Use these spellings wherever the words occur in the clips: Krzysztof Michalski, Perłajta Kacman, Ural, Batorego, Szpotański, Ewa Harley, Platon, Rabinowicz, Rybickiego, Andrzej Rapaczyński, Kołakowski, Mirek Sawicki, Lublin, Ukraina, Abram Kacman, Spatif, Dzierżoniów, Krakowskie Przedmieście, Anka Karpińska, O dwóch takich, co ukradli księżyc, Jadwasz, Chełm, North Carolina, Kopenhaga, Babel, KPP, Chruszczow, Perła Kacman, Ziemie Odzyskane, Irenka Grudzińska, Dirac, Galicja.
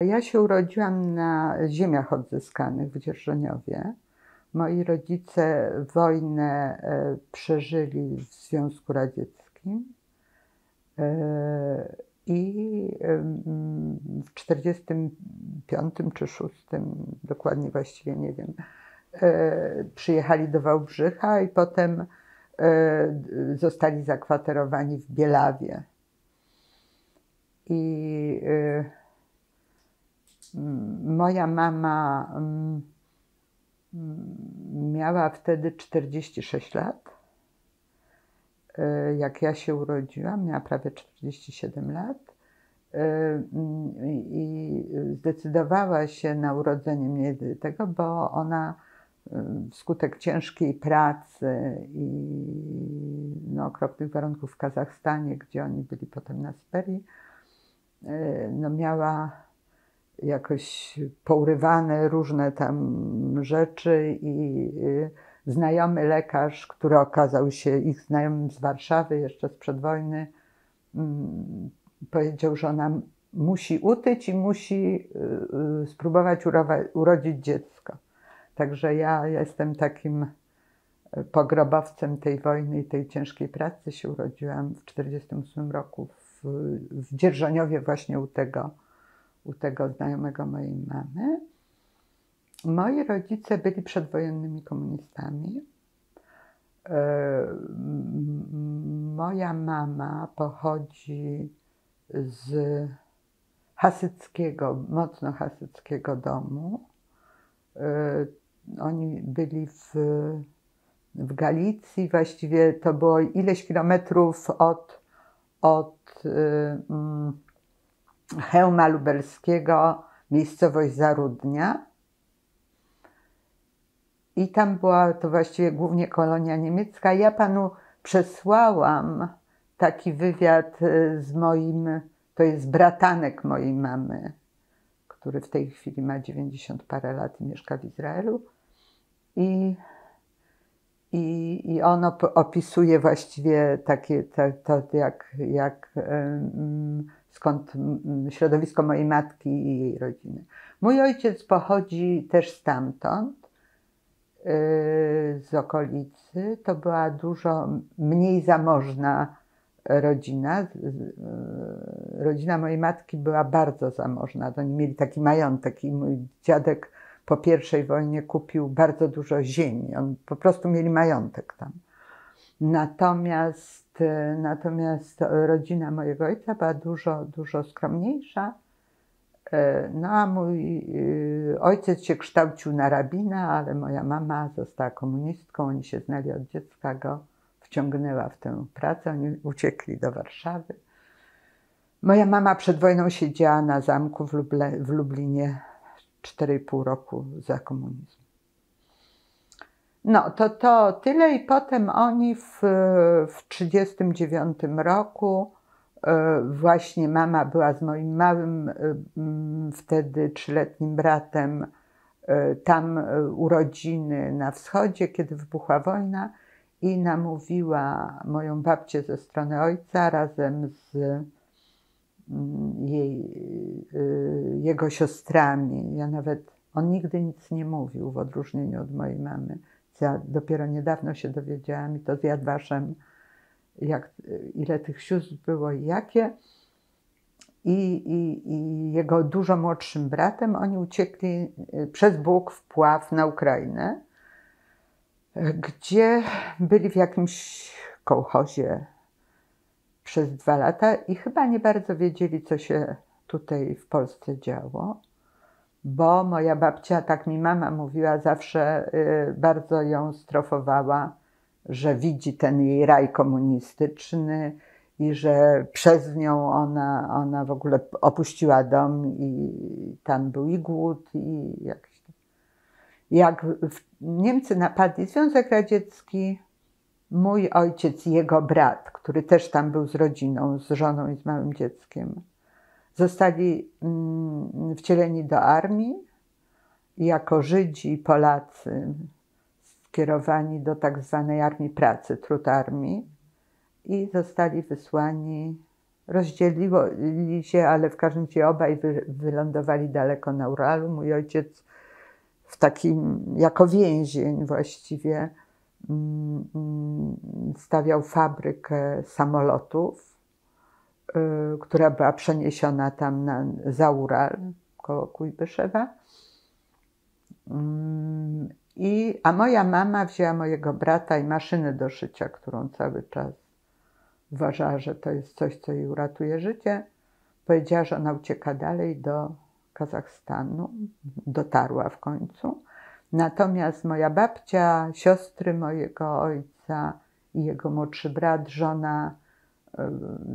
Ja się urodziłam na ziemiach odzyskanych w Dzierżoniowie. Moi rodzice wojnę przeżyli w Związku Radzieckim i w 1945 czy 1946, dokładnie właściwie nie wiem, przyjechali do Wałbrzycha i potem zostali zakwaterowani w Bielawie. I moja mama miała wtedy 46 lat. Jak ja się urodziłam, miała prawie 47 lat i zdecydowała się na urodzenie mnie tego, bo ona wskutek ciężkiej pracy i no, okropnych warunków w Kazachstanie, gdzie oni byli potem na Syberii, no, miała jakoś pourywane różne tam rzeczy i znajomy lekarz, który okazał się ich znajomym z Warszawy jeszcze sprzed wojny, powiedział, że ona musi utyć i musi spróbować urodzić dziecko. Także ja jestem takim pogrobowcem tej wojny i tej ciężkiej pracy. Się urodziłam w 1948 roku w Dzierżoniowie, właśnie u tego znajomego mojej mamy. Moi rodzice byli przedwojennymi komunistami. Moja mama pochodzi z hasyckiego, mocno hasyckiego domu. Oni byli w Galicji, właściwie to było ileś kilometrów od Chełma lubelskiego, miejscowość Zarudnia. I tam była to właściwie głównie kolonia niemiecka. Ja panu przesłałam taki wywiad z moim, to jest bratanek mojej mamy, który w tej chwili ma 90 parę lat i mieszka w Izraelu. I on opisuje właściwie takie, skąd środowisko mojej matki i jej rodziny. Mój ojciec pochodzi też stamtąd, z okolicy. To była dużo mniej zamożna rodzina. Rodzina mojej matki była bardzo zamożna. Oni mieli taki majątek i mój dziadek po I wojnie kupił bardzo dużo ziemi. On po prostu mieli majątek tam. Natomiast rodzina mojego ojca była dużo skromniejsza. No a mój ojciec się kształcił na rabina, ale moja mama została komunistką. Oni się znali od dziecka, go wciągnęła w tę pracę. Oni uciekli do Warszawy. Moja mama przed wojną siedziała na zamku w Lublinie 4,5 roku za komunizm. No, to tyle i potem oni w 1939 roku, właśnie mama była z moim małym wtedy 3-letnim bratem tam u rodziny na wschodzie, kiedy wybuchła wojna i namówiła moją babcię ze strony ojca razem z jego siostrami. Ja nawet, on nigdy nic nie mówił w odróżnieniu od mojej mamy. Ja dopiero niedawno się dowiedziałam, i to z Jadwaszem, ile tych sióstr było i jakie. I jego dużo młodszym bratem oni uciekli przez Bug wpław na Ukrainę, gdzie byli w jakimś kołchozie przez 2 lata i chyba nie bardzo wiedzieli, co się tutaj w Polsce działo. Bo moja babcia, tak mi mama mówiła, zawsze bardzo ją strofowała, że widzi ten jej raj komunistyczny i że przez nią ona w ogóle opuściła dom i tam był i głód i jakiś... Jak Niemcy napadli Związek Radziecki, mój ojciec i jego brat, który też tam był z rodziną, z żoną i z małym dzieckiem, zostali wcieleni do armii, jako Żydzi i Polacy skierowani do tak zwanej Armii Pracy, Trud Armii i zostali wysłani Rozdzielili się, ale w każdym razie obaj wylądowali daleko na Uralu. Mój ojciec w takim, jako więzień właściwie, stawiał fabrykę samolotów, która była przeniesiona tam za Ural, koło Kujbyszewa. A moja mama wzięła mojego brata i maszynę do szycia, którą cały czas uważała, że to jest coś, co jej uratuje życie. Powiedziała, że ona ucieka dalej do Kazachstanu. Dotarła w końcu. Natomiast moja babcia, siostry mojego ojca i jego młodszy brat, żona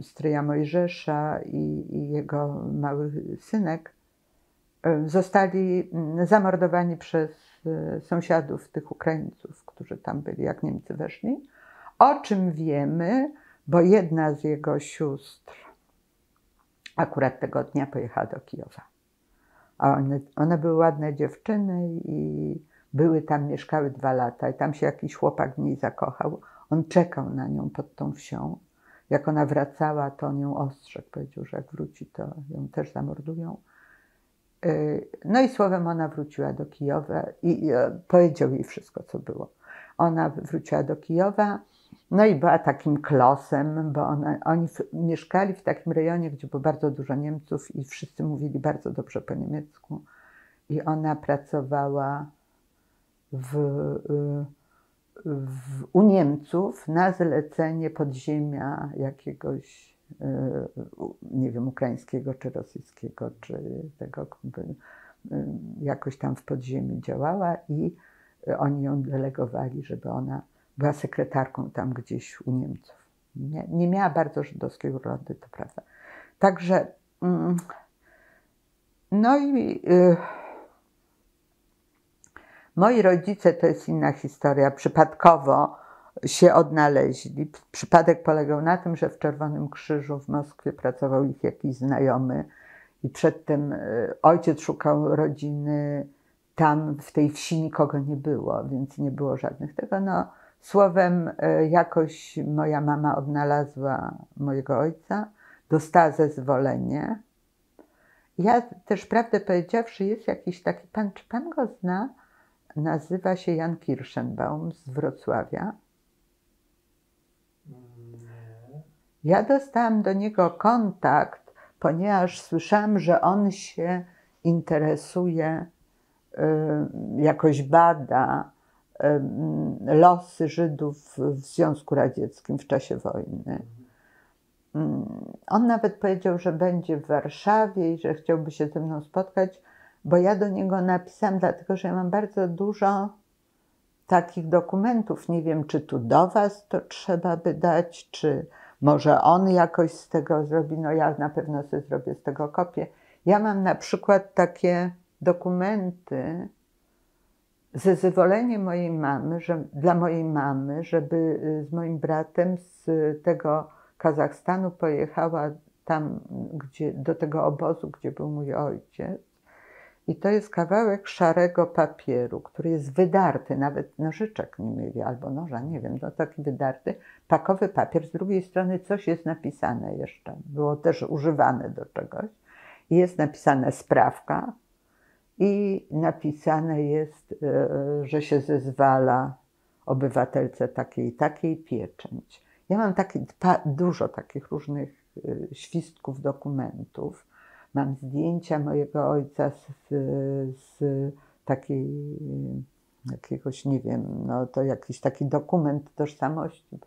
stryja Mojżesza i jego mały synek zostali zamordowani przez sąsiadów, tych Ukraińców, którzy tam byli, jak Niemcy weszli. O czym wiemy, bo jedna z jego sióstr akurat tego dnia pojechała do Kijowa. A one były ładne dziewczyny i były tam, mieszkały 2 lata i tam się jakiś chłopak w niej zakochał. On czekał na nią pod tą wsią. Jak ona wracała, to on ją ostrzegł. Powiedział, że jak wróci, to ją też zamordują. No i słowem ona wróciła do Kijowa i powiedział jej wszystko, co było. Ona wróciła do Kijowa, no i była takim klosem, bo oni mieszkali w takim rejonie, gdzie było bardzo dużo Niemców i wszyscy mówili bardzo dobrze po niemiecku. I ona pracowała u Niemców na zlecenie podziemia jakiegoś, nie wiem, ukraińskiego czy rosyjskiego, czy tego, jakoś tam w podziemiu działała i oni ją delegowali, żeby ona była sekretarką tam gdzieś u Niemców. Nie miała bardzo żydowskiej urody, to prawda. Także, no i moi rodzice, to jest inna historia, przypadkowo się odnaleźli. Przypadek polegał na tym, że w Czerwonym Krzyżu w Moskwie pracował ich jakiś znajomy i przedtem ojciec szukał rodziny, tam w tej wsi nikogo nie było, więc nie było żadnych tego. No, słowem jakoś moja mama odnalazła mojego ojca, dostała zezwolenie. Ja też prawdę powiedziawszy, jest jakiś taki pan, czy pan go zna? Nazywa się Jan Kirschenbaum z Wrocławia. Ja dostałam do niego kontakt, ponieważ słyszałam, że on się interesuje, jakoś bada losy Żydów w Związku Radzieckim w czasie wojny. On nawet powiedział, że będzie w Warszawie i że chciałby się ze mną spotkać, bo ja do niego napisałam, dlatego że ja mam bardzo dużo takich dokumentów. Nie wiem, czy tu do was to trzeba by dać, czy może on jakoś z tego zrobi. No ja na pewno sobie zrobię z tego kopię. Ja mam na przykład takie dokumenty ze zezwoleniem mojej mamy, dla mojej mamy, żeby z moim bratem z tego Kazachstanu pojechała tam, gdzie, do tego obozu, gdzie był mój ojciec. I to jest kawałek szarego papieru, który jest wydarty, nawet nożyczek nie mieli, albo noża, nie wiem, no taki wydarty, pakowy papier. Z drugiej strony coś jest napisane jeszcze, było też używane do czegoś. I jest napisana sprawka i napisane jest, że się zezwala obywatelce takiej pieczęć. Ja mam dużo takich różnych świstków dokumentów. Mam zdjęcia mojego ojca z jakiegoś, nie wiem, no to jakiś taki dokument tożsamości.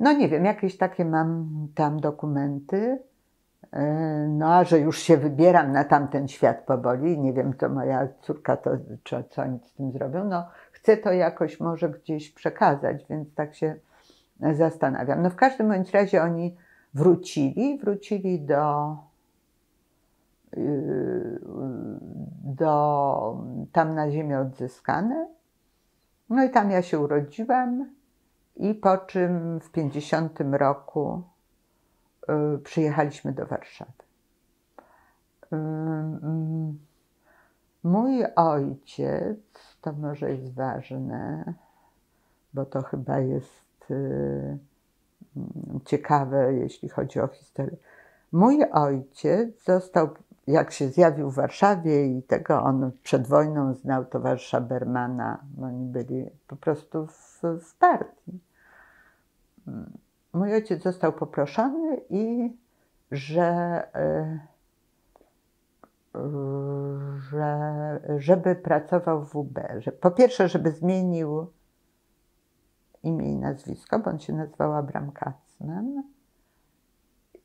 No nie wiem, jakieś takie mam tam dokumenty. No a że już się wybieram na tamten świat powoli, nie wiem, to moja córka, to co oni z tym zrobią, no chcę to jakoś może gdzieś przekazać, więc tak się zastanawiam. No w każdym bądź razie oni wrócili do tam na ziemię odzyskane. No i tam ja się urodziłam i po czym w 50 roku przyjechaliśmy do Warszawy. Mój ojciec, to może jest ważne, bo to chyba jest ciekawe, jeśli chodzi o historię. Mój ojciec został, jak się zjawił w Warszawie i tego on przed wojną znał towarzysza Bermana, oni byli po prostu w partii. Mój ojciec został poproszony i żeby pracował w WB. Po pierwsze, żeby zmienił imię i nazwisko, bo on się nazywał Abram Kacman.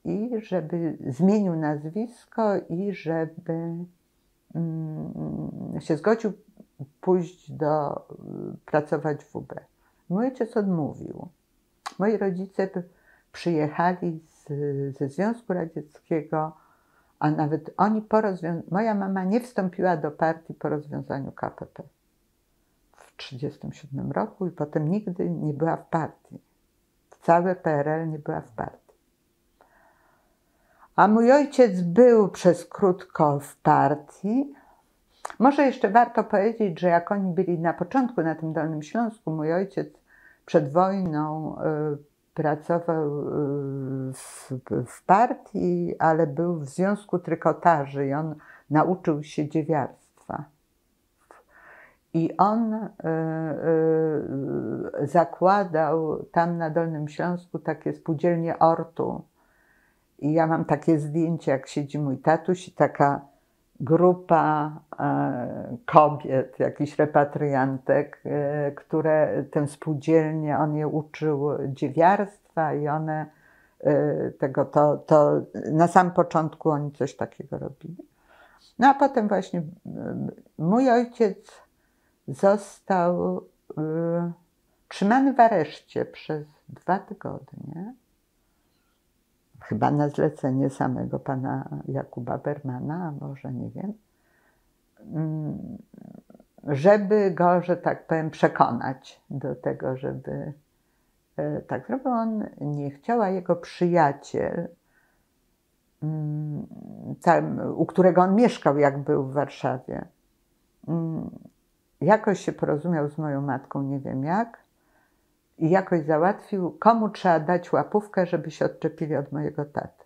I żeby zmienił nazwisko i żeby się zgodził pójść pracować w WB. Mój ojciec odmówił. Moi rodzice przyjechali ze Związku Radzieckiego, a nawet oni po rozwiązaniu... Moja mama nie wstąpiła do partii po rozwiązaniu KPP w 1937 roku i potem nigdy nie była w partii. W całe PRL nie była w partii. A mój ojciec był przez krótko w partii. Może jeszcze warto powiedzieć, że jak oni byli na początku na tym Dolnym Śląsku, mój ojciec przed wojną pracował w partii, ale był w Związku Trykotarzy i on nauczył się dziewiarstwa. I on zakładał tam na Dolnym Śląsku takie spółdzielnie ortu. I ja mam takie zdjęcie, jak siedzi mój tatuś i taka grupa kobiet, jakichś repatriantek, które tę spółdzielnię, on je uczył dziewiarstwa i one tego, to na samym początku oni coś takiego robili. No a potem właśnie mój ojciec został trzymany w areszcie przez 2 tygodnie. Chyba na zlecenie samego pana Jakuba Bermana, może nie wiem, żeby go, że tak powiem, przekonać do tego, żeby tak zrobił. On nie chciał, a jego przyjaciel, tam, u którego on mieszkał, jak był w Warszawie, jakoś się porozumiał z moją matką, nie wiem jak, i jakoś załatwił, komu trzeba dać łapówkę, żeby się odczepili od mojego taty.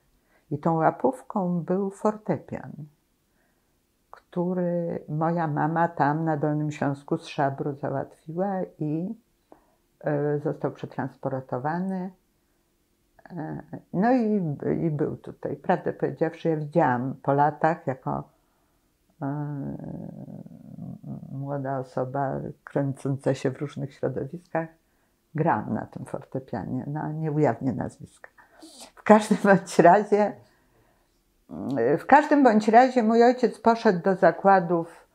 I tą łapówką był fortepian, który moja mama tam na Dolnym Śląsku z szabru załatwiła i został przetransportowany. No i był tutaj. Prawdę powiedziawszy, ja widziałam po latach jako młoda osoba kręcąca się w różnych środowiskach, grałam na tym fortepianie, no nie ujawnię nazwiska. W każdym bądź razie mój ojciec poszedł do zakładów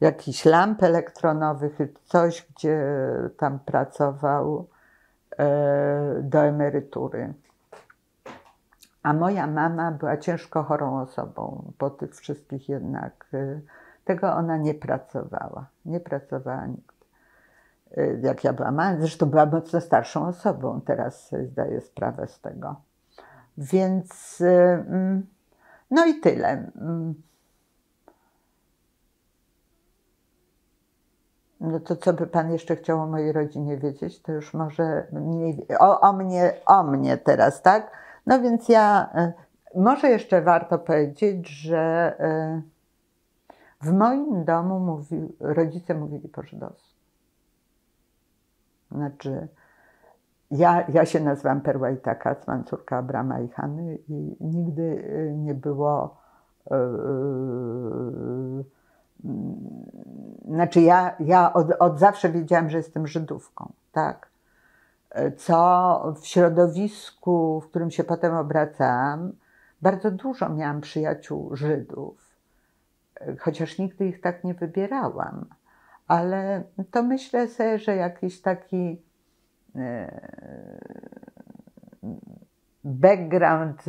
jakichś lamp elektronowych, coś, gdzie tam pracował do emerytury. A moja mama była ciężko chorą osobą, po tych wszystkich jednak tego ona nie pracowała. Nie pracowała nigdy. Jak ja była mała, zresztą była mocno starszą osobą, teraz zdaję sprawę z tego. Więc, no i tyle. No to co by pan jeszcze chciał o mojej rodzinie wiedzieć, to już może mniej, o mnie teraz, tak? No więc ja, może jeszcze warto powiedzieć, że w moim domu rodzice mówili po żydowsku. Znaczy, ja się nazywam Perłajta Kacman, córka Abrama i Hanny i nigdy nie było... Znaczy, ja od zawsze wiedziałam, że jestem Żydówką, tak? Co w środowisku, w którym się potem obracałam, bardzo dużo miałam przyjaciół Żydów, chociaż nigdy ich tak nie wybierałam. Ale to myślę sobie, że jakiś taki background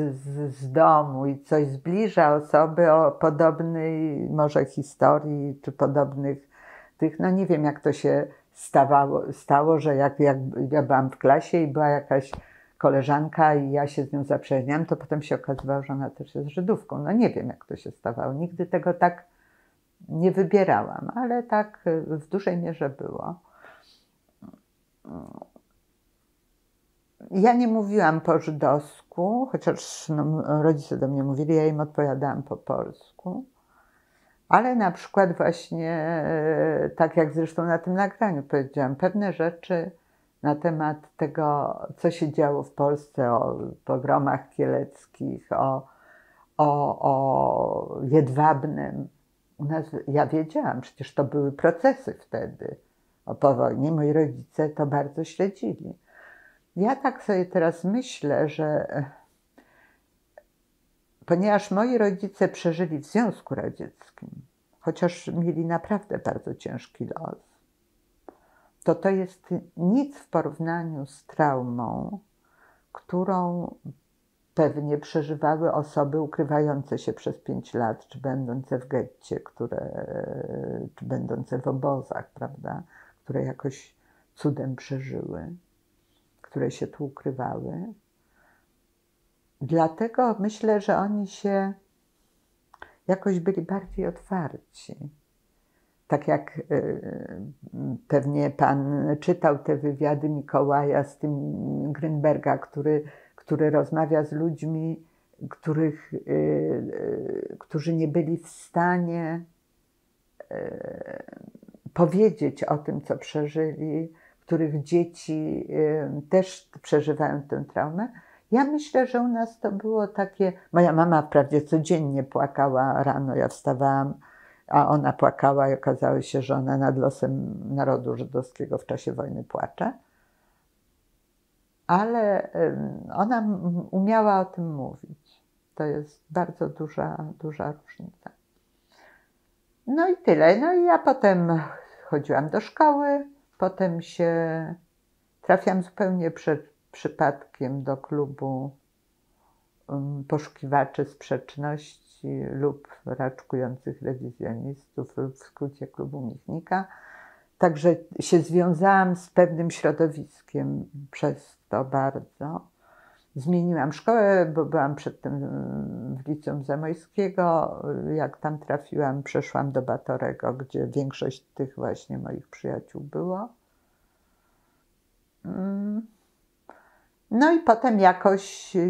z domu i coś zbliża osoby o podobnej może historii, czy podobnych tych, no nie wiem jak to się stało, że jak ja byłam w klasie i była jakaś koleżanka i ja się z nią zaprzyjaźniałam, to potem się okazywało, że ona też jest Żydówką. No nie wiem jak to się stawało, nigdy tego tak nie wybierałam, ale tak w dużej mierze było. Ja nie mówiłam po żydowsku, chociaż no, rodzice do mnie mówili, ja im odpowiadałam po polsku. Ale na przykład właśnie, tak jak zresztą na tym nagraniu powiedziałam, pewne rzeczy na temat tego, co się działo w Polsce, o pogromach kieleckich, o Jedwabnym. U nas, ja wiedziałam, przecież to były procesy wtedy po wojnie. Moi rodzice to bardzo śledzili. Ja tak sobie teraz myślę, że ponieważ moi rodzice przeżyli w Związku Radzieckim, chociaż mieli naprawdę bardzo ciężki los, to to jest nic w porównaniu z traumą, którą pewnie przeżywały osoby ukrywające się przez 5 lat, czy będące w getcie, czy będące w obozach, prawda, które jakoś cudem przeżyły, które się tu ukrywały. Dlatego myślę, że oni się jakoś byli bardziej otwarci. Tak jak pewnie pan czytał te wywiady Mikołaja z tym Grinberga, który rozmawia z ludźmi, którzy nie byli w stanie powiedzieć o tym, co przeżyli, których dzieci też przeżywają tę traumę. Ja myślę, że u nas to było takie... Moja mama wprawdzie codziennie płakała rano, ja wstawałam, a ona płakała i okazało się, że ona nad losem narodu żydowskiego w czasie wojny płacze. Ale ona umiała o tym mówić. To jest bardzo duża różnica. No i tyle. No i ja potem chodziłam do szkoły, potem się... Trafiłam zupełnie przed przypadkiem do klubu poszukiwaczy sprzeczności lub raczkujących rewizjonistów, lub w skrócie klubu Michnika. Także się związałam z pewnym środowiskiem przez to bardzo. Zmieniłam szkołę, bo byłam przedtem w liceum zamojskiego. Jak tam trafiłam, przeszłam do Batorego, gdzie większość tych właśnie moich przyjaciół było. No i potem jakoś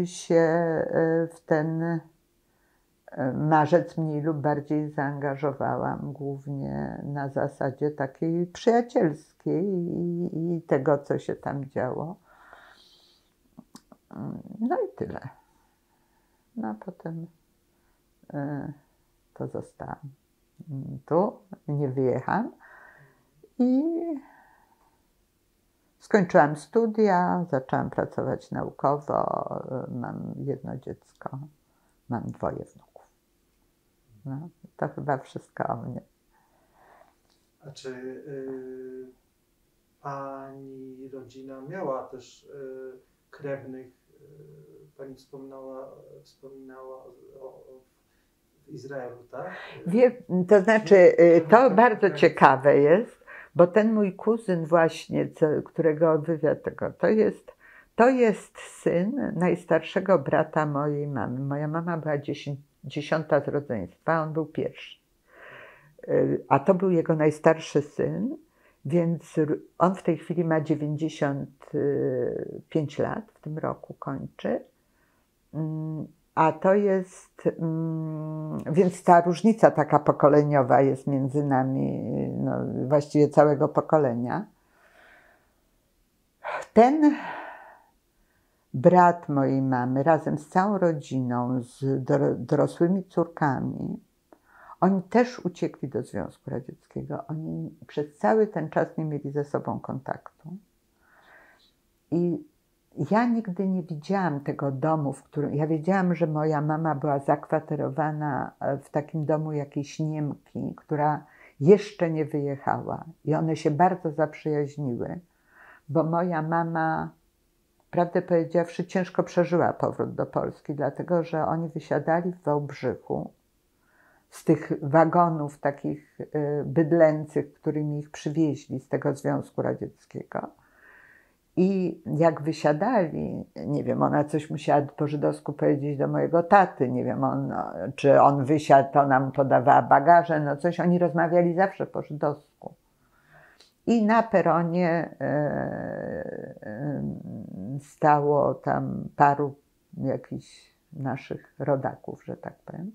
się w ten marzec mniej lub bardziej zaangażowałam, głównie na zasadzie takiej przyjacielskiej i tego, co się tam działo. No i tyle. No a potem to zostałam tu, nie wyjechałam i skończyłam studia, zaczęłam pracować naukowo, mam jedno dziecko, mam 2 wnuków. No, to chyba wszystko o mnie. A czy pani rodzina miała też krewnych, pani wspominała o Izraelu, tak? To znaczy, to bardzo ciekawe jest, bo ten mój kuzyn właśnie, którego wywiad tego, to jest syn najstarszego brata mojej mamy. Moja mama była 10. z rodzeństwa, on był pierwszy. A to był jego najstarszy syn, więc on w tej chwili ma 95 lat, w tym roku kończy. A to jest, więc ta różnica taka pokoleniowa jest między nami, no, właściwie całego pokolenia. Ten brat mojej mamy razem z całą rodziną, z dorosłymi córkami, oni też uciekli do Związku Radzieckiego. Oni przez cały ten czas nie mieli ze sobą kontaktu. Ja nigdy nie widziałam tego domu, w którym... Ja wiedziałam, że moja mama była zakwaterowana w takim domu jakiejś Niemki, która jeszcze nie wyjechała. I one się bardzo zaprzyjaźniły, bo moja mama, prawdę powiedziawszy, ciężko przeżyła powrót do Polski, dlatego że oni wysiadali w Wałbrzychu z tych wagonów takich bydlęcych, którymi ich przywieźli z tego Związku Radzieckiego. I jak wysiadali, nie wiem, ona coś musiała po żydowsku powiedzieć do mojego taty, nie wiem, czy on wysiadł, to nam podawała bagaże, no coś, oni rozmawiali zawsze po żydowsku. I na peronie stało tam paru jakichś naszych rodaków, że tak powiem,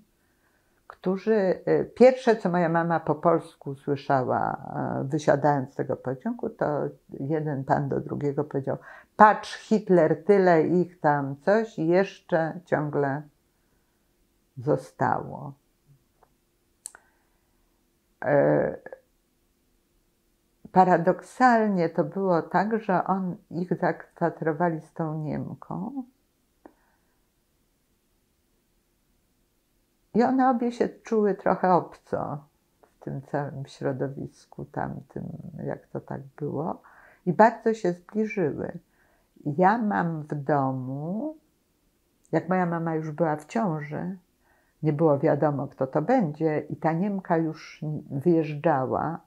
którzy, pierwsze co moja mama po polsku słyszała, wysiadając z tego pociągu, to jeden pan do drugiego powiedział: patrz, Hitler, tyle ich tam coś i jeszcze ciągle zostało. Paradoksalnie to było tak, że ich zakwaterowali z tą Niemką i one obie się czuły trochę obco w tym całym środowisku tamtym, jak to tak było, i bardzo się zbliżyły. Ja mam w domu, jak moja mama już była w ciąży, nie było wiadomo, kto to będzie, i ta Niemka już wyjeżdżała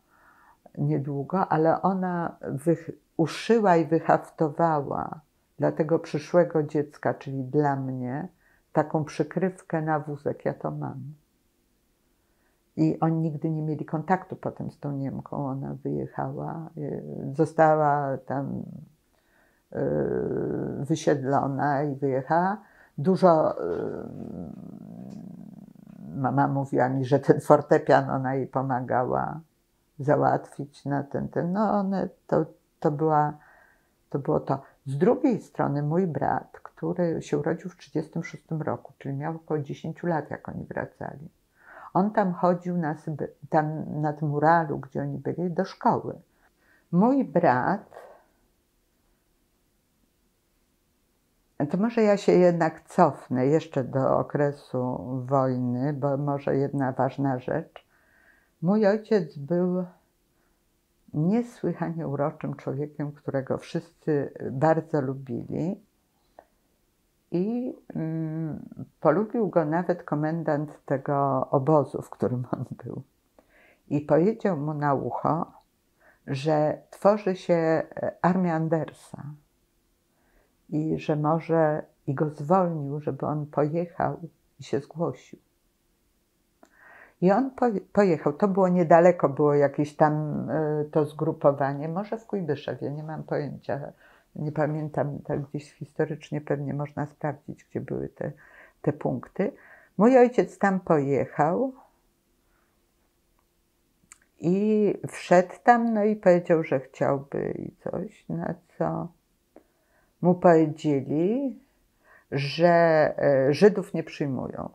niedługo, ale ona uszyła i wyhaftowała dla tego przyszłego dziecka, czyli dla mnie, taką przykrywkę na wózek. Ja to mam. I oni nigdy nie mieli kontaktu potem z tą Niemką. Ona wyjechała, została tam wysiedlona i wyjechała. Dużo mama mówiła mi, że ten fortepian ona jej pomagała załatwić na ten. No one, to było to. Z drugiej strony mój brat, który się urodził w 1936 roku, czyli miał około 10 lat, jak oni wracali. On tam chodził na tym Uralu, gdzie oni byli, do szkoły. Mój brat... To może ja się jednak cofnę jeszcze do okresu wojny, bo może jedna ważna rzecz. Mój ojciec był niesłychanie uroczym człowiekiem, którego wszyscy bardzo lubili, i polubił go nawet komendant tego obozu, w którym on był. I powiedział mu na ucho, że tworzy się armia Andersa i że może, i go zwolnił, żeby on pojechał i się zgłosił. I on pojechał. To było niedaleko, było jakieś tam to zgrupowanie, może w Kujbyszewie, nie mam pojęcia, nie pamiętam, tak gdzieś historycznie pewnie można sprawdzić, gdzie były te punkty. Mój ojciec tam pojechał i wszedł tam, no i powiedział, że chciałby i coś, na co mu powiedzieli, że Żydów nie przyjmują.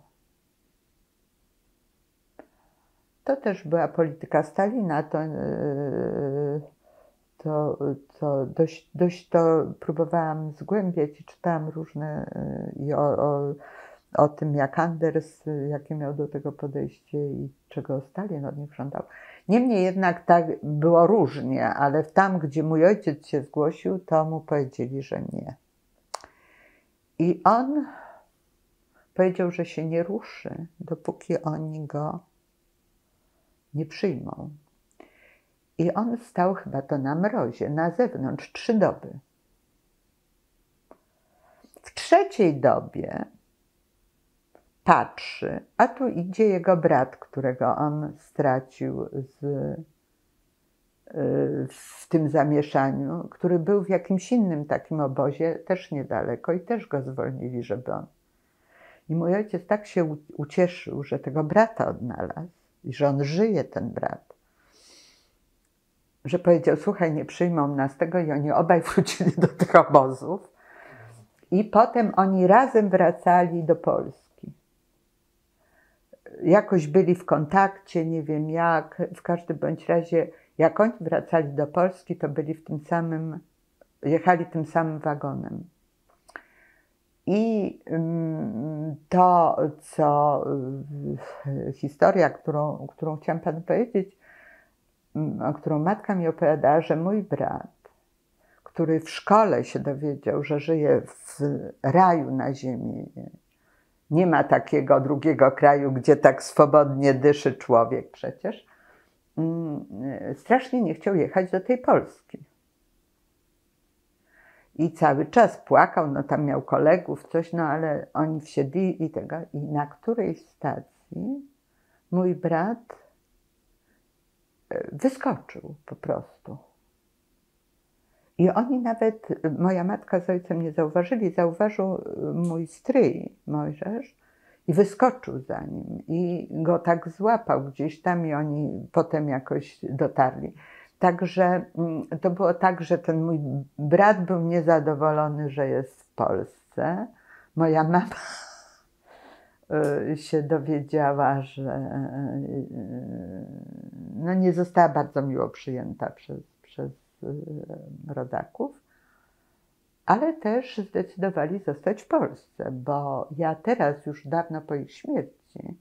To też była polityka Stalina, to dość to próbowałam zgłębiać i czytałam różne i o tym, jak Anders, jakie miał do tego podejście i czego Stalin od nich żądał. Niemniej jednak tak było różnie, ale tam, gdzie mój ojciec się zgłosił, to mu powiedzieli, że nie. I on powiedział, że się nie ruszy, dopóki oni go nie przyjmą. I on stał chyba to na mrozie, na zewnątrz, 3 doby. W 3. dobie patrzy, a tu idzie jego brat, którego on stracił w tym zamieszaniu, który był w jakimś innym takim obozie, też niedaleko, i też go zwolnili, żeby on... I mój ojciec tak się ucieszył, że tego brata odnalazł i że on żyje, ten brat, że powiedział: słuchaj, nie przyjmą nas tego, i oni obaj wrócili do tych obozów. I potem oni razem wracali do Polski. Jakoś byli w kontakcie, nie wiem jak, w każdym bądź razie, jak oni wracali do Polski, to byli w tym samym, jechali tym samym wagonem. I to, co historia, którą chciałam panu powiedzieć, o którą matka mi opowiadała, że mój brat, który w szkole się dowiedział, że żyje w raju na ziemi, nie ma takiego drugiego kraju, gdzie tak swobodnie dyszy człowiek przecież, strasznie nie chciał jechać do tej Polski. I cały czas płakał, no tam miał kolegów, coś, no ale oni wsiedli i tego. I na którejś stacji mój brat wyskoczył po prostu I oni nawet, moja matka z ojcem nie zauważyli, zauważył mój stryj Mojżesz i wyskoczył za nim i go tak złapał gdzieś tam i oni potem jakoś dotarli. Także to było tak, że ten mój brat był niezadowolony, że jest w Polsce. Moja mama się dowiedziała, że no nie została bardzo miło przyjęta przez rodaków, ale też zdecydowali zostać w Polsce, bo ja teraz już dawno po ich śmierci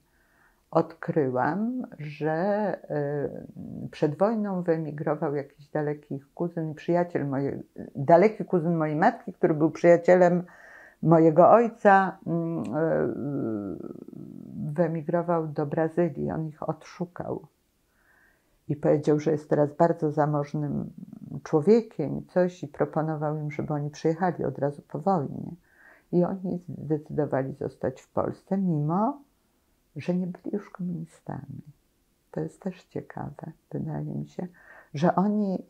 odkryłam, że przed wojną wyemigrował jakiś daleki kuzyn, przyjaciel mojej, daleki kuzyn mojej matki, który był przyjacielem mojego ojca, wyemigrował do Brazylii. On ich odszukał i powiedział, że jest teraz bardzo zamożnym człowiekiem i coś, i proponował im, żeby oni przyjechali od razu po wojnie. I oni zdecydowali zostać w Polsce, mimo że nie byli już komunistami. To jest też ciekawe, wydaje mi się, że oni,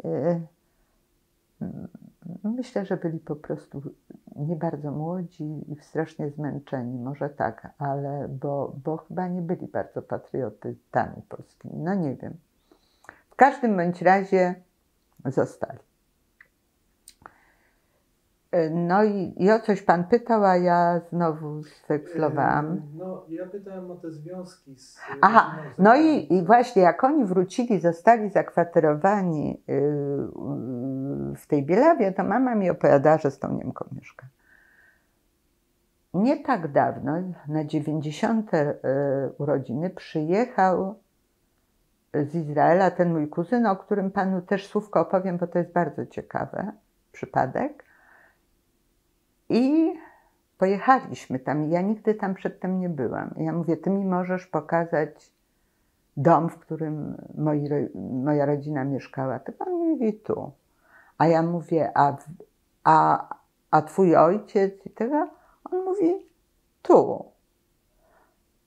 myślę, że byli po prostu nie bardzo młodzi i strasznie zmęczeni, może tak, ale bo chyba nie byli bardzo patriotami polskimi, no nie wiem. W każdym bądź razie zostali. No i o coś pan pytał, a ja znowu sfekslowałam. No, ja pytałem o te związki. Aha, no i właśnie jak oni wrócili, zostali zakwaterowani w tej Bielawie, to mama mi opowiadała, że z tą Niemką mieszka. Nie tak dawno, na 90. urodziny, przyjechał z Izraela ten mój kuzyn, o którym panu też słówko opowiem, bo to jest bardzo ciekawy przypadek. I pojechaliśmy tam. Ja nigdy tam przedtem nie byłam. Ja mówię, ty mi możesz pokazać dom, w którym moja rodzina mieszkała. Ty pan mówi tu. A ja mówię, a twój ojciec i tego? On mówi, tu.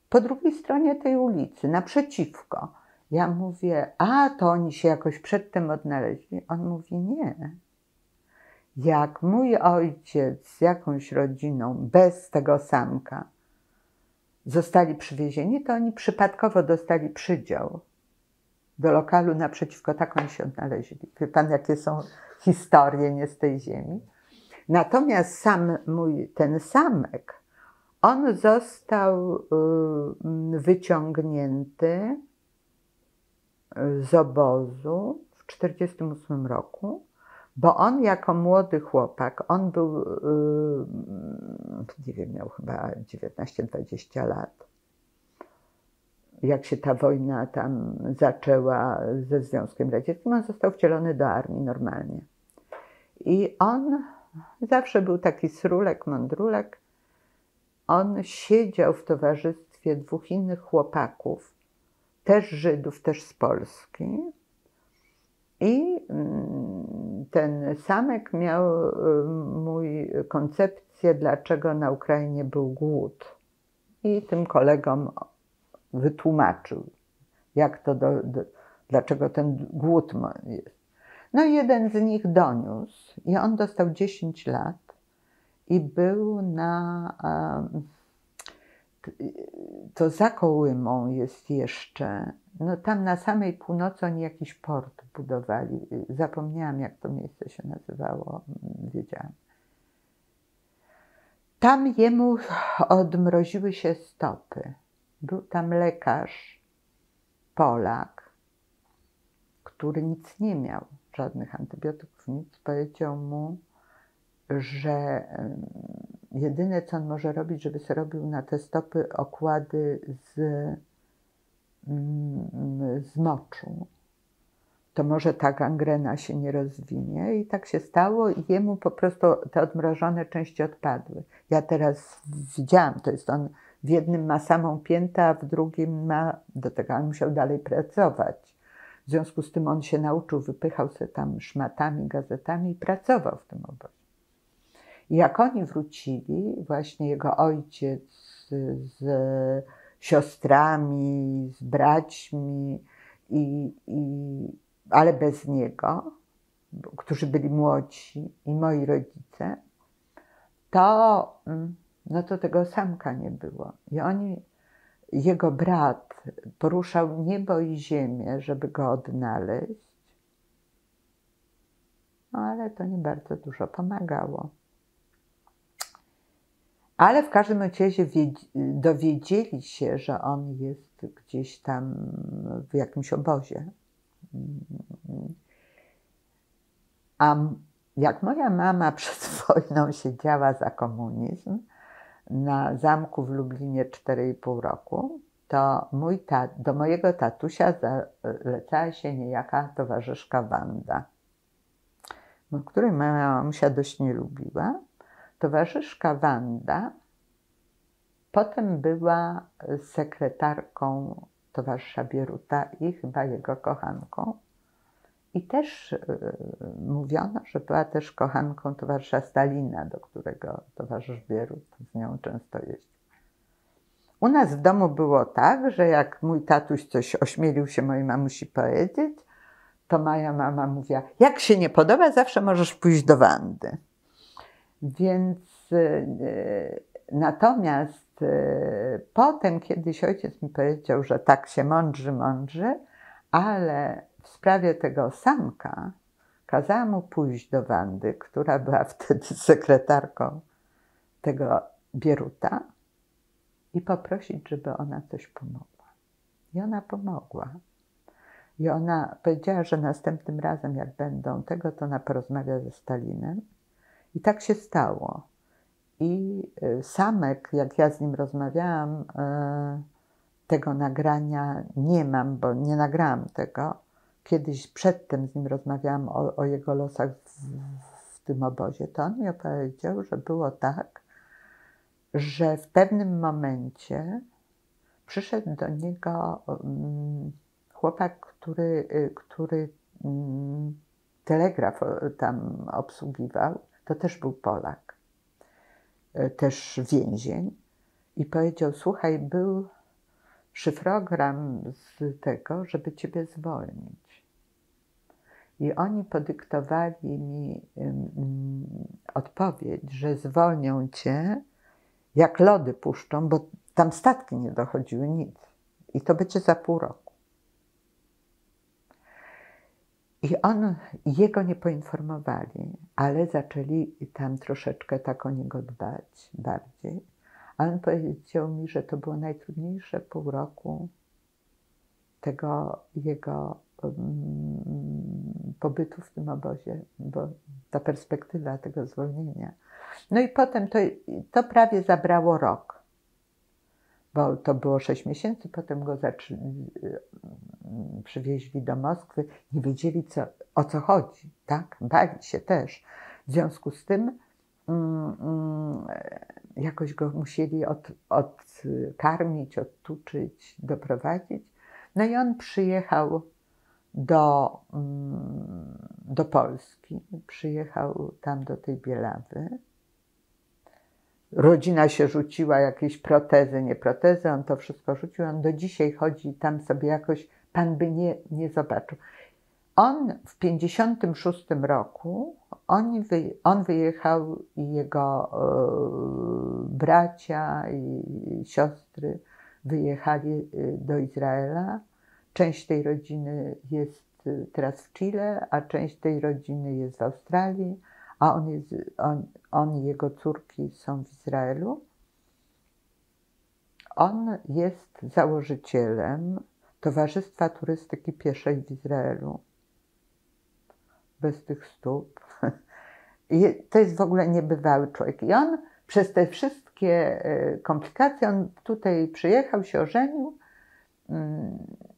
Po drugiej stronie tej ulicy, naprzeciwko. Ja mówię, a to oni się jakoś przedtem odnaleźli. On mówi, nie. Jak mój ojciec z jakąś rodziną, bez tego samka, zostali przywiezieni, to oni przypadkowo dostali przydział do lokalu naprzeciwko, tak oni się odnaleźli. Wie pan, jakie są historie nie z tej ziemi? Natomiast sam mój, ten samek, on został wyciągnięty z obozu w 1948 roku. Bo on jako młody chłopak, on był, nie wiem, miał chyba 19-20 lat, jak się ta wojna tam zaczęła ze Związkiem Radzieckim, on został wcielony do armii normalnie. I on zawsze był taki srulek, mądrulek. On siedział w towarzystwie dwóch innych chłopaków, też Żydów, też z Polski. I ten samek miał mój koncepcję, dlaczego na Ukrainie był głód. I tym kolegom wytłumaczył, jak to dlaczego ten głód jest. No i jeden z nich doniósł i on dostał 10 lat i był na... To za Kołymą jest jeszcze... No tam na samej północy oni jakiś port budowali. Zapomniałam, jak to miejsce się nazywało, wiedziałam. Tam jemu odmroziły się stopy. Był tam lekarz, Polak, który nic nie miał, żadnych antybiotyków, nic. Powiedział mu, że jedyne, co on może robić, żeby sobie robił na te stopy okłady z moczu, to może ta gangrena się nie rozwinie. I tak się stało i jemu po prostu te odmrożone części odpadły. Ja teraz widziałam, to jest on w jednym ma samą piętę, a w drugim ma, do tego on musiał dalej pracować. W związku z tym on się nauczył, wypychał sobie tam szmatami, gazetami i pracował w tym obozie. I jak oni wrócili, właśnie jego ojciec z siostrami, z braćmi, ale bez niego, którzy byli młodsi, i moi rodzice, to, no to tego Samka nie było. I oni, jego brat poruszał niebo i ziemię, żeby go odnaleźć, no ale to nie bardzo dużo pomagało. Ale w każdym razie dowiedzieli się, że on jest gdzieś tam w jakimś obozie. A jak moja mama przed wojną siedziała za komunizm na zamku w Lublinie 4,5 roku, to do mojego tatusia zalecała się niejaka towarzyszka Wanda, której moja mamusia dość nie lubiła. Towarzyszka Wanda potem była sekretarką towarzysza Bieruta i chyba jego kochanką. I też mówiono, że była też kochanką towarzysza Stalina, do którego towarzysz Bierut z nią często jeździł. U nas w domu było tak, że jak mój tatuś coś ośmielił się mojej mamusi powiedzieć, to moja mama mówiła, jak się nie podoba, zawsze możesz pójść do Wandy. Więc natomiast potem kiedyś ojciec mi powiedział, że tak się mądrzy, ale w sprawie tego Samka kazała mu pójść do Wandy, która była wtedy sekretarką tego Bieruta, i poprosić, żeby ona coś pomogła. I ona pomogła. I ona powiedziała, że następnym razem, jak będą tego, to ona porozmawia ze Stalinem. I tak się stało. I Samek, jak ja z nim rozmawiałam, tego nagrania nie mam, bo nie nagrałam tego. Kiedyś przedtem z nim rozmawiałam o jego losach w tym obozie, to on mi opowiedział, że było tak, że w pewnym momencie przyszedł do niego chłopak, który telegraf tam obsługiwał. To też był Polak, też więzień, i powiedział, słuchaj, był szyfrogram z tego, żeby ciebie zwolnić. I oni podyktowali mi odpowiedź, że zwolnią cię, jak lody puszczą, bo tam statki nie dochodziły, nic. I to będzie za pół roku. I jego nie poinformowali, ale zaczęli tam troszeczkę tak o niego dbać bardziej. A on powiedział mi, że to było najtrudniejsze pół roku tego jego pobytu w tym obozie, bo ta perspektywa tego zwolnienia. No i potem to prawie zabrało rok, bo to było 6 miesięcy, potem go przywieźli do Moskwy, nie wiedzieli o co chodzi, tak? Bali się też. W związku z tym jakoś go musieli odkarmić, odtuczyć, doprowadzić. No i on przyjechał do Polski, przyjechał tam do tej Bielawy. Rodzina się rzuciła, jakieś protezy, nie protezy, on to wszystko rzucił. On do dzisiaj chodzi tam sobie jakoś, pan by nie zobaczył. On w 1956 roku, on wyjechał i jego bracia i siostry wyjechali do Izraela. Część tej rodziny jest teraz w Chile, a część tej rodziny jest w Australii, a on i jego córki są w Izraelu. On jest założycielem Towarzystwa Turystyki Pieszej w Izraelu. Bez tych stóp. I to jest w ogóle niebywały człowiek. I on przez te wszystkie komplikacje, on tutaj przyjechał, się ożenił.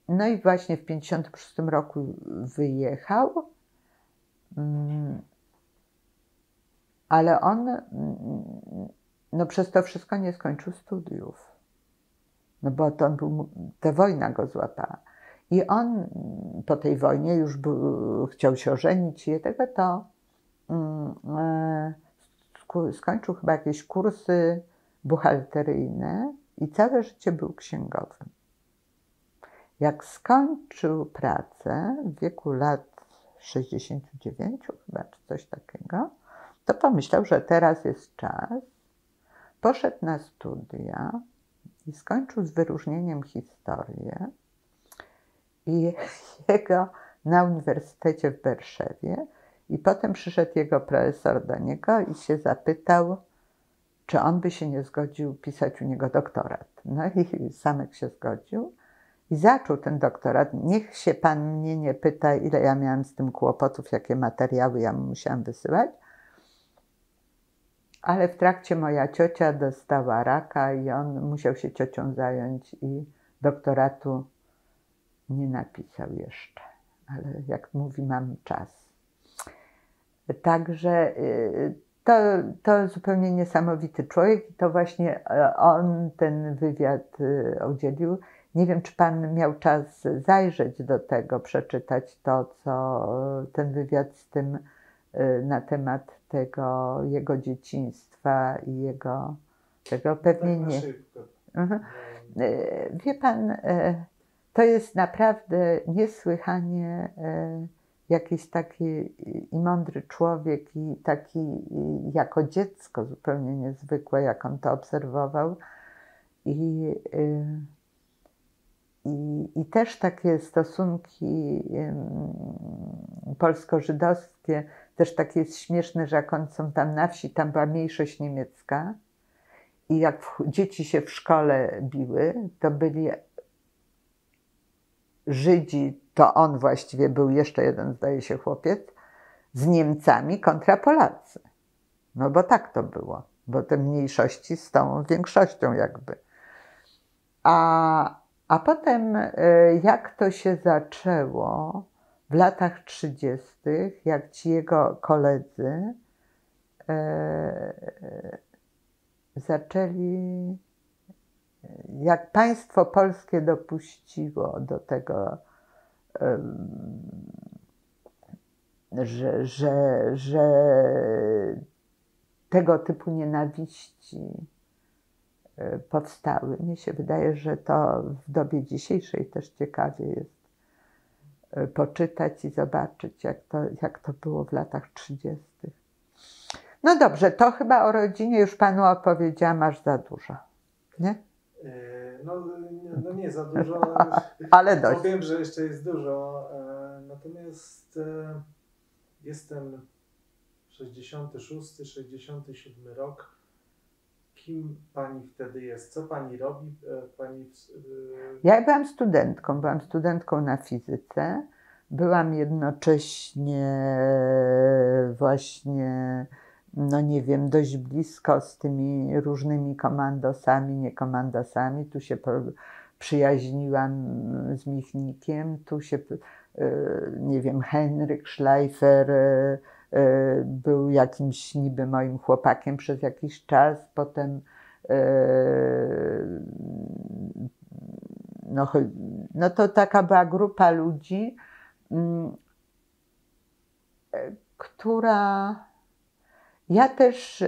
No i właśnie w 1956 roku wyjechał. Ale on no przez to wszystko nie skończył studiów. No bo to on był, ta wojna go złapała. I on po tej wojnie już chciał się ożenić i tego, to skończył chyba jakieś kursy buchalteryjne i całe życie był księgowym. Jak skończył pracę w wieku lat 69 chyba, czy coś takiego, to pomyślał, że teraz jest czas. Poszedł na studia i skończył z wyróżnieniem historię. I jego na uniwersytecie w Warszawie. I potem przyszedł jego profesor do niego i się zapytał, czy on by się nie zgodził pisać u niego doktorat. No i Samek się zgodził i zaczął ten doktorat. Niech się pan mnie nie pyta, ile ja miałam z tym kłopotów, jakie materiały ja mu musiałam wysyłać. Ale w trakcie moja ciocia dostała raka i on musiał się ciocią zająć i doktoratu nie napisał jeszcze. Ale jak mówi, mam czas. Także to zupełnie niesamowity człowiek i to właśnie on ten wywiad udzielił. Nie wiem, czy pan miał czas zajrzeć do tego, przeczytać to, co ten wywiad z tym na temat tego jego dzieciństwa i jego tego pewnie nie. Wie pan, to jest naprawdę niesłychanie jakiś taki i mądry człowiek i taki i jako dziecko zupełnie niezwykłe, jak on to obserwował. I też takie stosunki polsko-żydowskie, też takie jest śmieszne, że jak oni są tam na wsi, tam była mniejszość niemiecka i jak dzieci się w szkole biły, to byli Żydzi, to on właściwie był jeszcze jeden, zdaje się, chłopiec, z Niemcami kontra Polacy. No bo tak to było, bo te mniejszości z tą większością jakby. A potem jak to się zaczęło w latach 30., jak ci jego koledzy zaczęli, jak państwo polskie dopuściło do tego, że tego typu nienawiści powstały. Mnie się wydaje, że to w dobie dzisiejszej też ciekawie jest poczytać i zobaczyć, jak to było w latach 30. No dobrze, to chyba o rodzinie już panu opowiedziałam aż za dużo, nie? No nie za dużo, ale dość. Powiem, że jeszcze jest dużo, natomiast jestem 66, 67 rok. Kim pani wtedy jest? Co pani robi? Ja byłam studentką na fizyce. Byłam jednocześnie właśnie, no nie wiem, dość blisko z tymi różnymi komandosami, niekomandosami. Tu się przyjaźniłam z Michnikiem, tu się, nie wiem, Henryk Schleifer był jakimś niby moim chłopakiem przez jakiś czas, potem no to taka była grupa ludzi, która... Ja też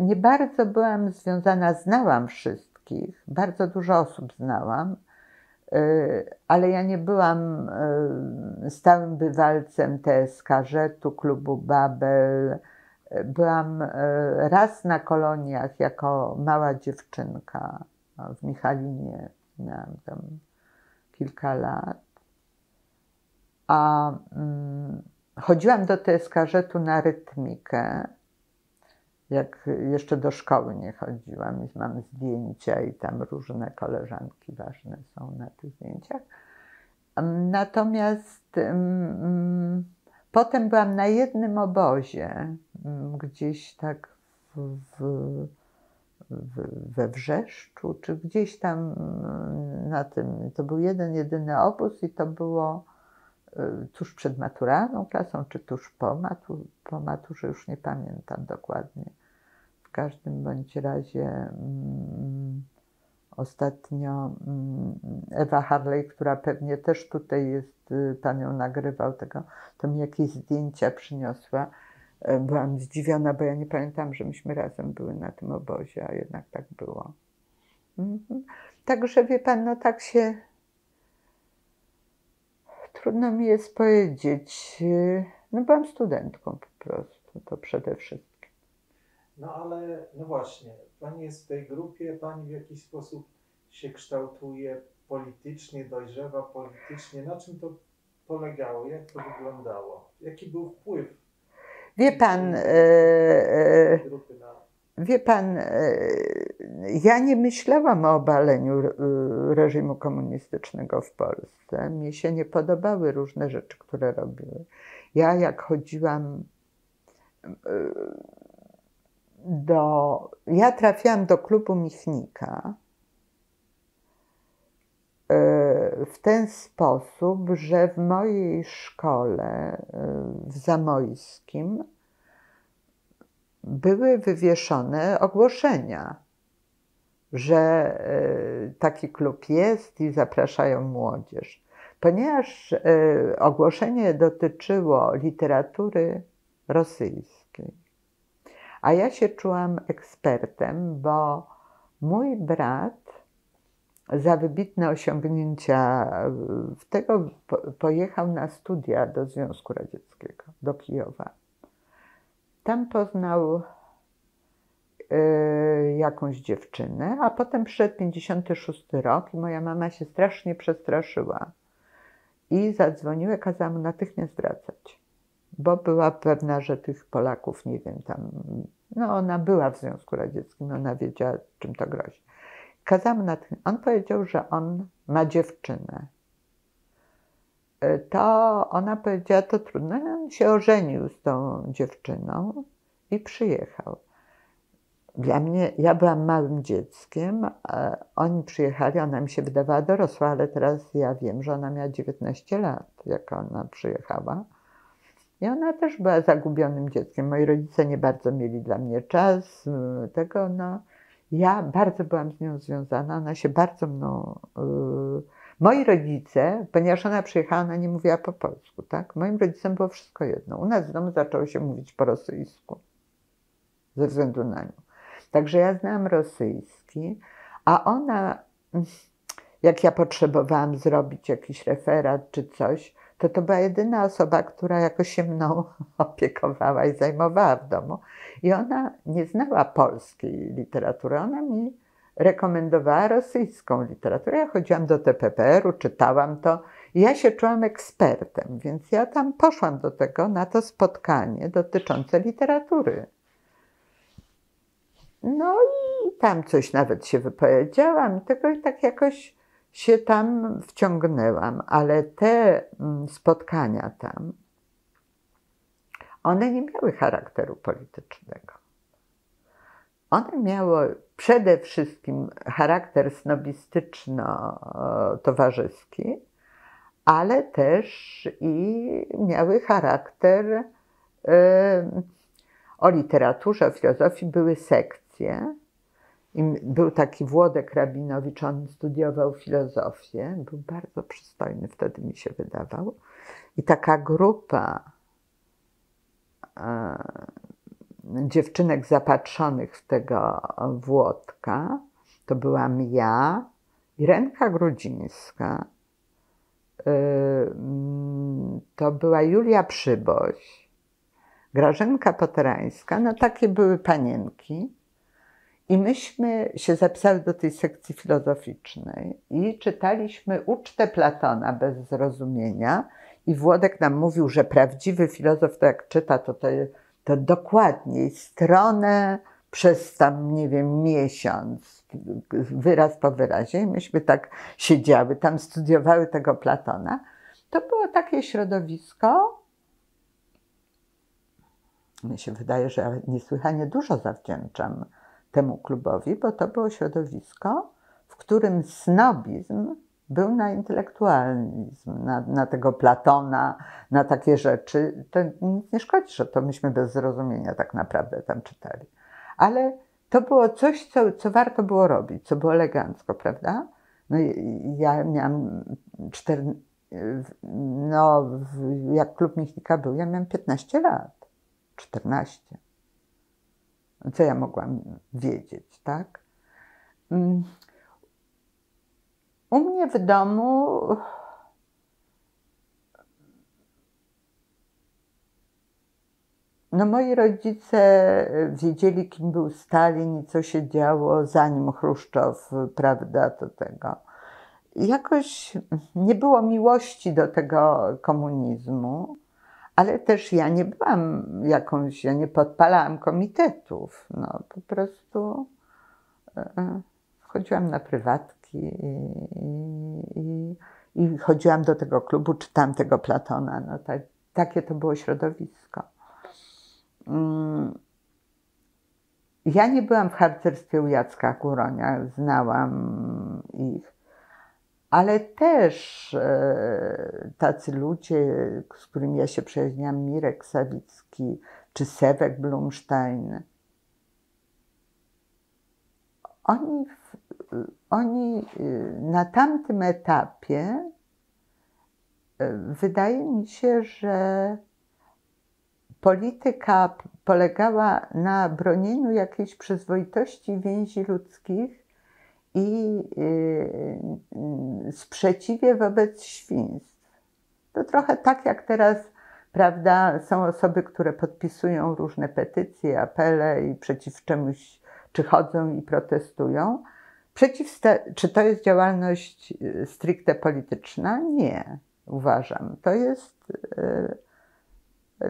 nie bardzo byłam związana, znałam wszystkich, bardzo dużo osób znałam, ale ja nie byłam stałym bywalcem TSK Żetu, klubu Babel. Byłam raz na koloniach jako mała dziewczynka w Michalinie, miałam tam kilka lat. A chodziłam do TSK Żetu na rytmikę, jak jeszcze do szkoły nie chodziłam i mam zdjęcia i tam różne koleżanki ważne są na tych zdjęciach. Natomiast potem byłam na jednym obozie, gdzieś tak we Wrzeszczu, czy gdzieś tam na tym. To był jedyny obóz i to było tuż przed maturalną klasą, czy tuż po maturze, już nie pamiętam dokładnie. W każdym bądź razie ostatnio Ewa Harley, która pewnie też tutaj jest, pan ją nagrywał tego, to mi jakieś zdjęcia przyniosła. Byłam zdziwiona, bo ja nie pamiętam, że myśmy razem były na tym obozie, a jednak tak było. Także wie pan, no tak się... Trudno mi jest powiedzieć. No byłam studentką po prostu, to przede wszystkim. No ale, no właśnie, pani jest w tej grupie, pani w jakiś sposób się kształtuje politycznie, dojrzewa politycznie. Na czym to polegało? Jak to wyglądało? Jaki był wpływ? Wie pan, ja nie myślałam o obaleniu reżimu komunistycznego w Polsce. Mnie się nie podobały różne rzeczy, które robiły. Ja jak chodziłam ja trafiłam do klubu Michnika w ten sposób, że w mojej szkole w Zamojskim były wywieszone ogłoszenia, że taki klub jest i zapraszają młodzież. Ponieważ ogłoszenie dotyczyło literatury rosyjskiej, a ja się czułam ekspertem, bo mój brat za wybitne osiągnięcia tego pojechał na studia do Związku Radzieckiego, do Kijowa. Tam poznał jakąś dziewczynę, a potem przyszedł 56 rok i moja mama się strasznie przestraszyła. I zadzwoniła, kazała mu natychmiast wracać, bo była pewna, że tych Polaków, nie wiem, tam... No ona była w Związku Radzieckim, ona wiedziała, czym to grozi. Kazała mu natychmiast... On powiedział, że on ma dziewczynę. To ona powiedziała, to trudno. On się ożenił z tą dziewczyną i przyjechał. Dla mnie, ja byłam małym dzieckiem, oni przyjechali, ona mi się wydawała dorosła, ale teraz ja wiem, że ona miała 19 lat, jak ona przyjechała. I ona też była zagubionym dzieckiem. Moi rodzice nie bardzo mieli dla mnie czas, tego no. Ja bardzo byłam z nią związana, ona się bardzo mną... Moi rodzice, ponieważ ona przyjechała, ona nie mówiła po polsku, tak? Moim rodzicom było wszystko jedno. U nas w domu zaczęło się mówić po rosyjsku, ze względu na nią. Także ja znałam rosyjski, a ona, jak ja potrzebowałam zrobić jakiś referat czy coś, to to była jedyna osoba, która jakoś się mną opiekowała i zajmowała w domu. I ona nie znała polskiej literatury, ona mi rekomendowała rosyjską literaturę. Ja chodziłam do TPPR-u, czytałam to i ja się czułam ekspertem, więc ja tam poszłam do tego, na to spotkanie dotyczące literatury. No i tam coś nawet się wypowiedziałam, tylko i tak jakoś się tam wciągnęłam, ale te spotkania tam, one nie miały charakteru politycznego. One miały przede wszystkim charakter snobistyczno-towarzyski, ale też i miały charakter o literaturze, o filozofii, były sekcje. I był taki Włodek Rabinowicz, on studiował filozofię, był bardzo przystojny, wtedy mi się wydawał. I taka grupa dziewczynek zapatrzonych w tego Włodka, to byłam ja, Irenka Grudzińska, to była Julia Przyboś, Grażynka Poterańska, no takie były panienki. I myśmy się zapisały do tej sekcji filozoficznej i czytaliśmy Ucztę Platona bez zrozumienia i Włodek nam mówił, że prawdziwy filozof to jak czyta, to dokładniej stronę przez tam, nie wiem, miesiąc, wyraz po wyrazie. I myśmy tak siedziały, tam studiowały tego Platona. To było takie środowisko, mi się wydaje, że ja niesłychanie dużo zawdzięczam temu klubowi, bo to było środowisko, w którym snobizm był na intelektualizm, na tego Platona, na takie rzeczy. To nic nie szkodzi, że to myśmy bez zrozumienia tak naprawdę tam czytali. Ale to było coś, co warto było robić, co było elegancko, prawda? No ja miałam jak klub Michnika był, ja miałam 15 lat, 14. Co ja mogłam wiedzieć, tak? U mnie w domu No moi rodzice wiedzieli, kim był Stalin i co się działo zanim Chruszczow, prawda, do tego. Jakoś nie było miłości do tego komunizmu, ale też ja nie byłam jakąś, ja nie podpalałam komitetów, no po prostu chodziłam na prywatki i chodziłam do tego klubu, czytałam tego Platona, no tak, takie to było środowisko. Ja nie byłam w harcerstwie u Jacka Kuronia, znałam ich, ale też tacy ludzie, z którymi ja się przyjaźniłam, Mirek Sawicki czy Sewek Blumstein, oni na tamtym etapie, wydaje mi się, że polityka polegała na bronieniu jakiejś przyzwoitości więzi ludzkich i sprzeciwie wobec świństw. To trochę tak jak teraz, prawda, są osoby, które podpisują różne petycje, apele i przeciw czemuś, czy chodzą i protestują. Czy to jest działalność stricte polityczna? Nie, uważam. To jest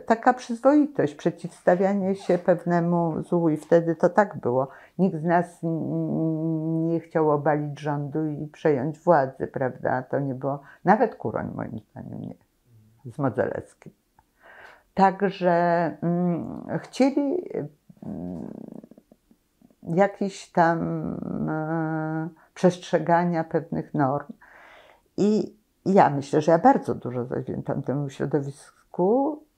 taka przyzwoitość, przeciwstawianie się pewnemu złu i wtedy to tak było. Nikt z nas nie chciał obalić rządu i przejąć władzy, prawda? To nie było, nawet Kuroń moim zdaniem nie, z Modzelewskim. Także chcieli jakiś tam przestrzegania pewnych norm i ja myślę, że ja bardzo dużo zawdzięczam temu środowisku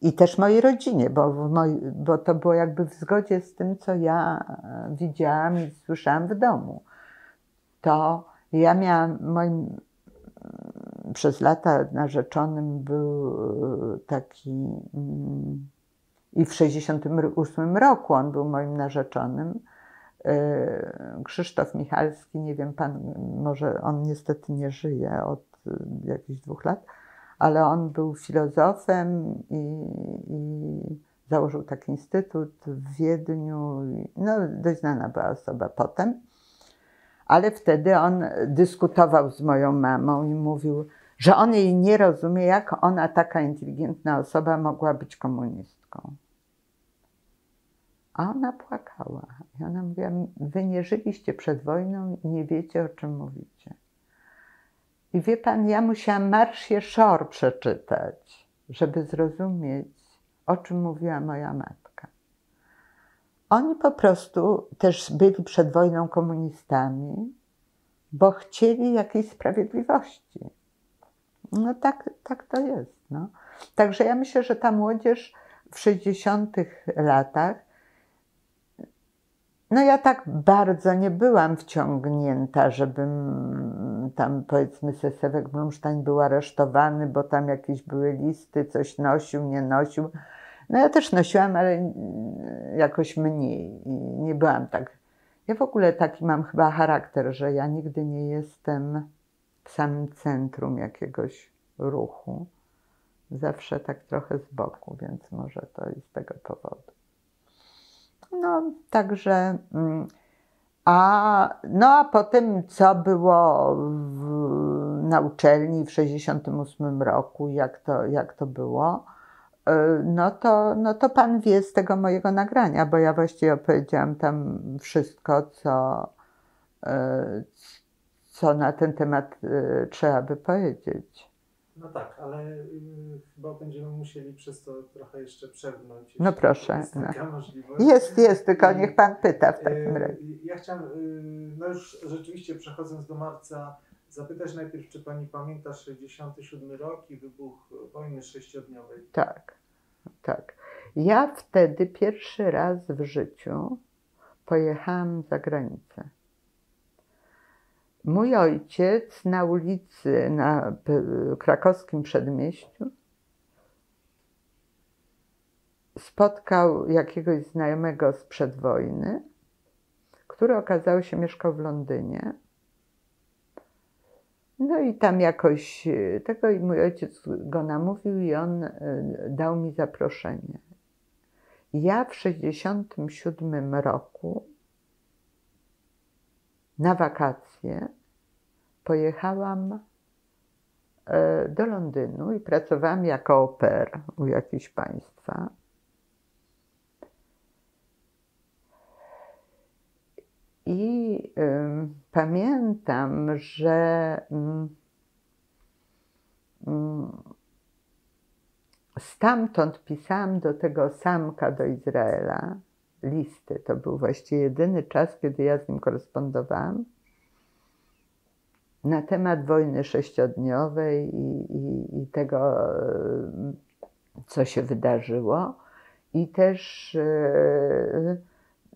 i też mojej rodzinie, bo to było jakby w zgodzie z tym, co ja widziałam i słyszałam w domu. To ja miałam, moim przez lata narzeczonym był taki, i w 1968 roku on był moim narzeczonym, Krzysztof Michalski, nie wiem, pan, może on niestety nie żyje od jakichś 2 lat, ale on był filozofem i założył taki instytut w Wiedniu, no dość znana była osoba potem, ale wtedy on dyskutował z moją mamą i mówił, że on jej nie rozumie, jak ona, taka inteligentna osoba, mogła być komunistką. A ona płakała. I ona mówiła, wy nie żyliście przed wojną i nie wiecie, o czym mówicie. I wie pan, ja musiałam Marsję Shore przeczytać, żeby zrozumieć, o czym mówiła moja matka. Oni po prostu też byli przed wojną komunistami, bo chcieli jakiejś sprawiedliwości. No tak, tak to jest. No. Także ja myślę, że ta młodzież w 60-tych latach, no ja tak bardzo nie byłam wciągnięta, żebym tam, powiedzmy, Sewek Blumstein był aresztowany, bo tam jakieś były listy, coś nosił, nie nosił. No ja też nosiłam, ale jakoś mniej. Nie byłam tak. Ja w ogóle taki mam chyba charakter, że ja nigdy nie jestem w samym centrum jakiegoś ruchu. Zawsze tak trochę z boku, więc może to i z tego powodu. No, także, a potem co było na uczelni w 1968 roku, jak to było, no to pan wie z tego mojego nagrania, bo ja właściwie opowiedziałam tam wszystko, co na ten temat trzeba by powiedzieć. No tak, ale chyba będziemy musieli przez to trochę jeszcze przewinąć. No proszę. Jest taka możliwość. Jest, tylko niech pan pyta w takim razie. Ja chciałem, no już rzeczywiście przechodząc do marca, zapytać najpierw, czy pani pamięta 1967 rok i wybuch wojny 6-dniowej? Tak, tak. Ja wtedy pierwszy raz w życiu pojechałam za granicę. Mój ojciec na ulicy, na krakowskim przedmieściu spotkał jakiegoś znajomego sprzed wojny, który okazało się mieszkał w Londynie. No i tam jakoś tego i mój ojciec go namówił i on dał mi zaproszenie. Ja w 1967 roku na wakacje pojechałam do Londynu i pracowałam jako au pair u jakichś państwa. I pamiętam, że stamtąd pisałam do tego Samka, do Izraela, listy. To był właściwie jedyny czas, kiedy ja z nim korespondowałam na temat wojny sześciodniowej i tego, co się wydarzyło. I też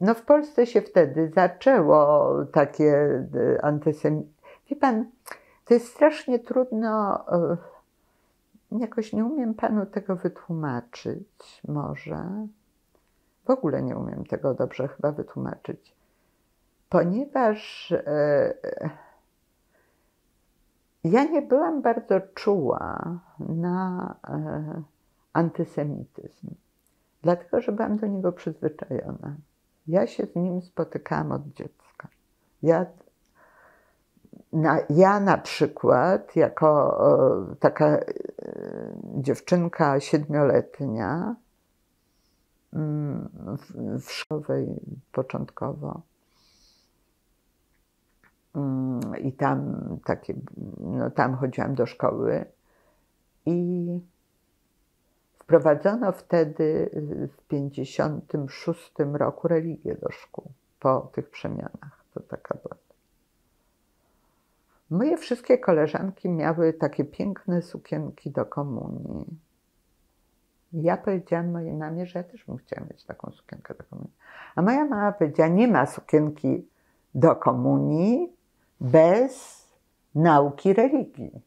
no w Polsce się wtedy zaczęło takie antysemityzm. Wie pan, to jest strasznie trudno, jakoś nie umiem panu tego wytłumaczyć może. W ogóle nie umiem tego dobrze chyba wytłumaczyć, ponieważ ja nie byłam bardzo czuła na antysemityzm, dlatego że byłam do niego przyzwyczajona. Ja się z nim spotykałam od dziecka. Ja na przykład, jako taka dziewczynka 7-letnia, w szkole początkowo, i tam takie, no tam chodziłam do szkoły i wprowadzono wtedy w 1956 roku religię do szkół, po tych przemianach, to taka była. Moje wszystkie koleżanki miały takie piękne sukienki do komunii. Ja powiedziałam mojej mamie, że ja też bym chciała mieć taką sukienkę do komunii. A moja mama powiedziała, nie ma sukienki do komunii bez nauki religii.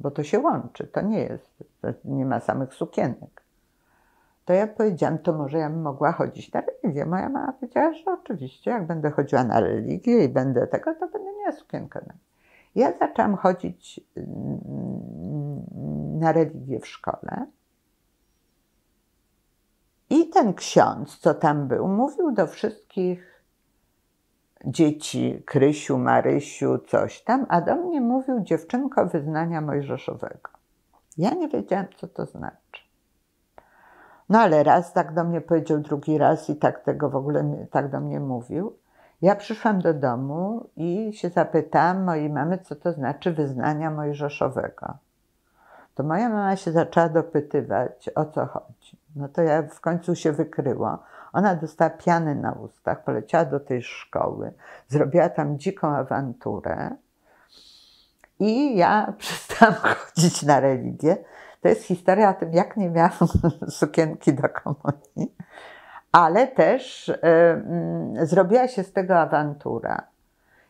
Bo to się łączy, to nie jest, to nie ma samych sukienek. To ja powiedziałam, to może ja bym mogła chodzić na religię. Moja mama powiedziała, że oczywiście, jak będę chodziła na religię i będę tego, to będę miała sukienkę. Ja zaczęłam chodzić na religię w szkole. I ten ksiądz, co tam był, mówił do wszystkich dzieci, Krysiu, Marysiu, coś tam, a do mnie mówił, dziewczynko wyznania mojżeszowego. Ja nie wiedziałam, co to znaczy. No ale raz tak do mnie powiedział, drugi raz i tak tego w ogóle, tak do mnie mówił. Ja przyszłam do domu i się zapytałam mojej mamy, co to znaczy wyznania mojżeszowego. To moja mama się zaczęła dopytywać, o co chodzi. No to ja w końcu się wykryło. Ona dostała piany na ustach, poleciała do tej szkoły, zrobiła tam dziką awanturę i ja przestałam chodzić na religię. To jest historia o tym, jak nie miałam sukienki do komunii, ale też zrobiła się z tego awantura.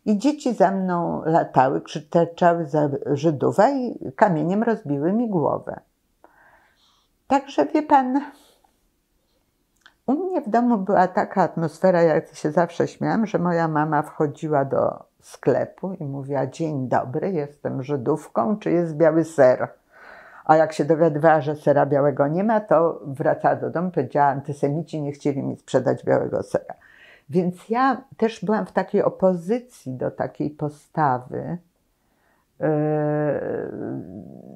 I dzieci za mną latały, krzyczały za Żydowa i kamieniem rozbiły mi głowę. Także wie pan, u mnie w domu była taka atmosfera, jak się zawsze śmiałam, że moja mama wchodziła do sklepu i mówiła, dzień dobry, jestem Żydówką, czy jest biały ser? A jak się dowiadywała, że sera białego nie ma, to wracała do domu, powiedziała, antysemici nie chcieli mi sprzedać białego sera. Więc ja też byłam w takiej opozycji do takiej postawy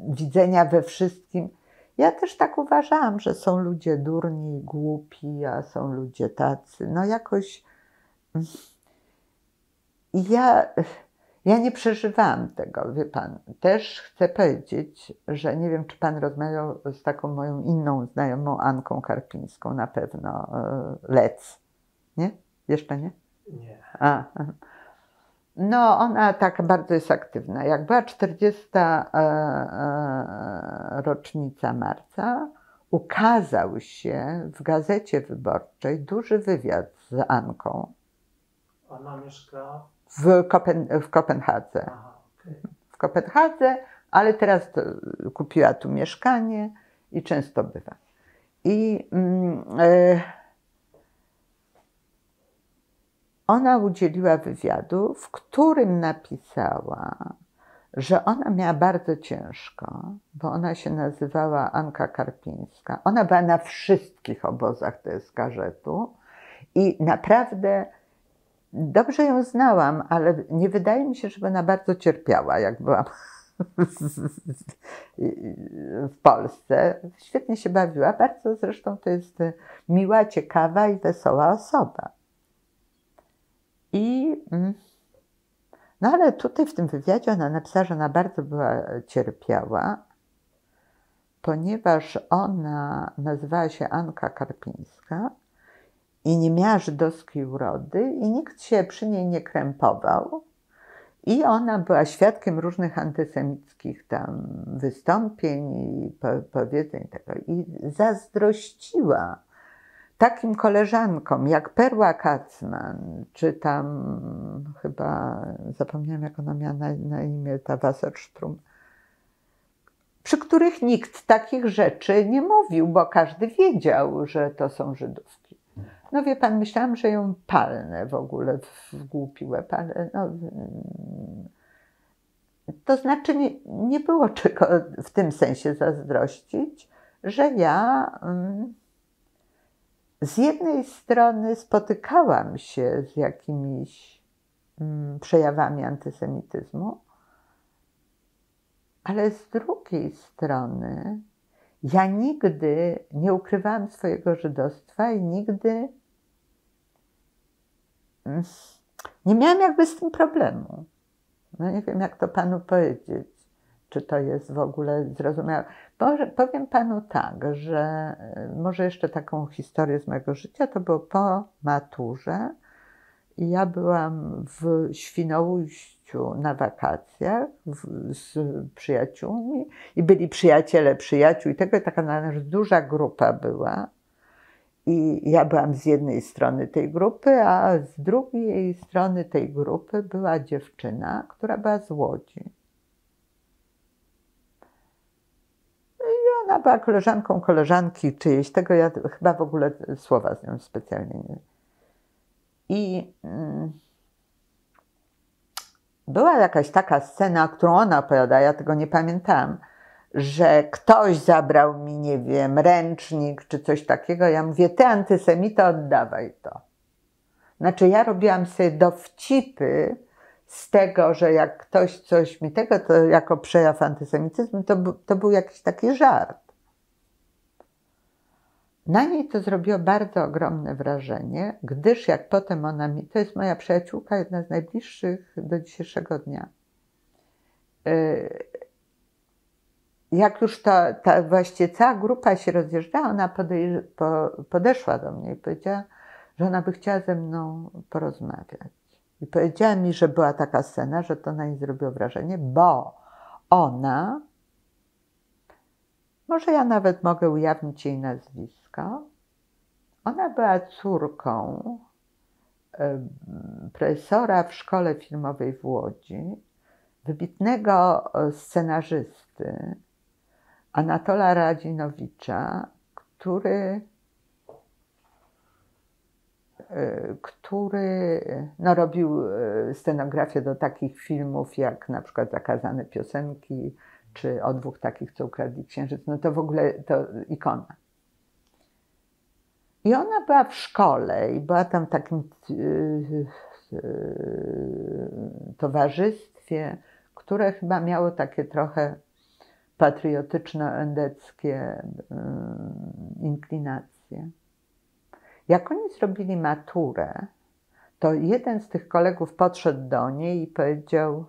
widzenia we wszystkim. Ja też tak uważałam, że są ludzie durni i głupi, a są ludzie tacy. No jakoś ja nie przeżywałam tego, wie pan. Też chcę powiedzieć, że nie wiem, czy pan rozmawiał z taką moją inną znajomą Anką Karpińską, na pewno Lec. Nie? Jeszcze nie? Nie. A. No ona tak bardzo jest aktywna. Jak była 40. rocznica marca, ukazał się w Gazecie Wyborczej duży wywiad z Anką. Ona mieszka w Kopenhadze. Aha, okay. W Kopenhadze, ale teraz kupiła tu mieszkanie i często bywa. I ona udzieliła wywiadu, w którym napisała, że ona miała bardzo ciężko, bo ona się nazywała Anka Karpińska. Ona była na wszystkich obozach TSK Żetu i naprawdę dobrze ją znałam, ale nie wydaje mi się, żeby ona bardzo cierpiała, jak byłam w Polsce. Świetnie się bawiła, bardzo zresztą to jest miła, ciekawa i wesoła osoba. I no ale tutaj w tym wywiadzie ona napisała, że ona bardzo była cierpiała, ponieważ ona nazywała się Anka Karpińska i nie miała żydowskiej urody i nikt się przy niej nie krępował. I ona była świadkiem różnych antysemickich tam wystąpień i powiedzeń tego. I zazdrościła takim koleżankom jak Perła Kacman, czy tam chyba, zapomniałam jak ona miała na imię, ta Wasserstrum, przy których nikt takich rzeczy nie mówił, bo każdy wiedział, że to są Żydówki. No wie pan, myślałam, że ją palnę w ogóle w głupi łeb, ale no, to znaczy nie było czego w tym sensie zazdrościć, że ja z jednej strony spotykałam się z jakimiś przejawami antysemityzmu, ale z drugiej strony ja nigdy nie ukrywałam swojego żydostwa i nigdy nie miałam jakby z tym problemu. No nie wiem, jak to panu powiedzieć, czy to jest w ogóle zrozumiałe. Powiem panu tak, że może jeszcze taką historię z mojego życia, to było po maturze i ja byłam w Świnoujściu na wakacjach z przyjaciółmi i byli przyjaciele przyjaciół i tego, taka nasza duża grupa była. I ja byłam z jednej strony tej grupy, a z drugiej strony tej grupy była dziewczyna, która była z Łodzi. I ona była koleżanką koleżanki czyjejś, tego ja chyba w ogóle słowa z nią specjalnie nie. I była jakaś taka scena, którą ona opowiadała, ja tego nie pamiętam, że ktoś zabrał mi, nie wiem, ręcznik czy coś takiego. Ja mówię, ty antysemito, oddawaj to. Znaczy ja robiłam sobie dowcipy z tego, że jak ktoś coś mi tego, to jako przejaw antysemityzmu, to był jakiś taki żart. Na niej to zrobiło bardzo ogromne wrażenie, gdyż jak potem ona mi, to jest moja przyjaciółka, jedna z najbliższych do dzisiejszego dnia, jak już ta właściwie cała grupa się rozjeżdżała, ona podeszła do mnie i powiedziała, że ona by chciała ze mną porozmawiać. I powiedziała mi, że była taka scena, że to na niej zrobiło wrażenie, bo ona, może ja nawet mogę ujawnić jej nazwisko, ona była córką profesora w szkole filmowej w Łodzi, wybitnego scenarzysty, Anatola Radzinowicza, który no, robił scenografię do takich filmów jak na przykład Zakazane piosenki, czy O dwóch takich, co ukradli księżyc. No to w ogóle to ikona. I ona była w szkole i była tam w takim towarzystwie, które chyba miało takie trochę patriotyczno-endeckie inklinacje. Jak oni zrobili maturę, to jeden z tych kolegów podszedł do niej i powiedział: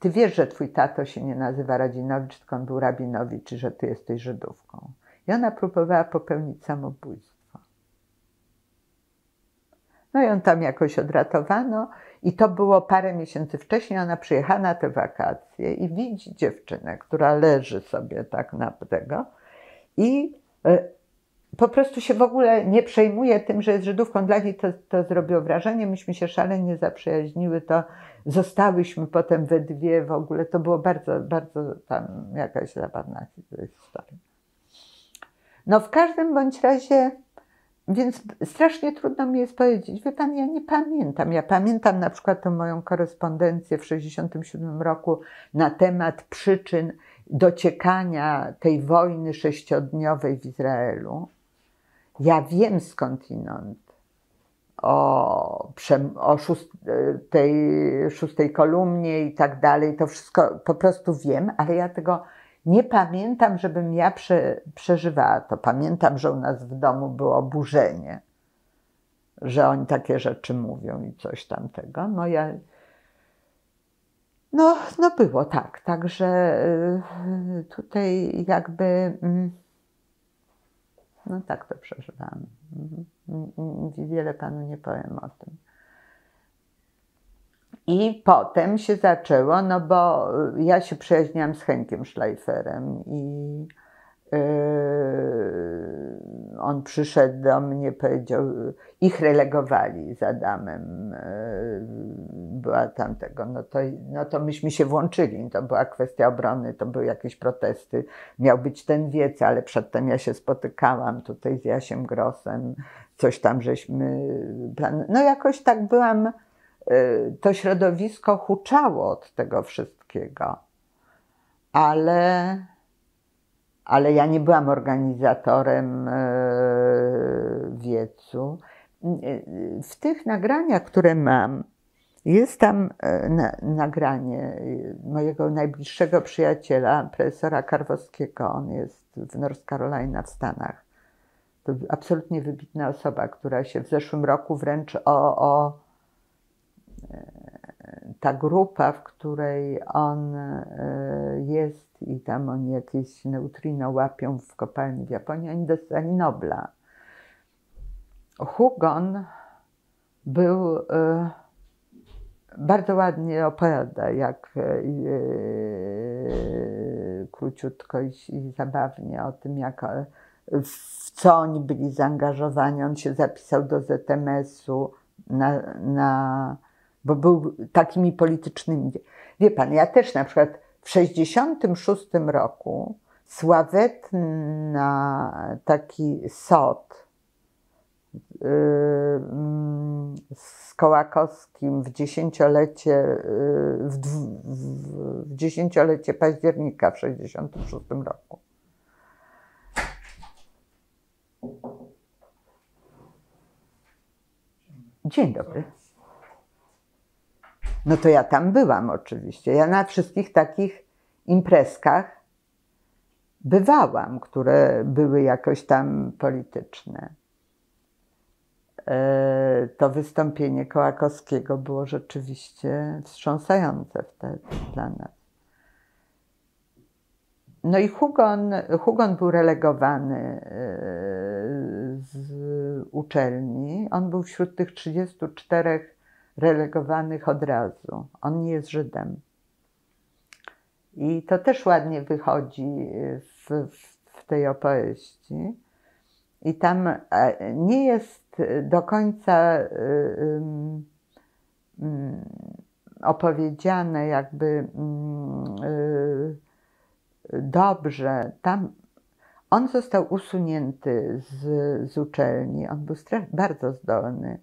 ty wiesz, że twój tato się nie nazywa Radzinowicz, tylko on był Rabinowicz i że ty jesteś Żydówką. I ona próbowała popełnić samobójstwo. No i on tam jakoś odratowano i to było parę miesięcy wcześniej, ona przyjechała na te wakacje i widzi dziewczynę, która leży sobie tak na tego i po prostu się w ogóle nie przejmuje tym, że jest Żydówką. Dla niej to zrobiło wrażenie, myśmy się szalenie zaprzyjaźniły, to zostałyśmy potem we dwie w ogóle, to było bardzo, bardzo tam jakaś zabawna historia. No w każdym bądź razie Więc strasznie trudno mi jest powiedzieć. Wie pan, ja nie pamiętam. Ja pamiętam na przykład tę moją korespondencję w 1967 roku na temat przyczyn dociekania tej wojny sześciodniowej w Izraelu. Ja wiem skądinąd o tej szóstej kolumnie i tak dalej. To wszystko po prostu wiem, ale ja tego nie pamiętam, żebym ja przeżywała to. Pamiętam, że u nas w domu było oburzenie, że oni takie rzeczy mówią i coś tamtego. No ja... No było tak. Także tutaj jakby... No tak to przeżywam. Wiele panu nie powiem o tym. I potem się zaczęło, no bo ja się przyjaźniłam z Henkiem Schleiferem i on przyszedł do mnie, powiedział, ich relegowali z Adamem, była tamtego, no to myśmy się włączyli, to była kwestia obrony, to były jakieś protesty, miał być ten wiec, ale przedtem ja się spotykałam tutaj z Jasiem Grossem, coś tam żeśmy no jakoś tak byłam, to środowisko huczało od tego wszystkiego, ale ja nie byłam organizatorem wiecu. W tych nagraniach, które mam, jest tam nagranie mojego najbliższego przyjaciela, profesora Karwowskiego. On jest w North Carolina w Stanach. To absolutnie wybitna osoba, która się w zeszłym roku wręcz ta grupa, w której on jest i tam oni jakieś neutrino łapią w kopalni w Japonii, oni dostali Nobla. Hugon był, bardzo ładnie opowiada, jak króciutko i zabawnie o tym, jak, w co oni byli zaangażowani. On się zapisał do ZMS-u bo był takimi politycznymi. Wie pan, ja też na przykład w 1966 roku sławetna taki SOT z Kołakowskim w dziesięciolecie października w 1966 roku. Dzień dobry. No to ja tam byłam oczywiście. Ja na wszystkich takich imprezkach bywałam, które były jakoś tam polityczne. To wystąpienie Kołakowskiego było rzeczywiście wstrząsające wtedy dla nas. No i Hugon był relegowany z uczelni. On był wśród tych 34 relegowanych od razu. On nie jest Żydem. I to też ładnie wychodzi w tej opowieści. I tam nie jest do końca opowiedziane jakby dobrze. Tam on został usunięty z uczelni. On był bardzo zdolny.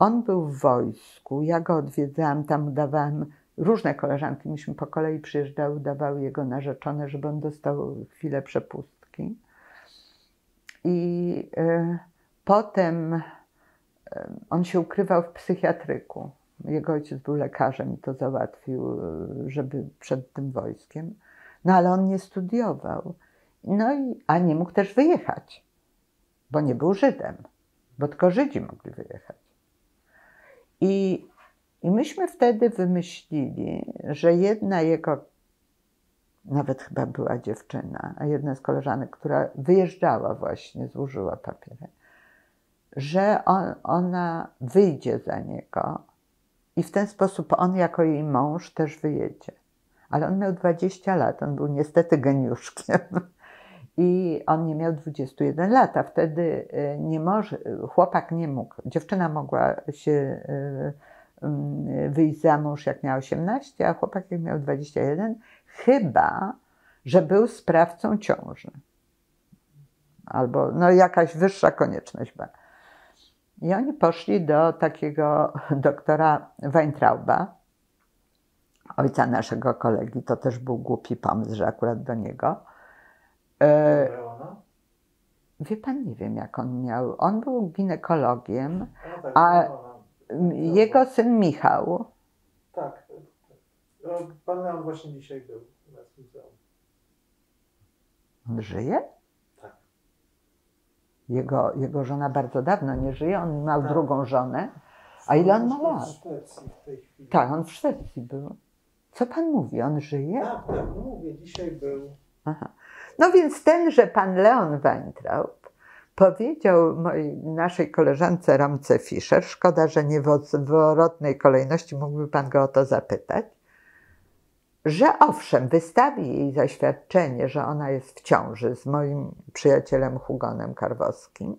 On był w wojsku, ja go odwiedzałam, tam udawałam, różne koleżanki, myśmy po kolei przyjeżdżały, udawały jego narzeczone, żeby on dostał chwilę przepustki. I potem on się ukrywał w psychiatryku. Jego ojciec był lekarzem i to załatwił, żeby przed tym wojskiem. No ale on nie studiował, a nie mógł też wyjechać, bo nie był Żydem, bo tylko Żydzi mogli wyjechać. I myśmy wtedy wymyślili, że jedna jego, nawet chyba była dziewczyna, a jedna z koleżanek, która wyjeżdżała właśnie, złożyła papiery, że ona wyjdzie za niego i w ten sposób on jako jej mąż też wyjedzie. Ale on miał 20 lat, on był niestety geniuszkiem. I on nie miał 21 lat, a wtedy chłopak nie mógł. Dziewczyna mogła się wyjść za mąż jak miała 18, a chłopak jak miał 21, chyba że był sprawcą ciąży. Albo jakaś wyższa konieczność była. I oni poszli do takiego doktora Weintrauba, ojca naszego kolegi. To też był głupi pomysł, że akurat do niego. Wie pan, nie wiem jak on miał. On był ginekologiem, a jego syn Michał. Tak, pan Leon właśnie dzisiaj był na muzeum. On żyje? Tak. Jego żona bardzo dawno nie żyje, on miał drugą żonę. A ile on ma lat? W tej chwili. Tak, on w Szwecji był. Co pan mówi, on żyje? Tak, mówię, dzisiaj był. Aha. No więc tenże pan Leon Weintraub powiedział naszej koleżance Romce Fischer, szkoda, że nie w odwrotnej kolejności, mógłby pan go o to zapytać, że owszem, wystawi jej zaświadczenie, że ona jest w ciąży z moim przyjacielem Hugonem Karwowskim,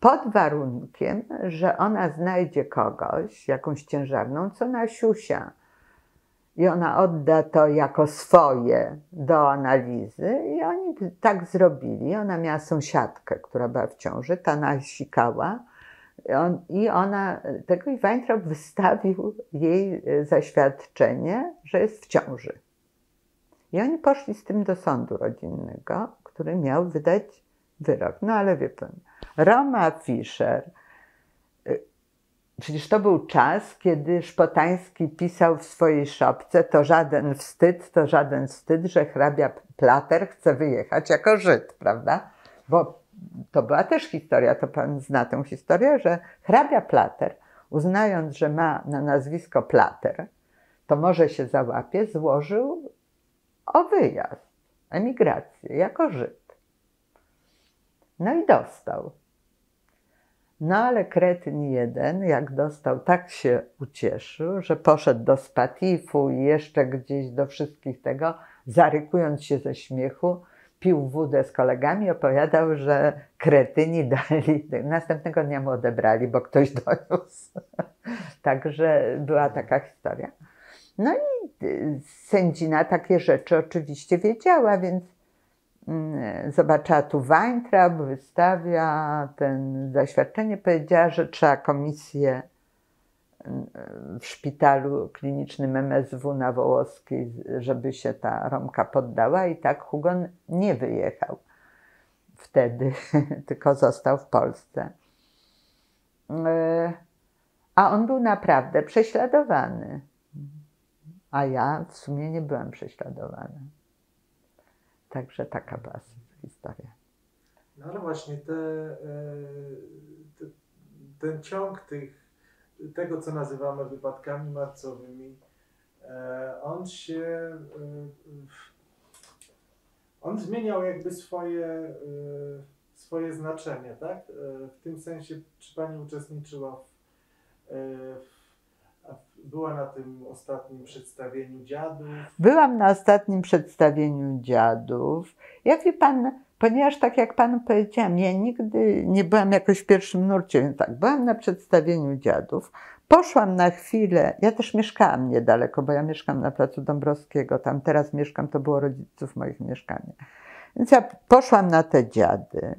pod warunkiem, że ona znajdzie kogoś, jakąś ciężarną, co na siusia. I ona odda to jako swoje do analizy i oni tak zrobili. Ona miała sąsiadkę, która była w ciąży, ta nasikała i ona tego i Weintraub wystawił jej zaświadczenie, że jest w ciąży. I oni poszli z tym do sądu rodzinnego, który miał wydać wyrok. No ale wie pan, Roma Fischer. Przecież to był czas, kiedy Szpotański pisał w swojej szopce to żaden wstyd, że hrabia Plater chce wyjechać jako Żyd, prawda? Bo to była też historia, to pan zna tę historię, że hrabia Plater, uznając, że ma na nazwisko Plater, to może się załapie, złożył o wyjazd, emigrację jako Żyd. No i dostał. No ale kretyn jeden, jak dostał, tak się ucieszył, że poszedł do Spatifu i jeszcze gdzieś do wszystkich tego, zarykując się ze śmiechu, pił wódę z kolegami, opowiadał, że kretyni dali, następnego dnia mu odebrali, bo ktoś doniósł. Także była taka historia. No i sędzina takie rzeczy oczywiście wiedziała, więc zobaczyła tu Weintraub, wystawia ten zaświadczenie, powiedziała, że trzeba komisję w szpitalu klinicznym MSW na Wołoskiej, żeby się ta Romka poddała i tak Hugon nie wyjechał wtedy, tylko został w Polsce. A on był naprawdę prześladowany, a ja w sumie nie byłam prześladowana. Także taka była historia. No ale właśnie ten ciąg tego, co nazywamy wypadkami marcowymi, on zmieniał jakby swoje znaczenie, tak? W tym sensie, czy pani uczestniczyła była na tym ostatnim przedstawieniu Dziadów? Byłam na ostatnim przedstawieniu Dziadów. Jak wie pan, ponieważ tak jak panu powiedziałam, ja nigdy nie byłam jakoś w pierwszym nurcie, więc tak, byłam na przedstawieniu Dziadów. Poszłam na chwilę, ja też mieszkałam niedaleko, bo ja mieszkam na placu Dąbrowskiego, tam teraz mieszkam, to było rodziców moich mieszkanie. Więc ja poszłam na te Dziady,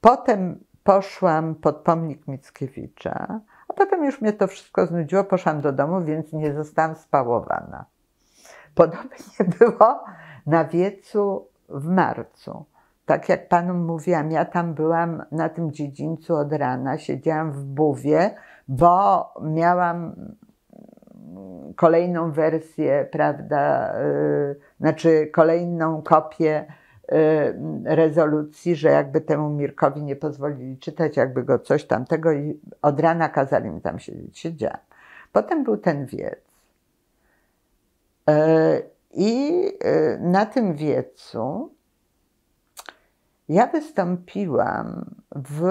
potem poszłam pod pomnik Mickiewicza, a potem już mnie to wszystko znudziło, poszłam do domu, więc nie zostałam spałowana. Podobnie było na wiecu w marcu. Tak jak panu mówiłam, ja tam byłam na tym dziedzińcu od rana, siedziałam w buwie, bo miałam kolejną wersję, prawda, znaczy kolejną kopię rezolucji, że jakby temu Mirkowi nie pozwolili czytać, jakby go coś tamtego i od rana kazali mi tam siedzieć. Siedziałam. Potem był ten wiec. I na tym wiecu ja wystąpiłam w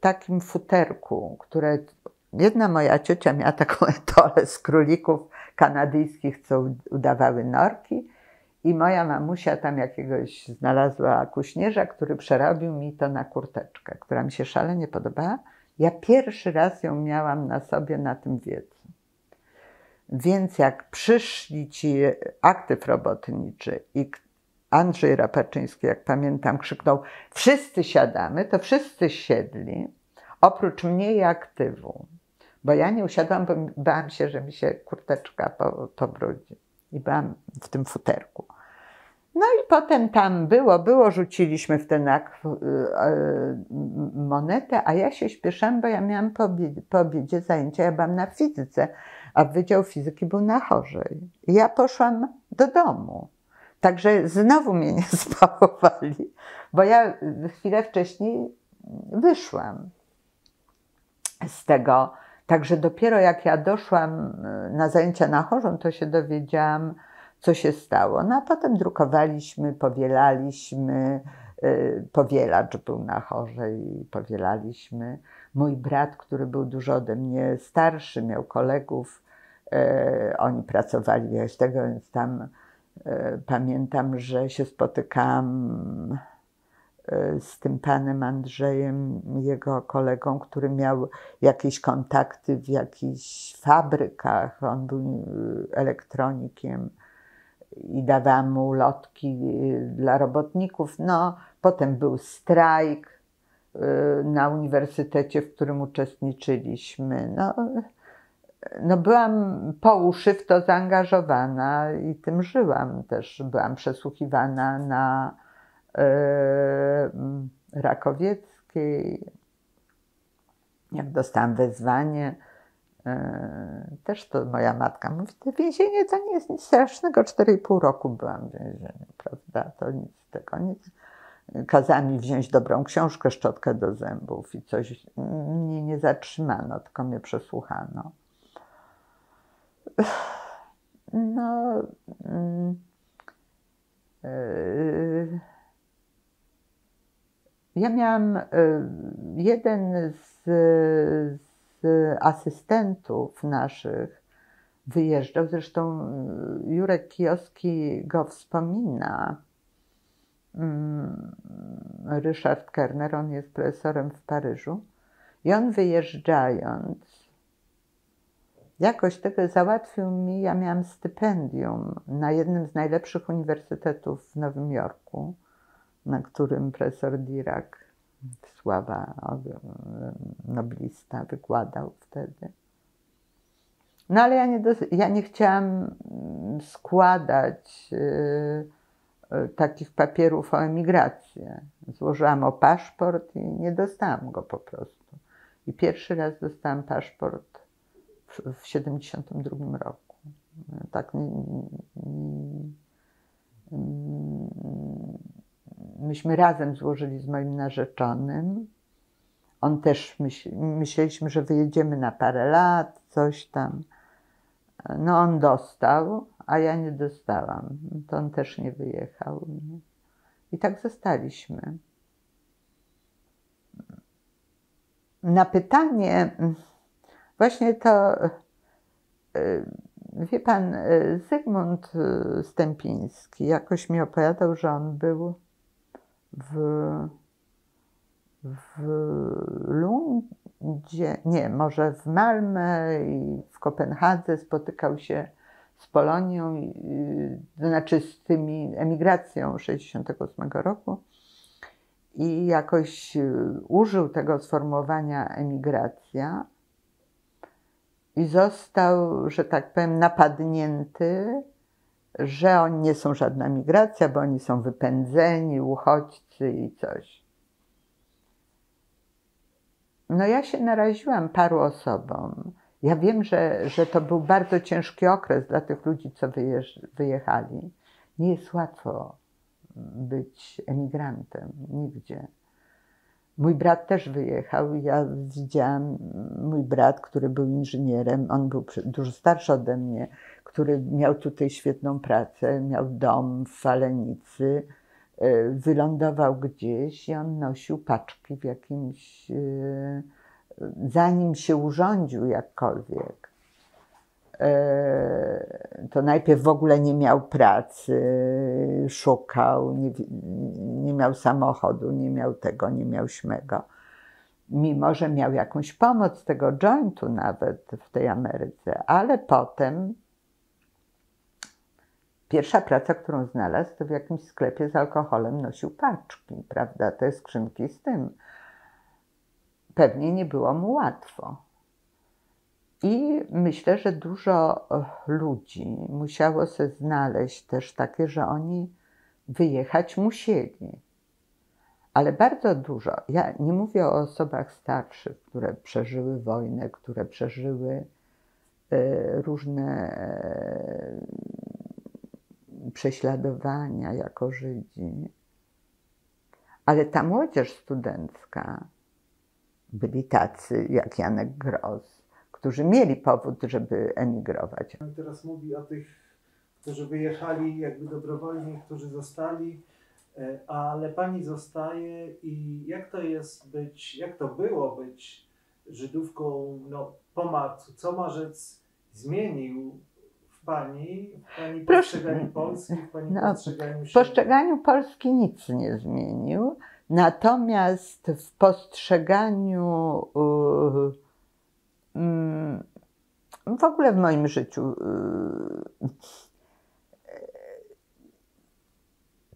takim futerku, które jedna moja ciocia miała taką etolę z królików kanadyjskich, co udawały norki. I moja mamusia tam jakiegoś znalazła kuśnierza, który przerobił mi to na kurteczkę, która mi się szalenie podobała. Ja pierwszy raz ją miałam na sobie na tym wiecu. Więc jak przyszli ci aktyw robotniczy i Andrzej Rapaczyński, jak pamiętam, krzyknął: wszyscy siadamy, to wszyscy siedli. Oprócz mnie i aktywu, bo ja nie usiadłam, bo bałam się, że mi się kurteczka pobrudzi i byłam w tym futerku. No i potem tam było, rzuciliśmy w ten monetę, a ja się śpieszyłam, bo ja miałam po obiedzie zajęcia, ja byłam na fizyce, a Wydział Fizyki był na Chorzej. I ja poszłam do domu, także znowu mnie nie spałowali, bo ja chwilę wcześniej wyszłam z tego. Także dopiero jak ja doszłam na zajęcia na Chorzą, to się dowiedziałam, co się stało. No a potem drukowaliśmy, powielaliśmy, powielacz był na Chorzej i powielaliśmy. Mój brat, który był dużo ode mnie starszy, miał kolegów, oni pracowali, ja z tego, więc tam pamiętam, że się spotykałam z tym panem Andrzejem, jego kolegą, który miał jakieś kontakty w jakichś fabrykach. On był elektronikiem i dawałam mu ulotki dla robotników. No, potem był strajk na uniwersytecie, w którym uczestniczyliśmy. No byłam po uszy w to zaangażowana i tym żyłam też. Byłam przesłuchiwana na Rakowieckiej, jak dostałam wezwanie, też to moja matka mówi, to więzienie to nie jest nic strasznego, 4,5 roku byłam w więzieniu, prawda, to nic z tego, nic. Kazała mi wziąć dobrą książkę, szczotkę do zębów i coś, mnie nie zatrzymano, tylko mnie przesłuchano. No... Ja miałam jeden z asystentów naszych wyjeżdżał, zresztą Jurek Kijowski go wspomina, Ryszard Kerner, on jest profesorem w Paryżu i on wyjeżdżając jakoś tego załatwił mi, ja miałam stypendium na jednym z najlepszych uniwersytetów w Nowym Jorku, na którym profesor Dirac, sława noblista, wykładał wtedy. No ale ja nie chciałam składać takich papierów o emigrację. Złożyłam o paszport i nie dostałam go po prostu. I pierwszy raz dostałam paszport w 1972 roku. Tak myśmy razem złożyli z moim narzeczonym. On też, myśleliśmy, że wyjedziemy na parę lat, coś tam. No on dostał, a ja nie dostałam. To on też nie wyjechał. I tak zostaliśmy. Na pytanie, właśnie to, wie pan, Zygmunt Stępiński jakoś mi opowiadał, że on był w Lundzie, nie, może w Malmę i w Kopenhadze spotykał się z Polonią, to znaczy z tymi emigracją 68 roku i jakoś użył tego sformułowania emigracja i został, że tak powiem, napadnięty, że oni nie są żadna migracja, bo oni są wypędzeni, uchodźcy i coś. No ja się naraziłam paru osobom. Ja wiem, że to był bardzo ciężki okres dla tych ludzi, co wyjechali. Nie jest łatwo być emigrantem nigdzie. Mój brat też wyjechał. Ja widziałam, mój brat, który był inżynierem, on był dużo starszy ode mnie, który miał tutaj świetną pracę, miał dom w Falenicy, wylądował gdzieś i on nosił paczki w jakimś... Zanim się urządził jakkolwiek, to najpierw w ogóle nie miał pracy, szukał, nie miał samochodu, nie miał tego, nie miał śmego. Mimo że miał jakąś pomoc z tego jointu nawet w tej Ameryce, ale potem... Pierwsza praca, którą znalazł, to w jakimś sklepie z alkoholem nosił paczki, prawda, te skrzynki z tym. pewnie nie było mu łatwo. I myślę, że dużo ludzi musiało się znaleźć też takie, że oni wyjechać musieli. Ale bardzo dużo, ja nie mówię o osobach starszych, które przeżyły wojnę, które przeżyły różne prześladowania jako Żydzi, ale ta młodzież studencka, byli tacy jak Janek Gross, którzy mieli powód, żeby emigrować. Pan teraz mówi o tych, którzy wyjechali jakby dobrowolnie, którzy zostali, ale pani zostaje i jak to jest być, jak to było być Żydówką, no, po matce, co Marzec zmienił w pani, w postrzeganiu Polski, w pani postrzeganiu się? W postrzeganiu Polski nic nie zmienił, natomiast w postrzeganiu w ogóle w moim życiu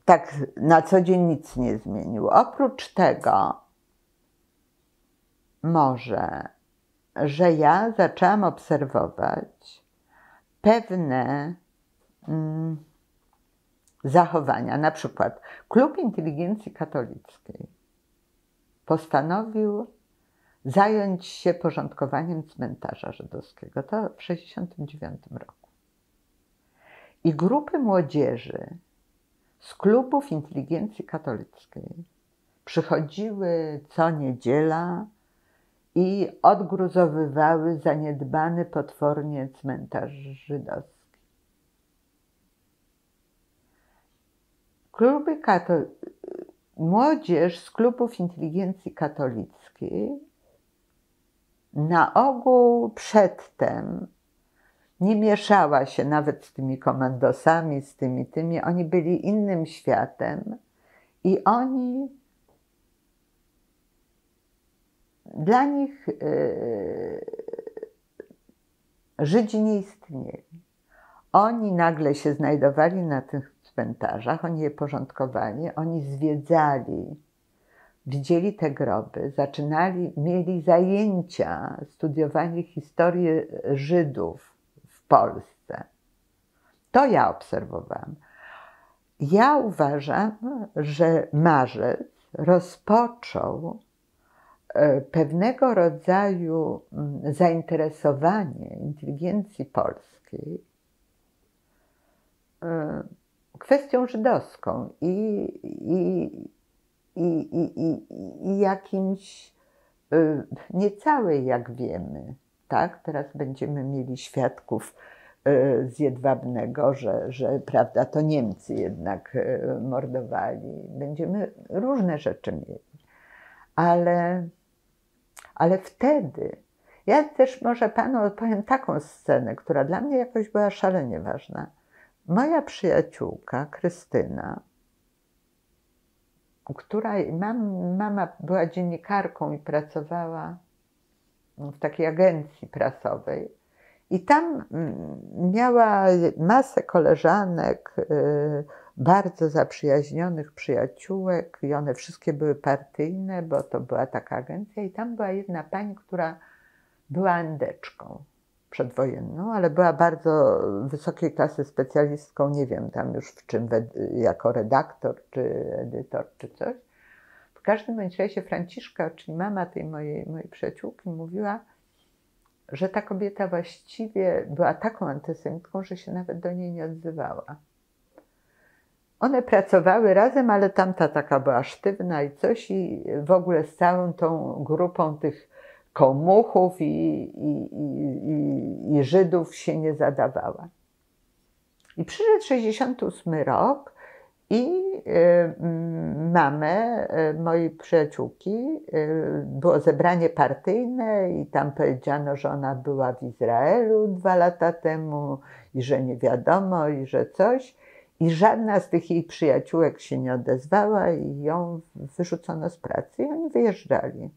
tak na co dzień nic nie zmienił. Oprócz tego może, że ja zaczęłam obserwować pewne zachowania. Na przykład Klub Inteligencji Katolickiej postanowił zająć się porządkowaniem cmentarza żydowskiego. To w 1969 roku. I grupy młodzieży z klubów inteligencji katolickiej przychodziły co niedziela i odgruzowywały zaniedbany potwornie cmentarz żydowski. Młodzież z klubów inteligencji katolickiej na ogół przedtem nie mieszała się nawet z tymi komandosami, z tymi. Oni byli innym światem i oni, dla nich Żydzi nie istnieli. Oni nagle się znajdowali na tych cmentarzach, oni je porządkowali, oni zwiedzali, widzieli te groby, zaczynali, mieli zajęcia, studiowali historię Żydów w Polsce. To ja obserwowałam. Ja uważam, że Marzec rozpoczął pewnego rodzaju zainteresowanie inteligencji polskiej kwestią żydowską i jakimś niecałej, jak wiemy. Tak, teraz będziemy mieli świadków z Jedwabnego, że prawda, to Niemcy jednak mordowali. Będziemy różne rzeczy mieli. Ale wtedy, ja też może panu opowiem taką scenę, która dla mnie jakoś była szalenie ważna. Moja przyjaciółka Krystyna, która, mama była dziennikarką i pracowała w takiej agencji prasowej i tam miała masę koleżanek, bardzo zaprzyjaźnionych przyjaciółek i one wszystkie były partyjne, bo to była taka agencja i tam była jedna pani, która była endeczką przedwojenną, ale była bardzo wysokiej klasy specjalistką, nie wiem tam już w czym, jako redaktor czy edytor czy coś. W każdym razie Franciszka, czyli mama tej mojej przyjaciółki, mówiła, że ta kobieta właściwie była taką antysemitką, że się nawet do niej nie odzywała. One pracowały razem, ale tamta taka była sztywna i coś i w ogóle z całą tą grupą tych komuchów i Żydów się nie zadawała. I przyszedł 68 rok, i mamę mojej przyjaciółki, było zebranie partyjne i tam powiedziano, że ona była w Izraelu 2 lata temu i że nie wiadomo i że coś. I żadna z tych jej przyjaciółek się nie odezwała i ją wyrzucono z pracy i oni wyjeżdżali.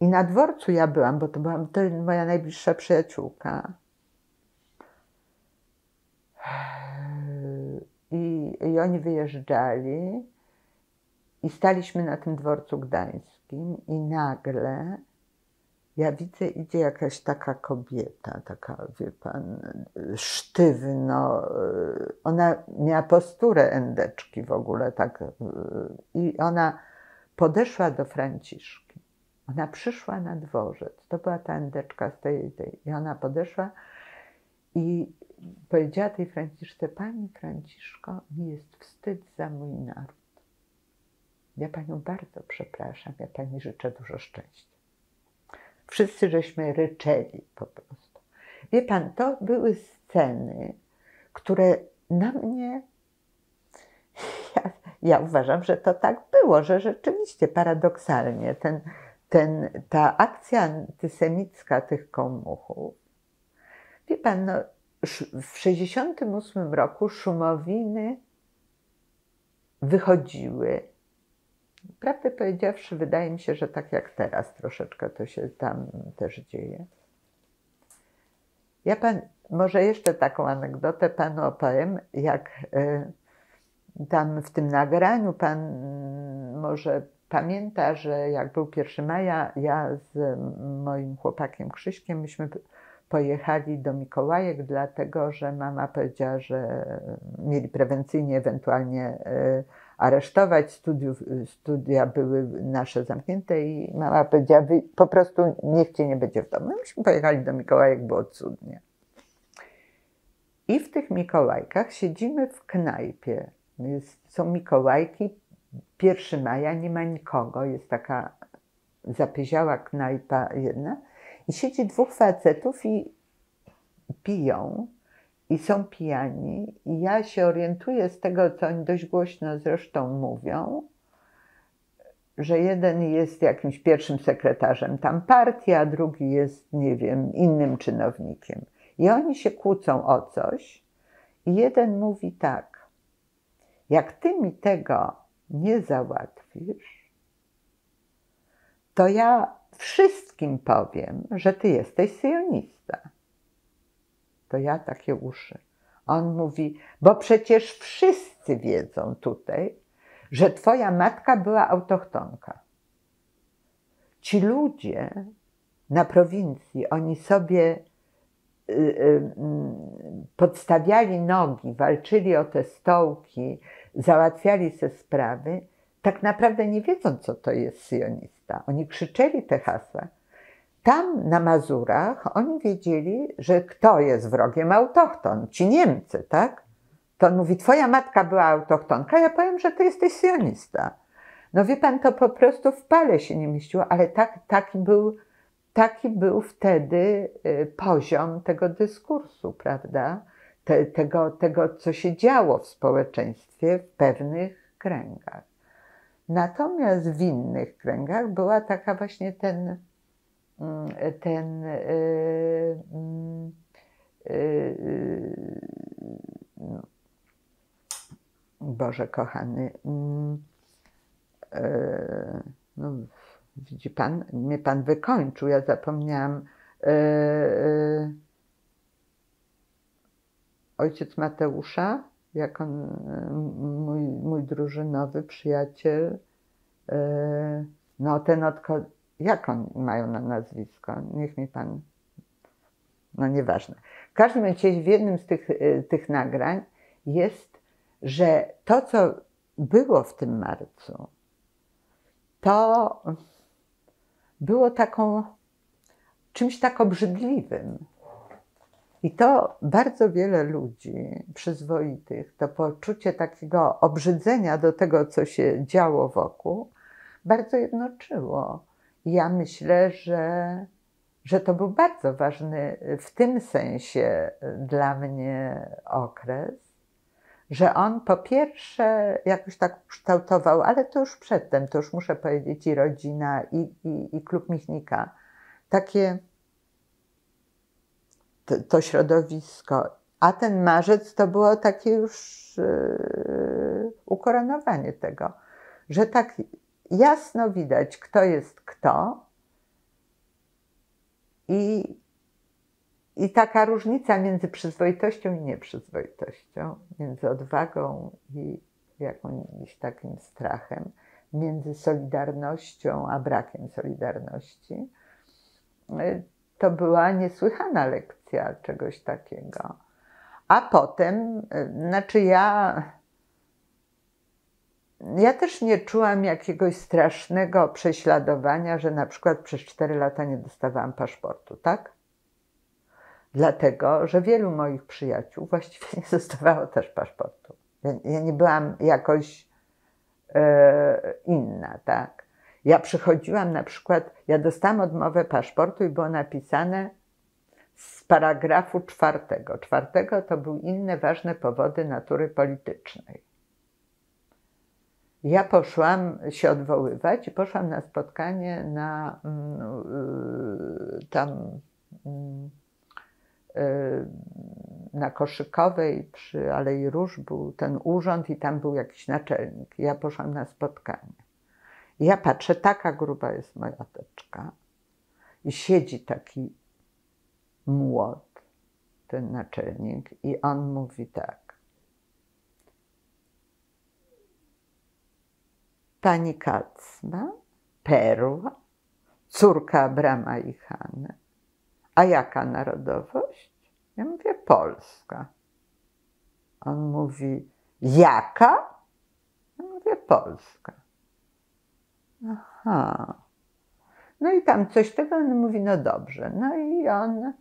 I na dworcu ja byłam, bo to była moja najbliższa przyjaciółka. I oni wyjeżdżali I staliśmy na tym dworcu gdańskim i nagle ja widzę, idzie jakaś taka kobieta, taka, wie pan, sztywno. Ona miała posturę endeczki w ogóle, tak. I ona podeszła do Franciszki. Ona przyszła na dworzec. To była ta endeczka z tej. I ona podeszła i powiedziała tej Franciszce: pani Franciszko, mi jest wstyd za mój naród. Ja panią bardzo przepraszam, ja pani życzę dużo szczęścia. Wszyscy żeśmy ryczeli po prostu. Wie pan, to były sceny, które na mnie... Ja uważam, że to tak było, że rzeczywiście paradoksalnie ta akcja antysemicka tych komuchów. Wie pan, no, w 1968 roku Szumowiny wychodziły. Prawdę powiedziawszy, wydaje mi się, że tak jak teraz troszeczkę to się tam też dzieje. Ja pan, może jeszcze taką anegdotę panu opowiem, jak tam w tym nagraniu pan może pamięta, że jak był 1 maja, ja z moim chłopakiem Krzyśkiem, myśmy pojechali do Mikołajek, dlatego że mama powiedziała, że mieli prewencyjnie ewentualnie aresztować, studia były nasze zamknięte i mama powiedziała: po prostu niech cię nie będzie w domu. Myśmy pojechali do Mikołajek, było cudnie. I w tych Mikołajkach siedzimy w knajpie. Są Mikołajki, 1 maja, nie ma nikogo, jest taka zapyziała knajpa jedna i siedzi dwóch facetów i piją. I są pijani i ja się orientuję z tego, co oni dość głośno zresztą mówią, że jeden jest jakimś pierwszym sekretarzem tam partii, a drugi jest, nie wiem, innym czynownikiem. I oni się kłócą o coś i jeden mówi tak: jak ty mi tego nie załatwisz, to ja wszystkim powiem, że ty jesteś syjonista. To ja takie uszy. On mówi: bo przecież wszyscy wiedzą tutaj, że twoja matka była autochtonka. Ci ludzie na prowincji, oni sobie podstawiali nogi, walczyli o te stołki, załatwiali se sprawy, tak naprawdę nie wiedzą, co to jest syjonista. Oni krzyczeli te hasła. Tam na Mazurach oni wiedzieli, że kto jest wrogiem autochton, ci Niemcy, tak? To on mówi: twoja matka była autochtonka, ja powiem, że ty jesteś syjonista. No wie pan, to po prostu w pale się nie mieściło, ale taki był wtedy poziom tego dyskursu, prawda? Tego, co się działo w społeczeństwie w pewnych kręgach. Natomiast w innych kręgach była taka właśnie Boże kochany, no, widzi pan, mnie pan wykończył, ja zapomniałam. Ojciec Mateusza, jak on, mój drużynowy przyjaciel, no ten jak oni mają na nazwisko? Niech mi pan... No nieważne. W każdym razie w jednym z tych nagrań jest, że to, co było w tym marcu, to było czymś tak obrzydliwym. I to bardzo wiele ludzi przyzwoitych, to poczucie takiego obrzydzenia do tego, co się działo wokół, bardzo jednoczyło. Ja myślę, że to był bardzo ważny w tym sensie dla mnie okres, że on po pierwsze jakoś tak kształtował, ale to już przedtem, to już muszę powiedzieć, i rodzina, i klub Michnika, takie to środowisko. A ten marzec to było takie już ukoronowanie tego, że tak... Jasno widać, kto jest kto, i taka różnica między przyzwoitością i nieprzyzwoitością, między odwagą i jakimś takim strachem, między Solidarnością a brakiem Solidarności, to była niesłychana lekcja czegoś takiego. A potem, znaczy ja też nie czułam jakiegoś strasznego prześladowania, że na przykład przez 4 lata nie dostawałam paszportu, tak? Dlatego, że wielu moich przyjaciół właściwie nie dostawało też paszportu. Ja nie byłam jakoś inna, tak? Ja przychodziłam na przykład, ja dostałam odmowę paszportu i było napisane z paragrafu 4. 4 to były inne ważne powody natury politycznej. Ja poszłam się odwoływać i poszłam na spotkanie na na Koszykowej przy Alei Róż był ten urząd i tam był jakiś naczelnik. Ja poszłam na spotkanie. I ja patrzę, taka gruba jest moja teczka i siedzi taki młot, ten naczelnik i on mówi tak. Pani Kacma, Perła, córka Abrama i Hany. A jaka narodowość? Ja mówię, polska. On mówi, jaka? Ja mówię, polska. Aha. No i tam coś tego, on mówi, no dobrze. No i on,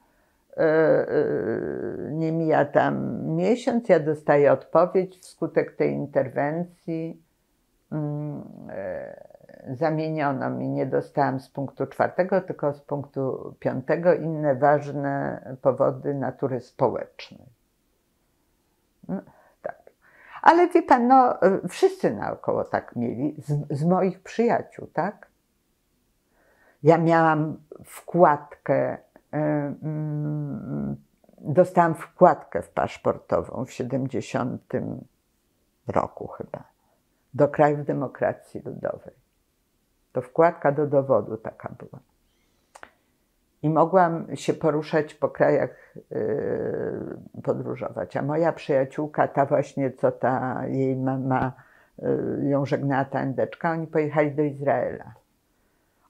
nie mija tam miesiąc, ja dostaję odpowiedź wskutek tej interwencji. Zamieniono mi, nie dostałam z punktu 4, tylko z punktu 5, inne ważne powody natury społecznej. No, tak. Ale wie pan, no, wszyscy naokoło tak mieli, z moich przyjaciół, tak? Ja miałam wkładkę, dostałam wkładkę paszportową w 70 roku chyba. Do krajów demokracji ludowej. To wkładka do dowodu taka była. I mogłam się poruszać po krajach, podróżować. A moja przyjaciółka, ta właśnie, co ta jej mama ją żegnała, ta endeczka, oni pojechali do Izraela.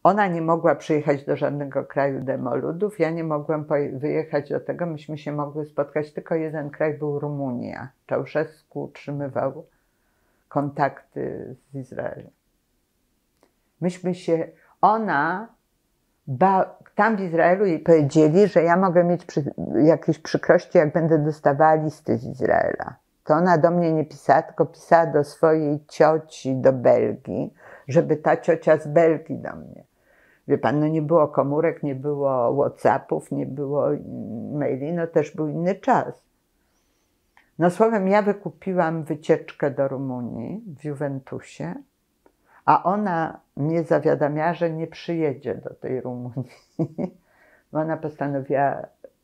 Ona nie mogła przyjechać do żadnego kraju demoludów, ja nie mogłam wyjechać do tego, myśmy się mogły spotkać, tylko jeden kraj był Rumunia. Czałszewski utrzymywał kontakty z Izraelem. Myśmy się, tam w Izraelu jej powiedzieli, że ja mogę mieć jakieś przykrości, jak będę dostawała listy z Izraela. To ona do mnie nie pisała, tylko pisała do swojej cioci do Belgii, żeby ta ciocia z Belgii do mnie. Wie pan, no nie było komórek, nie było WhatsAppów, nie było maili, no też był inny czas. No słowem, ja wykupiłam wycieczkę do Rumunii w Juventusie, a ona mnie zawiadamiała, że nie przyjedzie do tej Rumunii. Bo ona postanowiła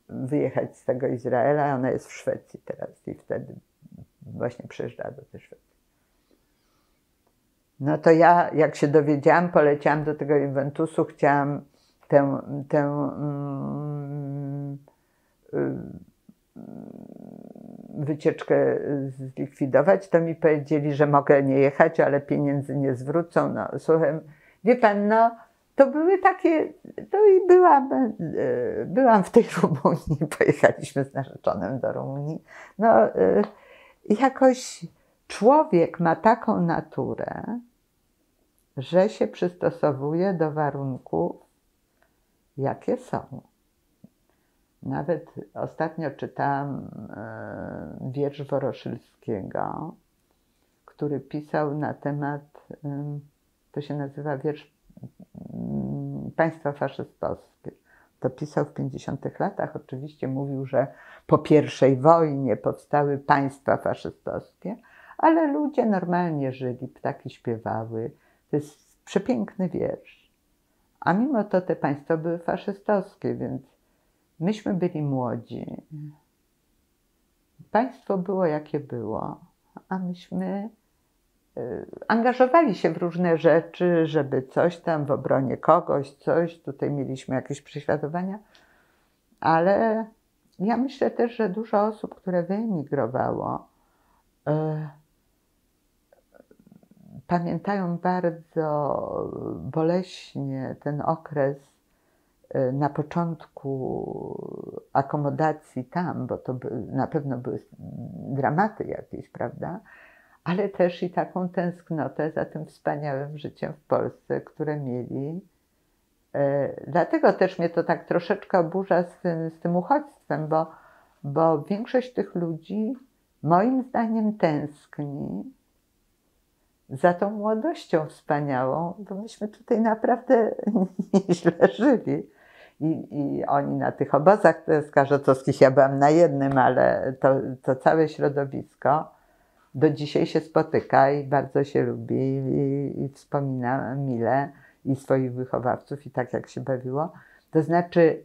wyjechać z tego Izraela, ona jest w Szwecji teraz i wtedy właśnie przyjeżdżała do tej Szwecji. No to ja, jak się dowiedziałam, poleciałam do tego Juventusu, chciałam wycieczkę zlikwidować, to mi powiedzieli, że mogę nie jechać, ale pieniędzy nie zwrócą. No, słucham, wie pan, no, to były takie, no i byłam w tej Rumunii, pojechaliśmy z narzeczonym do Rumunii. No, jakoś człowiek ma taką naturę, że się przystosowuje do warunków, jakie są. Nawet ostatnio czytałam wiersz Woroszylskiego, który pisał na temat, to się nazywa wiersz Państwa faszystowskie. To pisał w 50-tych latach. Oczywiście mówił, że po I wojnie powstały państwa faszystowskie, ale ludzie normalnie żyli, ptaki śpiewały. To jest przepiękny wiersz. A mimo to te państwa były faszystowskie, więc myśmy byli młodzi, państwo było jakie było, a myśmy angażowali się w różne rzeczy, żeby coś tam w obronie kogoś, coś, tutaj mieliśmy jakieś prześladowania, ale ja myślę też, że dużo osób, które wyemigrowało, Pamiętają bardzo boleśnie ten okres na początku akomodacji tam, bo to na pewno były dramaty jakieś, prawda? Ale też i taką tęsknotę za tym wspaniałym życiem w Polsce, które mieli. Dlatego też mnie to tak troszeczkę oburza z tym uchodźstwem, bo większość tych ludzi moim zdaniem tęskni za tą młodością wspaniałą, bo myśmy tutaj naprawdę nieźle żyli. I oni na tych obozach TSK żetowskich, ja byłam na jednym, ale to całe środowisko do dzisiaj się spotyka i bardzo się lubi i wspomina mile i swoich wychowawców i tak jak się bawiło. To znaczy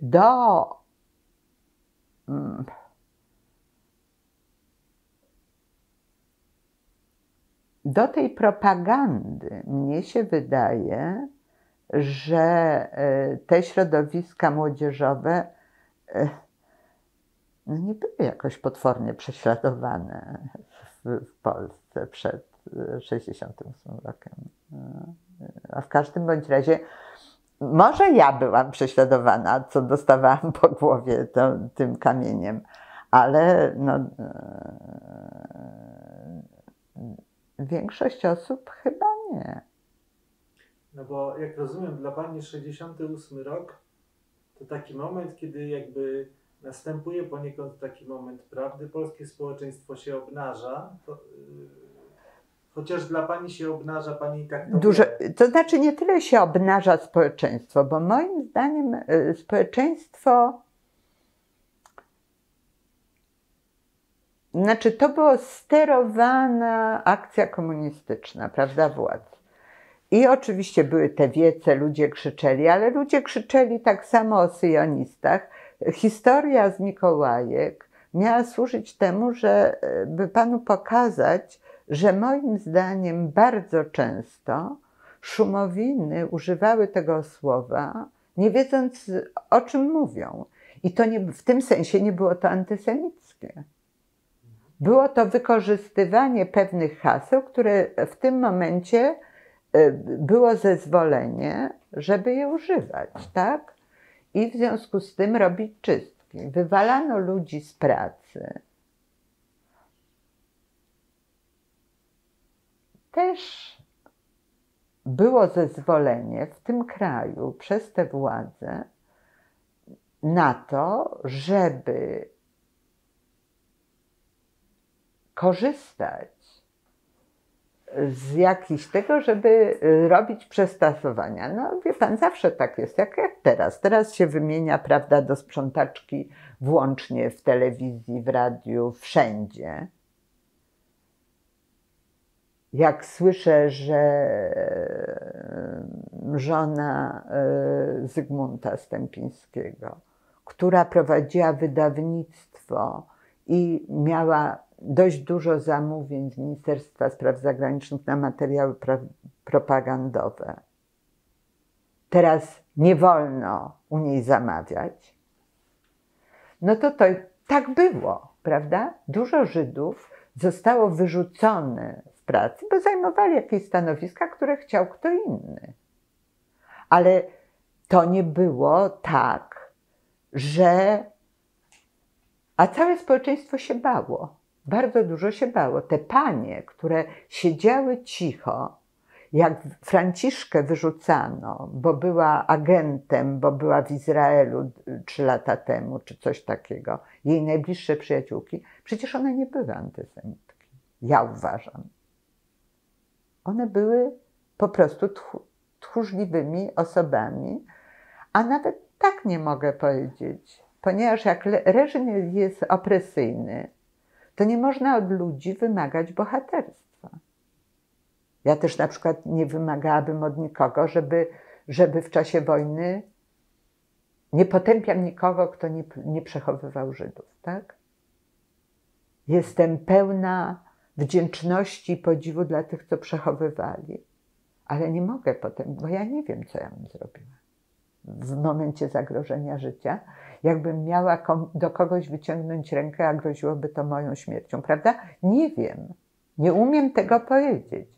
do tej propagandy mnie się wydaje, że te środowiska młodzieżowe no nie były jakoś potwornie prześladowane w Polsce przed 1968 rokiem. A w każdym bądź razie, może ja byłam prześladowana, co dostawałam po głowie tym kamieniem, ale no, większość osób chyba nie. No bo jak rozumiem, dla pani 68 rok to taki moment, kiedy jakby następuje poniekąd taki moment prawdy, polskie społeczeństwo się obnaża. Chociaż dla pani się obnaża, pani i tak to dużo, to znaczy nie tyle się obnaża społeczeństwo, bo moim zdaniem społeczeństwo, znaczy to była sterowana akcja komunistyczna, prawda, władz. I oczywiście były te wiece, ludzie krzyczeli, ale ludzie krzyczeli tak samo o syjonistach. Historia z Mikołajek miała służyć temu, żeby panu pokazać, że moim zdaniem bardzo często szumowiny używały tego słowa, nie wiedząc o czym mówią. I to nie, w tym sensie nie było to antysemickie. Było to wykorzystywanie pewnych haseł, które w tym momencie było zezwolenie, żeby je używać, tak? I w związku z tym robić czystki. Wywalano ludzi z pracy. Też było zezwolenie w tym kraju przez te władze na to, żeby korzystać z jakichś tego, żeby robić przestasowania. No wie pan, zawsze tak jest, jak teraz. Teraz się wymienia, prawda, do sprzątaczki włącznie w telewizji, w radiu, wszędzie. Jak słyszę, że żona Zygmunta Stępińskiego, która prowadziła wydawnictwo i miała dość dużo zamówień z Ministerstwa Spraw Zagranicznych na materiały propagandowe, teraz nie wolno u niej zamawiać, no to tak było, prawda? Dużo Żydów zostało wyrzucone z pracy, bo zajmowali jakieś stanowiska, które chciał kto inny. Ale to nie było tak, że... A całe społeczeństwo się bało. Bardzo dużo się bało. Te panie, które siedziały cicho, jak Franciszkę wyrzucano, bo była agentem, bo była w Izraelu 3 lata temu, czy coś takiego, jej najbliższe przyjaciółki, przecież one nie były antysemitki. Ja uważam. One były po prostu tchórzliwymi osobami, a nawet tak nie mogę powiedzieć, ponieważ jak reżim jest opresyjny, to nie można od ludzi wymagać bohaterstwa. Ja też na przykład nie wymagałabym od nikogo, żeby w czasie wojny, nie potępiam nikogo, kto nie przechowywał Żydów, tak? Jestem pełna wdzięczności i podziwu dla tych, co przechowywali, ale nie mogę potem, bo ja nie wiem, co ja bym zrobiła w momencie zagrożenia życia, jakbym miała do kogoś wyciągnąć rękę, a groziłoby to moją śmiercią, prawda? Nie wiem, nie umiem tego powiedzieć.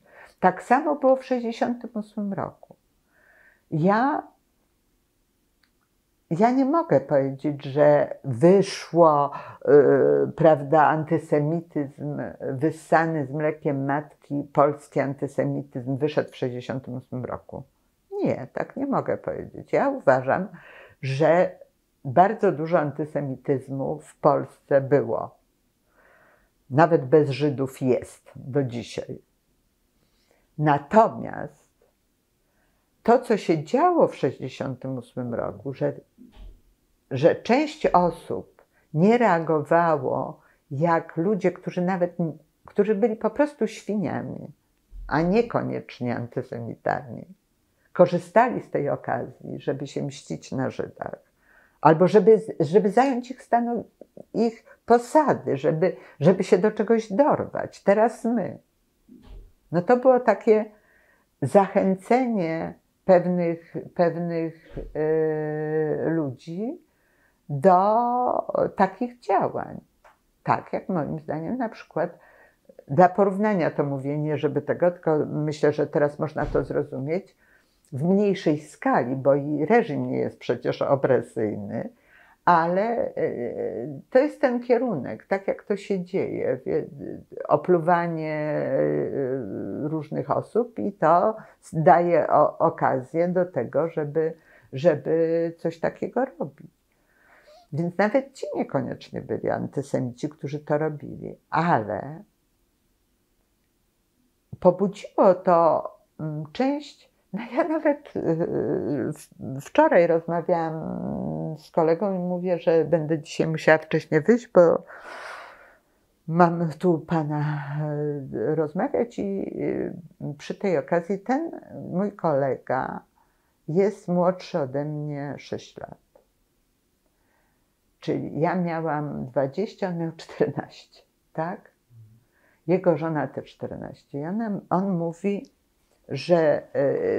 Tak samo było w 1968 roku. Ja nie mogę powiedzieć, że wyszło, prawda, antysemityzm wyssany z mlekiem matki, polski antysemityzm wyszedł w 1968 roku. Nie, tak nie mogę powiedzieć. Ja uważam, że bardzo dużo antysemityzmu w Polsce było. Nawet bez Żydów jest do dzisiaj. Natomiast to, co się działo w 1968 roku, że część osób nie reagowało jak ludzie, którzy byli po prostu świniami, a niekoniecznie antysemitami, korzystali z tej okazji, żeby się mścić na Żydach, albo żeby zająć ich posady, żeby się do czegoś dorwać. Teraz my. No to było takie zachęcenie pewnych ludzi do takich działań. Tak, jak moim zdaniem na przykład, dla porównania to mówię, nie żeby tego, tylko myślę, że teraz można to zrozumieć w mniejszej skali, bo i reżim nie jest przecież opresyjny, ale to jest ten kierunek, tak jak to się dzieje, opluwanie różnych osób i to daje okazję do tego, żeby coś takiego robić. Więc nawet ci niekoniecznie byli antysemici, którzy to robili, ale pobudziło to część. No ja nawet wczoraj rozmawiałam z kolegą i mówię, że będę dzisiaj musiała wcześniej wyjść, bo mam tu pana rozmawiać i przy tej okazji ten mój kolega jest młodszy ode mnie 6 lat. Czyli ja miałam 20, on miał 14, tak? Jego żona też 14. I on mówi, że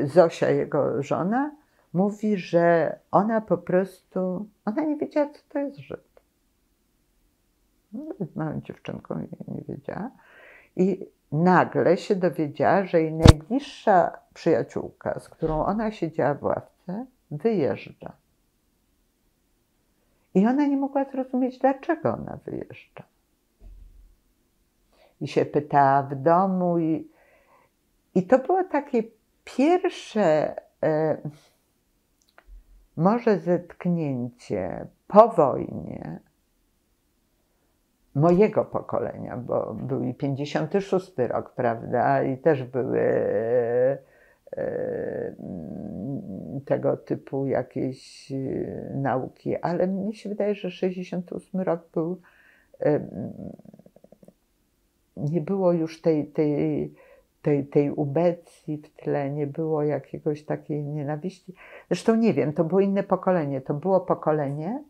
Zosia, jego żona, mówi, że ona po prostu, ona nie wiedziała, co to jest Żyd. No, jest małą dziewczynką, nie wiedziała. I nagle się dowiedziała, że jej najbliższa przyjaciółka, z którą ona siedziała w ławce, wyjeżdża. I ona nie mogła zrozumieć, dlaczego ona wyjeżdża. I się pytała w domu i to było takie pierwsze może zetknięcie po wojnie mojego pokolenia, bo był i 56 rok, prawda, i też były tego typu jakieś nauki, ale mi się wydaje, że 68 rok był, nie było już tej ubecji w tle, nie było jakiegoś takiej nienawiści. Zresztą nie wiem, to było inne pokolenie. To było pokolenie,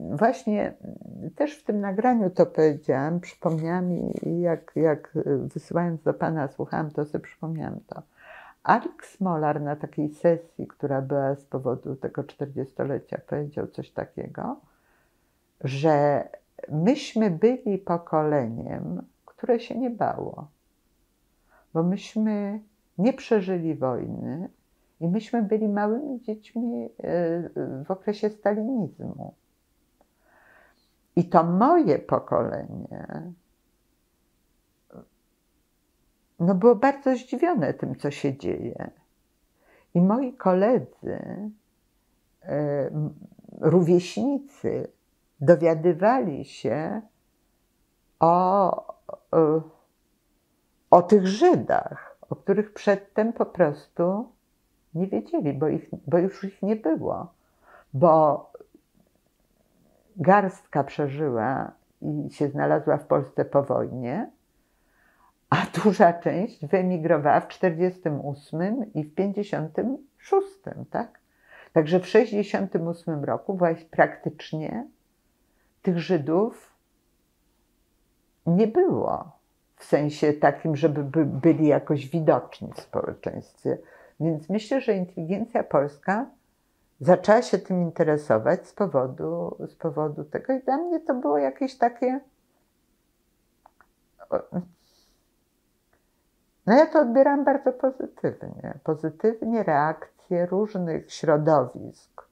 właśnie też w tym nagraniu to powiedziałam, przypomniałam i jak wysyłając do pana słuchałam, to sobie przypomniałam to. Alex Molar na takiej sesji, która była z powodu tego 40-lecia, powiedział coś takiego, że myśmy byli pokoleniem, które się nie bało. Bo myśmy nie przeżyli wojny i myśmy byli małymi dziećmi w okresie stalinizmu. I to moje pokolenie no było bardzo zdziwione tym, co się dzieje. I moi koledzy, rówieśnicy dowiadywali się o tych Żydach, o których przedtem po prostu nie wiedzieli, bo już ich nie było. Bo garstka przeżyła i się znalazła w Polsce po wojnie, a duża część wyemigrowała w 1948 i w 1956, tak? Także w 1968 roku właśnie praktycznie tych Żydów nie było. W sensie takim, żeby byli jakoś widoczni w społeczeństwie. Więc myślę, że inteligencja polska zaczęła się tym interesować z powodu tego. I dla mnie to było jakieś takie No ja to odbieram bardzo pozytywnie. Pozytywnie reakcje różnych środowisk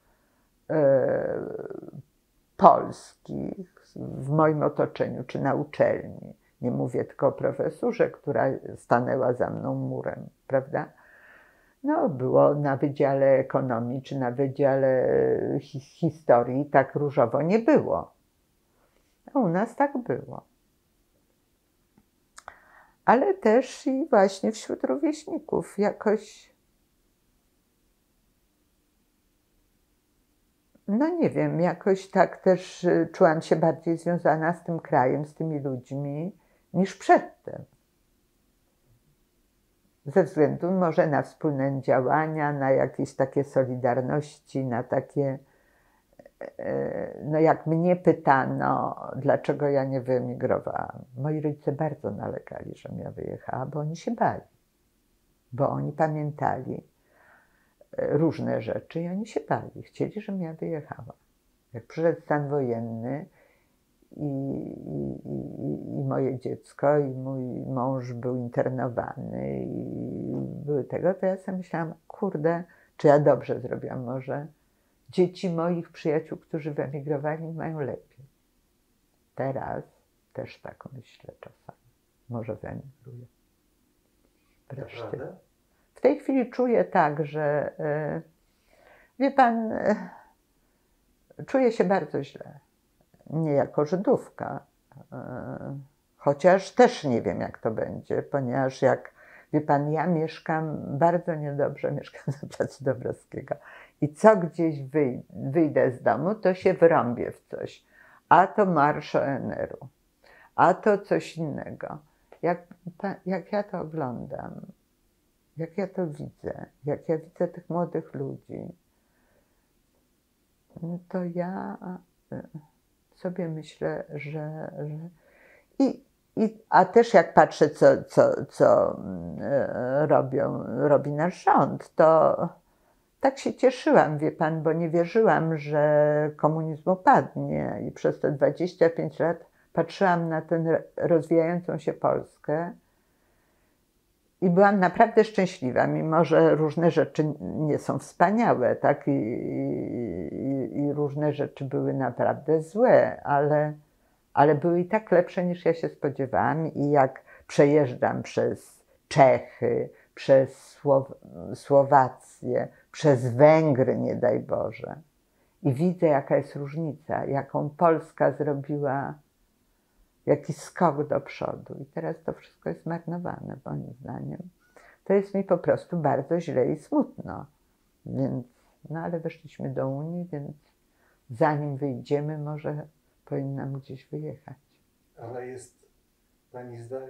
polskich w moim otoczeniu czy na uczelni. Nie mówię tylko o profesurze, która stanęła za mną murem, prawda? No było na Wydziale Ekonomii czy na Wydziale Historii tak różowo nie było. A u nas tak było. Ale też i właśnie wśród rówieśników jakoś, no nie wiem, jakoś tak też czułam się bardziej związana z tym krajem, z tymi ludźmi niż przedtem. Ze względu może na wspólne działania, na jakieś takie solidarności, na takie, no jak mnie pytano, dlaczego ja nie wyemigrowałam. Moi rodzice bardzo nalegali, żebym ja wyjechała, bo oni się bali. Bo oni pamiętali różne rzeczy i oni się bali. Chcieli, żebym ja wyjechała. Jak przyszedł stan wojenny i moje dziecko, i mój mąż był internowany i były tego, to ja sobie myślałam, kurde, czy ja dobrze zrobiłam może? Dzieci moich przyjaciół, którzy wyemigrowali, mają lepiej. Teraz też tak myślę czasami. Może wyemigruję. Wreszcie. W tej chwili czuję tak, że wie pan, czuję się bardzo źle. Nie jako Żydówka. Chociaż też nie wiem, jak to będzie, ponieważ jak wie pan, ja mieszkam bardzo niedobrze, mieszkam na placu Dąbrowskiego. I co gdzieś wyjdę z domu, to się wrąbię w coś. A to marsz ONR-u, a to coś innego. Jak ja to oglądam, jak ja to widzę, jak ja widzę tych młodych ludzi, no to ja sobie myślę, że... A też jak patrzę, co robi nasz rząd, to tak się cieszyłam, wie pan, bo nie wierzyłam, że komunizm upadnie i przez te 25 lat patrzyłam na tę rozwijającą się Polskę i byłam naprawdę szczęśliwa, mimo że różne rzeczy nie są wspaniałe, tak? I różne rzeczy były naprawdę złe, ale były i tak lepsze niż ja się spodziewałam i jak przejeżdżam przez Czechy, przez Słowację, przez Węgry, nie daj Boże. I widzę, jaka jest różnica, jaką Polska zrobiła, jaki skok do przodu. I teraz to wszystko jest marnowane, moim zdaniem. To jest mi po prostu bardzo źle i smutno. Więc, no ale weszliśmy do Unii, więc zanim wyjdziemy, może powinnam gdzieś wyjechać. Ale jest,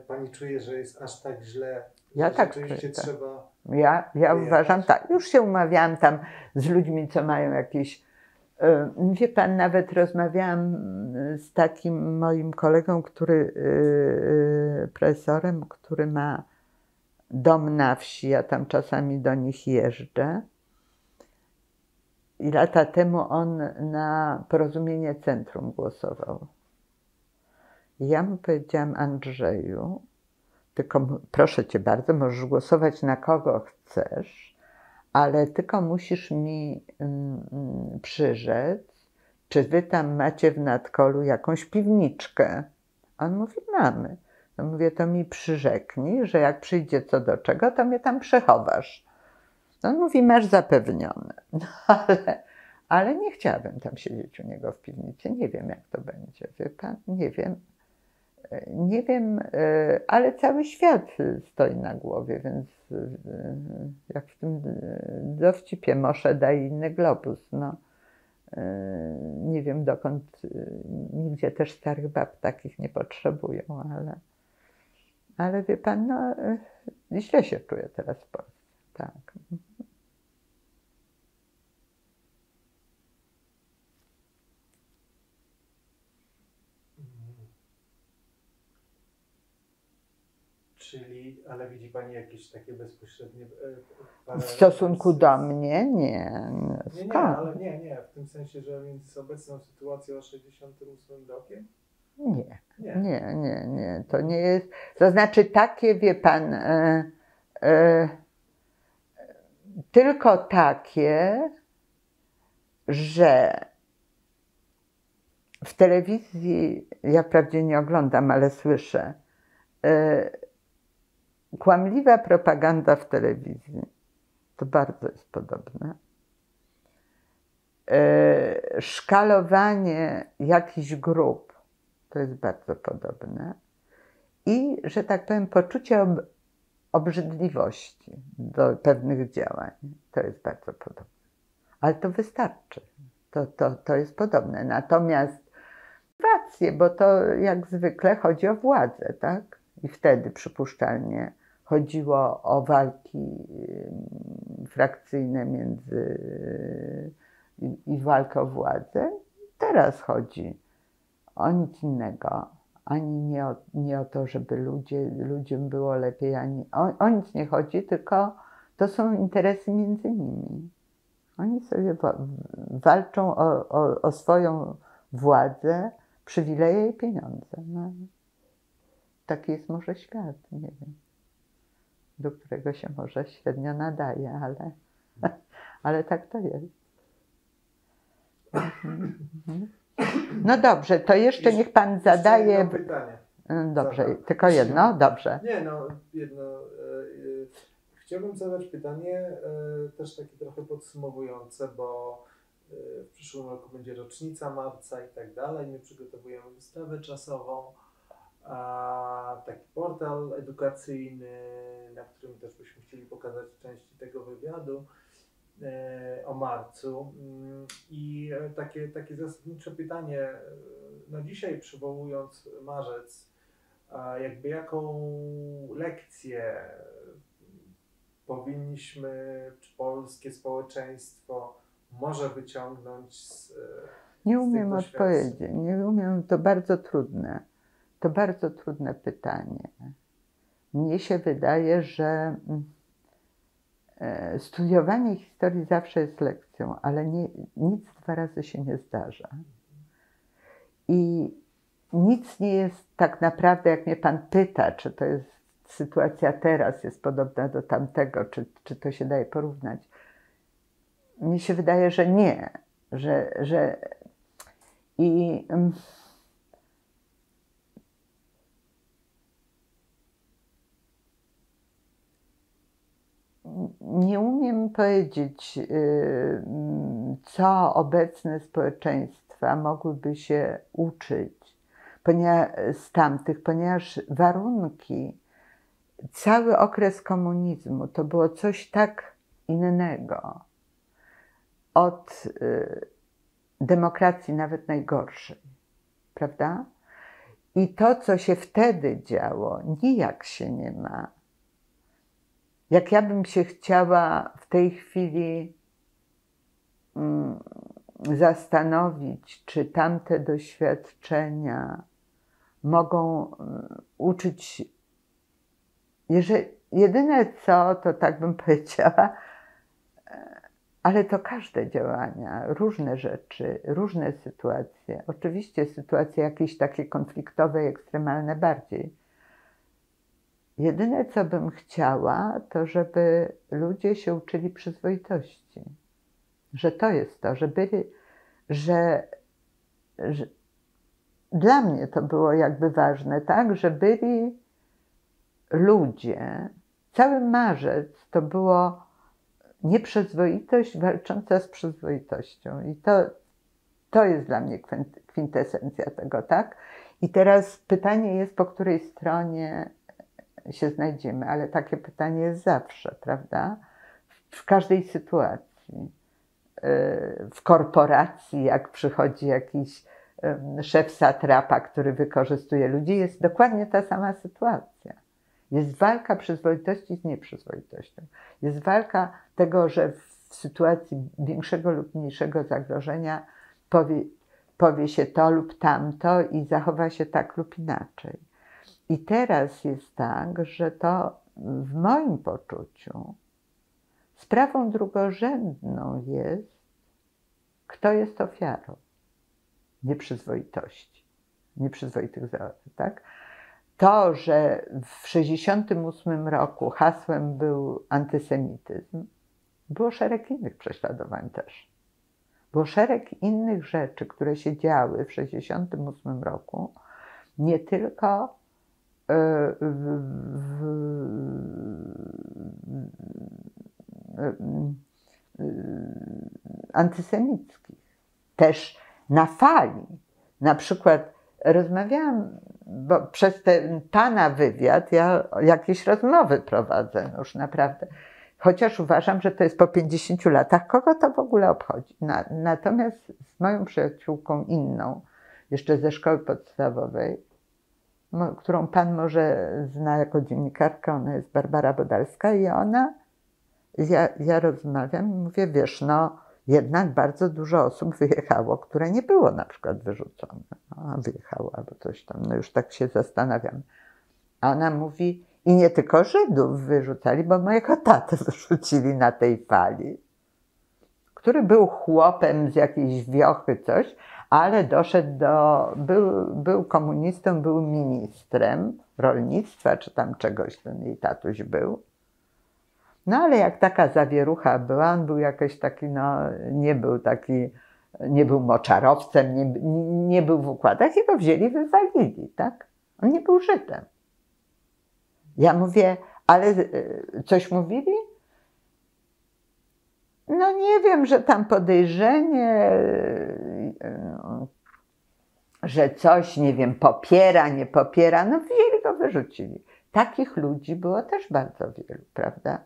pani czuje, że jest aż tak źle, ja że tak rzeczywiście czuję, trzeba... Ja uważam tak, już się umawiałam tam z ludźmi, co mają jakieś... Wie pan, nawet rozmawiałam z takim moim kolegą, który profesorem, który ma dom na wsi, ja tam czasami do nich jeżdżę. I lata temu on na Porozumienie Centrum głosował. I ja mu powiedziałam, Andrzeju, tylko proszę cię bardzo, możesz głosować na kogo chcesz, ale tylko musisz mi przyrzec, czy wy tam macie w Nadkolu jakąś piwniczkę. On mówi, mamy. Ja mówię, to mi przyrzeknij, że jak przyjdzie co do czego, to mnie tam przechowasz. On mówi, masz zapewnione, no, ale nie chciałabym tam siedzieć u niego w piwnicy, nie wiem jak to będzie, wie pan, nie wiem, ale cały świat stoi na głowie, więc jak w tym dowcipie Mosze daje inny globus, no nie wiem dokąd, nigdzie też starych bab takich nie potrzebują, ale wie pan, no źle się czuję teraz w Polsce, tak. Czyli, ale widzi pani jakieś takie bezpośrednie... W stosunku do mnie? Nie. Nie, ale w tym sensie, że więc obecną sytuację o 68 rokiem? Nie. To nie jest. To znaczy takie, wie pan, tylko takie, że w telewizji, ja wprawdzie nie oglądam, ale słyszę, kłamliwa propaganda w telewizji, to bardzo jest podobne. Szkalowanie jakichś grup, to jest bardzo podobne. I, że tak powiem, poczucie obrzydliwości do pewnych działań, to jest bardzo podobne. Ale to wystarczy, to jest podobne. Natomiast rację, bo to jak zwykle chodzi o władzę, tak? I wtedy przypuszczalnie chodziło o walki frakcyjne między i walkę o władzę. Teraz chodzi o nic innego, ani nie o to, żeby ludziom było lepiej, ani o nic nie chodzi, tylko to są interesy między nimi. Oni sobie walczą o swoją władzę, przywileje i pieniądze. No. Taki jest może świat, nie wiem, do którego się może średnio nadaje, ale tak to jest. No dobrze, to jeszcze niech pan zadaje... Jedno pytanie. Dobrze, tylko jedno? Dobrze. Nie, no jedno. Chciałbym zadać pytanie też takie trochę podsumowujące, bo w przyszłym roku będzie rocznica marca i tak dalej. My przygotowujemy wystawę czasową, taki portal edukacyjny, na którym też byśmy chcieli pokazać części tego wywiadu o marcu. I takie zasadnicze pytanie, no dzisiaj przywołując marzec, jakby jaką lekcję powinniśmy, czy polskie społeczeństwo może wyciągnąć z Nie umiem odpowiedzieć, nie umiem, to bardzo trudne pytanie. Mnie się wydaje, że studiowanie historii zawsze jest lekcją, ale nic dwa razy się nie zdarza. I nic nie jest tak naprawdę, jak mnie pan pyta, czy to jest sytuacja teraz jest podobna do tamtego, czy to się daje porównać. Mi się wydaje, że nie. Nie umiem powiedzieć, co obecne społeczeństwa mogłyby się uczyć z tamtych, ponieważ warunki, cały okres komunizmu to było coś tak innego od demokracji nawet najgorszej, prawda? I to, co się wtedy działo, nijak się nie ma. Jak ja bym się chciała w tej chwili zastanowić, czy tamte doświadczenia mogą uczyć. Jeżeli, jedyne co, to tak bym powiedziała, ale to każde działania, różne rzeczy, różne sytuacje. Oczywiście sytuacje jakieś takie konfliktowe i ekstremalne bardziej. Jedyne co bym chciała, to żeby ludzie się uczyli przyzwoitości. Że to jest to, że byli, że dla mnie to było jakby ważne, tak, że byli ludzie, cały marzec to było nieprzyzwoitość walcząca z przyzwoitością i to jest dla mnie kwintesencja tego, tak? I teraz pytanie jest, po której stronie się znajdziemy, ale takie pytanie jest zawsze, prawda? W każdej sytuacji. W korporacji, jak przychodzi jakiś szef satrapa, który wykorzystuje ludzi, jest dokładnie ta sama sytuacja. Jest walka przyzwoitości z nieprzyzwoitością. Jest walka tego, że w sytuacji większego lub mniejszego zagrożenia powie się to lub tamto i zachowa się tak lub inaczej. I teraz jest tak, że to w moim poczuciu sprawą drugorzędną jest, kto jest ofiarą nieprzyzwoitości. nieprzyzwoitych załatw, tak? To, że w 1968 roku hasłem był antysemityzm, było szereg innych prześladowań też. Było szereg innych rzeczy, które się działy w 1968 roku, nie tylko antysemickich. Też na fali. Na przykład rozmawiałam, bo przez ten pana wywiad ja jakieś rozmowy prowadzę już naprawdę. Chociaż uważam, że to jest po 50 latach. Kogo to w ogóle obchodzi? Natomiast z moją przyjaciółką inną, jeszcze ze szkoły podstawowej, którą pan może zna jako dziennikarka, ona jest Barbara Bodalska i ona, ja rozmawiam i mówię, wiesz, no jednak bardzo dużo osób wyjechało, które nie było na przykład wyrzucone. No, wyjechało albo coś tam, no już tak się zastanawiam. A ona mówi, i nie tylko Żydów wyrzucali, bo mojego tatę wyrzucili na tej fali, który był chłopem z jakiejś wiochy, coś, ale doszedł do, był komunistą, był ministrem rolnictwa, czy tam czegoś, ten jej tatuś był. No ale jak taka zawierucha była, on był jakiś taki, no nie był moczarowcem, nie był w układach i go wzięli, wywalili, tak? On nie był Żydem. Ja mówię, ale coś mówili? No nie wiem, że tam podejrzenie, że coś, nie wiem, popiera, nie popiera. No wzięli go, wyrzucili. Takich ludzi było też bardzo wielu, prawda?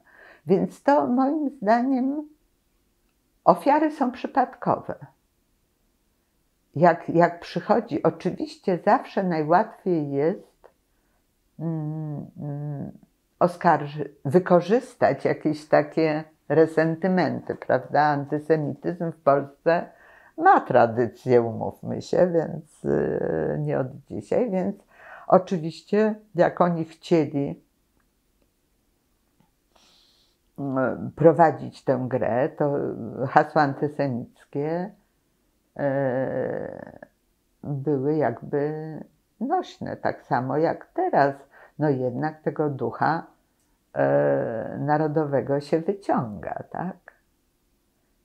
Więc to moim zdaniem ofiary są przypadkowe. Jak przychodzi, oczywiście zawsze najłatwiej jest wykorzystać jakieś takie resentymenty, prawda? Antysemityzm w Polsce ma tradycję, umówmy się, więc nie od dzisiaj, więc oczywiście jak oni chcieli prowadzić tę grę, to hasła antysemickie były jakby nośne, tak samo jak teraz. No jednak tego ducha narodowego się wyciąga, tak?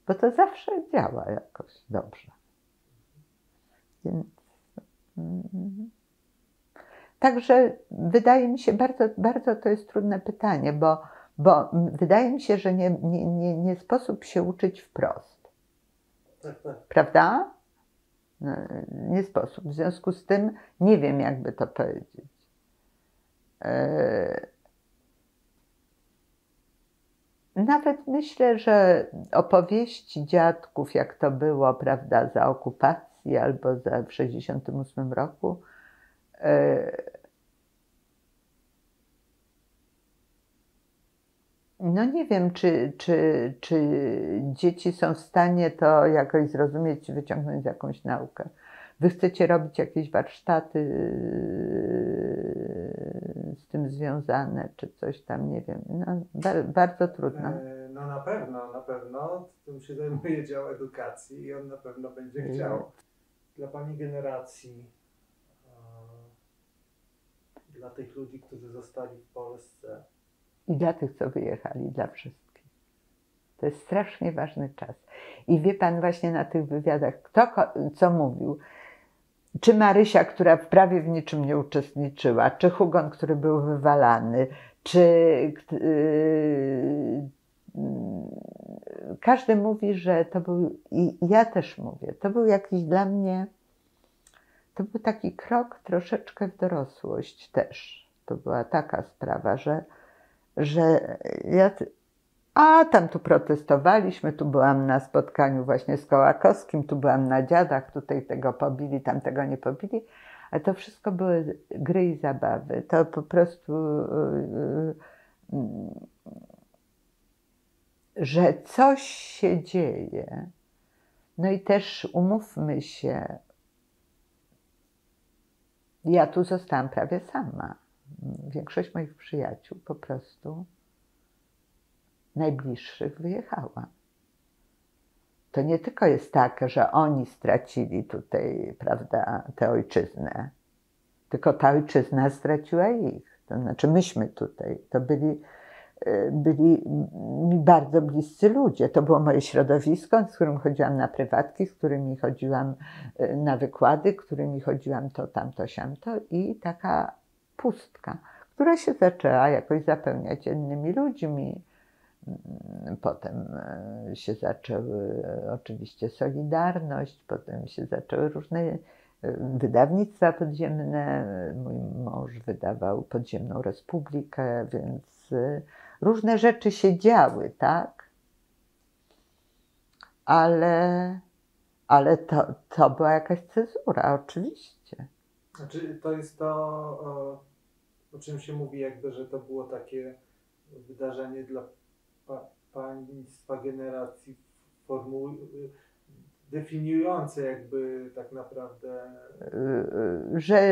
Bo to zawsze działa jakoś dobrze. Więc, także wydaje mi się, bardzo, bardzo to jest trudne pytanie, bo wydaje mi się, że nie sposób się uczyć wprost. Prawda? No, nie sposób. W związku z tym nie wiem, jakby to powiedzieć. Nawet myślę, że opowieści dziadków, jak to było, prawda, za okupacji albo za, w 1968 roku, no nie wiem, czy dzieci są w stanie to jakoś zrozumieć i wyciągnąć jakąś naukę. Wy chcecie robić jakieś warsztaty z tym związane, czy coś tam, nie wiem. No, bardzo trudno. No na pewno. Tym się zajmuje dział edukacji i on na pewno będzie chciał. Dla pani generacji, dla tych ludzi, którzy zostali w Polsce, i dla tych, co wyjechali, dla wszystkich. To jest strasznie ważny czas. I wie pan właśnie na tych wywiadach, kto co mówił. Czy Marysia, która prawie w niczym nie uczestniczyła, czy Hugon, który był wywalany, czy... Każdy mówi, że to był... I ja też mówię. To był jakiś dla mnie... To był taki krok troszeczkę w dorosłość też. To była taka sprawa, że ja, tam tu protestowaliśmy, tu byłam na spotkaniu właśnie z Kołakowskim, tu byłam na dziadach, tutaj tego pobili, tam tego nie pobili, ale to wszystko były gry i zabawy. To po prostu, że coś się dzieje. No i też umówmy się, ja tu zostałam prawie sama. Większość moich przyjaciół po prostu najbliższych wyjechała. to nie tylko jest tak, że oni stracili tutaj, prawda, tę ojczyznę, tylko ta ojczyzna straciła ich. To znaczy myśmy tutaj, to byli mi bardzo bliscy ludzie. To było moje środowisko, z którym chodziłam na prywatki, z którymi chodziłam na wykłady, z którymi chodziłam to, tamto, siamto i taka pustka, która się zaczęła jakoś zapełniać innymi ludźmi. Potem się zaczęły oczywiście Solidarność, potem się zaczęły różne wydawnictwa podziemne. Mój mąż wydawał Podziemną Republikę, więc różne rzeczy się działy, tak? Ale to była jakaś cezura, oczywiście. Znaczy to jest to, o czym się mówi jakby, że to było takie wydarzenie dla państwa generacji definiujące jakby tak naprawdę...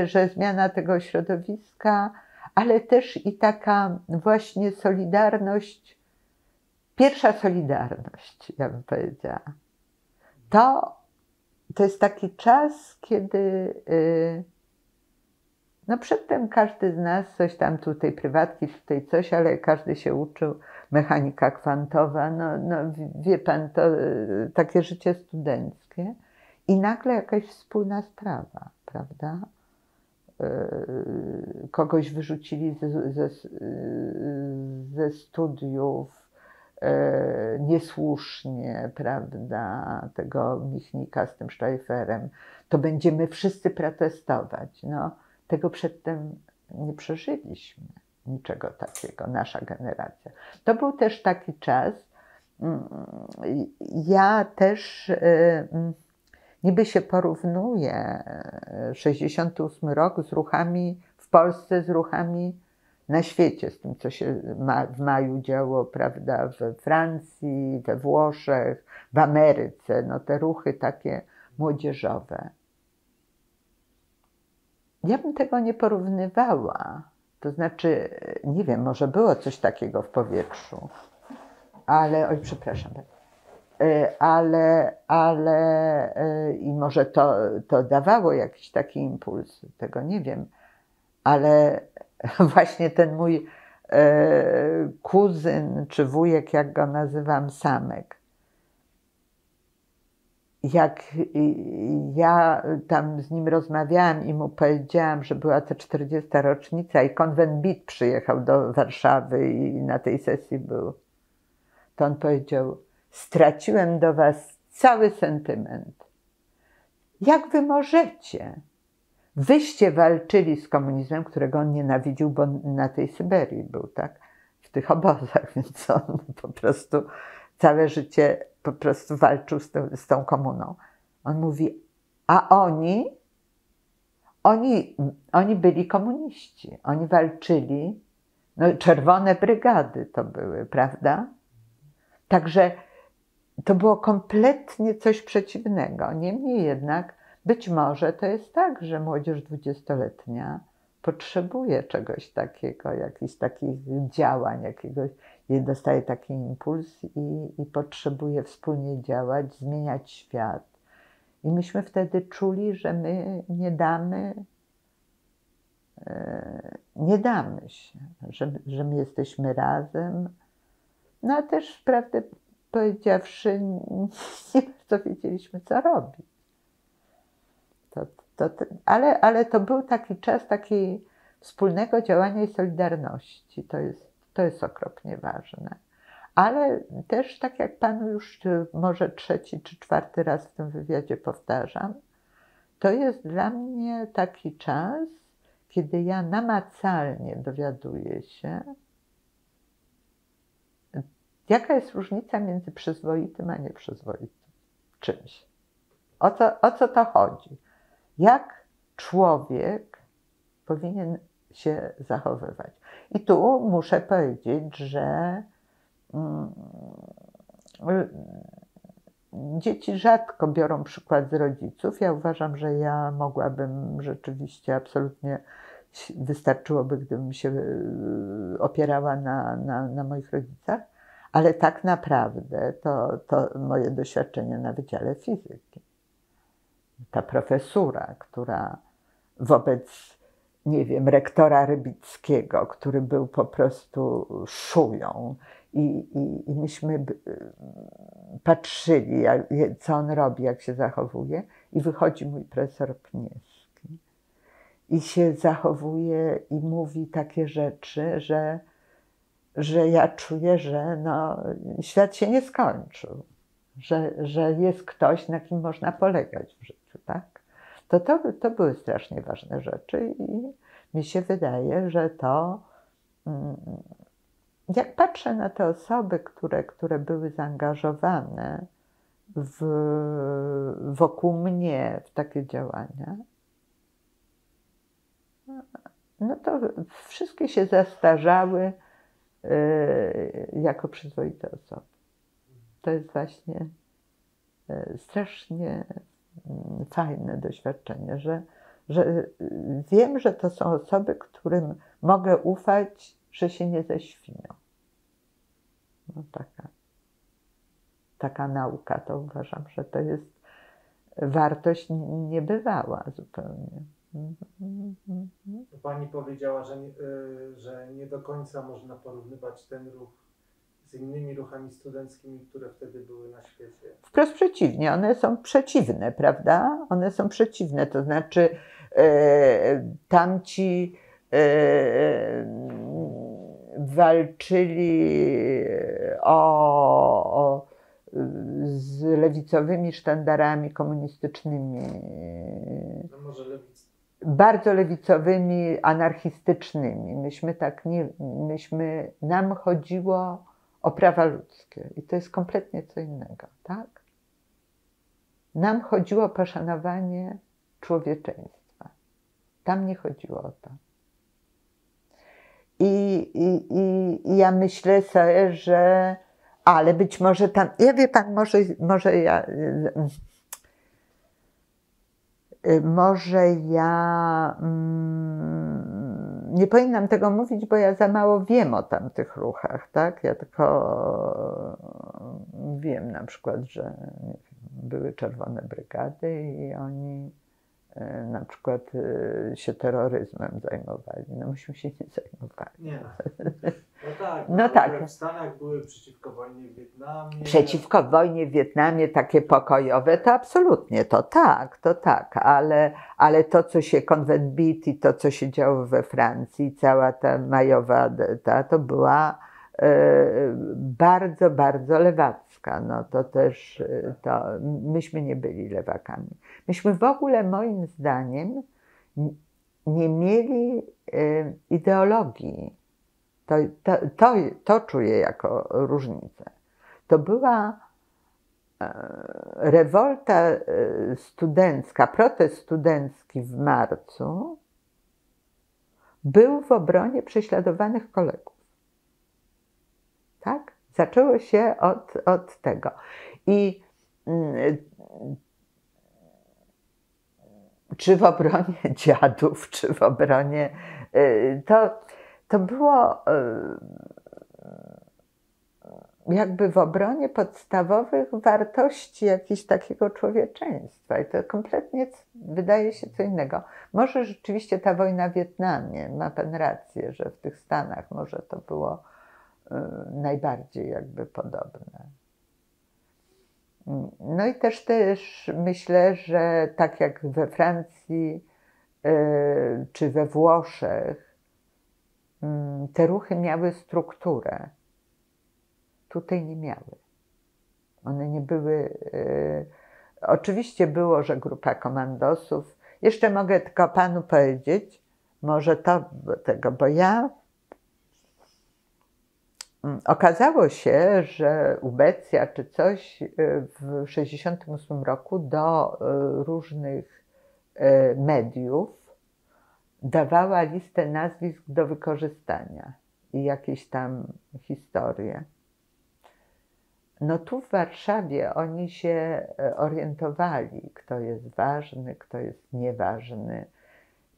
Że zmiana tego środowiska, ale też i taka właśnie solidarność, pierwsza solidarność, ja bym powiedziała. To jest taki czas, kiedy... No przedtem każdy z nas coś tam tutaj, prywatki, tutaj coś, ale każdy się uczył, mechanika kwantowa, no wie pan, to takie życie studenckie i nagle jakaś wspólna sprawa, prawda? Kogoś wyrzucili ze studiów niesłusznie, prawda, tego Michnika z tym Schleiferem, to będziemy wszyscy protestować, no. Tego przedtem nie przeżyliśmy, niczego takiego, nasza generacja. To był też taki czas, ja też niby się porównuję 68 rok z ruchami w Polsce, z ruchami na świecie, z tym co się w maju działo, prawda, we Francji, we Włoszech, w Ameryce, no te ruchy takie młodzieżowe. Ja bym tego nie porównywała, to znaczy, nie wiem, może było coś takiego w powietrzu, ale, oj, przepraszam, ale i może to dawało jakiś taki impuls, tego nie wiem, ale właśnie ten mój kuzyn czy wujek, jak go nazywam, Samek, jak ja tam z nim rozmawiałam i mu powiedziałam, że była to 40. rocznica i konwent BIT przyjechał do Warszawy i na tej sesji był, to on powiedział, straciłem do was cały sentyment. Jak wy możecie? Wyście walczyli z komunizmem, którego on nienawidził, bo na tej Syberii był, tak? W tych obozach, więc on po prostu całe życie po prostu walczył z tą komuną. On mówi, a oni byli komuniści, oni walczyli, no czerwone brygady to były, prawda? Także to było kompletnie coś przeciwnego. Niemniej jednak być może to jest tak, że młodzież 20-letnia potrzebuje czegoś takiego, jakichś takich działań, jakiegoś... Dostaje taki impuls i potrzebuje wspólnie działać, zmieniać świat. I myśmy wtedy czuli, że my nie damy się, że my jesteśmy razem. No a też, prawdę powiedziawszy, nie bardzo wiedzieliśmy, co robić. Ale to był taki czas takiej wspólnego działania i solidarności. To jest okropnie ważne. Ale też, tak jak panu już może trzeci czy czwarty raz w tym wywiadzie powtarzam, to jest dla mnie taki czas, kiedy ja namacalnie dowiaduję się, jaka jest różnica między przyzwoitym a nieprzyzwoitym czymś. O co to chodzi? Jak człowiek powinien się zachowywać. I tu muszę powiedzieć, że dzieci rzadko biorą przykład z rodziców. Ja uważam, że ja mogłabym rzeczywiście absolutnie, wystarczyłoby, gdybym się opierała na moich rodzicach, Ale tak naprawdę to moje doświadczenie na Wydziale Fizyki. Ta profesura, która wobec, nie wiem, rektora Rybickiego, który był po prostu szują i myśmy patrzyli, co on robi, jak się zachowuje i wychodzi mój profesor Pniewski i się zachowuje i mówi takie rzeczy, że ja czuję, że no, świat się nie skończył, że jest ktoś, na kim można polegać w życiu, tak? To były strasznie ważne rzeczy i mi się wydaje, że to, jak patrzę na te osoby, które były zaangażowane wokół mnie w takie działania, no to wszystkie się zastarzały jako przyzwoite osoby. To jest właśnie strasznie fajne doświadczenie, że wiem, że to są osoby, którym mogę ufać, że się nie ześwinią. No taka nauka, to uważam, że to jest wartość niebywała zupełnie. Pani powiedziała, że nie do końca można porównywać ten ruch z innymi ruchami studenckimi, które wtedy były na świecie. Wprost przeciwnie, one są przeciwne, prawda? One są przeciwne, to znaczy tamci walczyli z lewicowymi sztandarami komunistycznymi. No może bardzo lewicowymi, anarchistycznymi. Myśmy tak nie, nam chodziło o prawa ludzkie i to jest kompletnie co innego, tak? Nam chodziło o poszanowanie człowieczeństwa. Tam nie chodziło o to. I ja myślę sobie, że ale być może tam, ja wie pan, może ja... Może ja nie powinnam tego mówić, bo ja za mało wiem o tamtych ruchach, tak? Ja tylko wiem na przykład, że były czerwone brygady i oni na przykład się terroryzmem zajmowali. No myśmy się nie zajmowali. Nie. No tak, no tak. W Stanach były przeciwko wojnie w Wietnamie. Przeciwko wojnie w Wietnamie, takie pokojowe, to absolutnie, to tak, ale to, co się Convent Beat i to, co się działo we Francji, cała ta majowa, to była bardzo, bardzo lewacka. No to też, myśmy nie byli lewakami. Myśmy w ogóle, moim zdaniem, nie mieli ideologii. To czuję jako różnicę. To była rewolta studencka, protest studencki w marcu był w obronie prześladowanych kolegów. Tak? Zaczęło się od tego. I czy w obronie dziadów, czy w obronie... To było jakby w obronie podstawowych wartości jakiegoś takiego człowieczeństwa. I to kompletnie wydaje się co innego. Może rzeczywiście ta wojna w Wietnamie, ma pan rację, że w tych Stanach może to było najbardziej jakby podobne. No i też myślę, że tak jak we Francji czy we Włoszech, te ruchy miały strukturę. Tutaj nie miały. One nie były... Oczywiście było, że grupa komandosów... Jeszcze mogę tylko panu powiedzieć, może to tego, bo ja... Okazało się, że ubecja czy coś w 1968 roku do różnych mediów dawała listę nazwisk do wykorzystania i jakieś tam historie. No tu w Warszawie oni się orientowali, kto jest ważny, kto jest nieważny.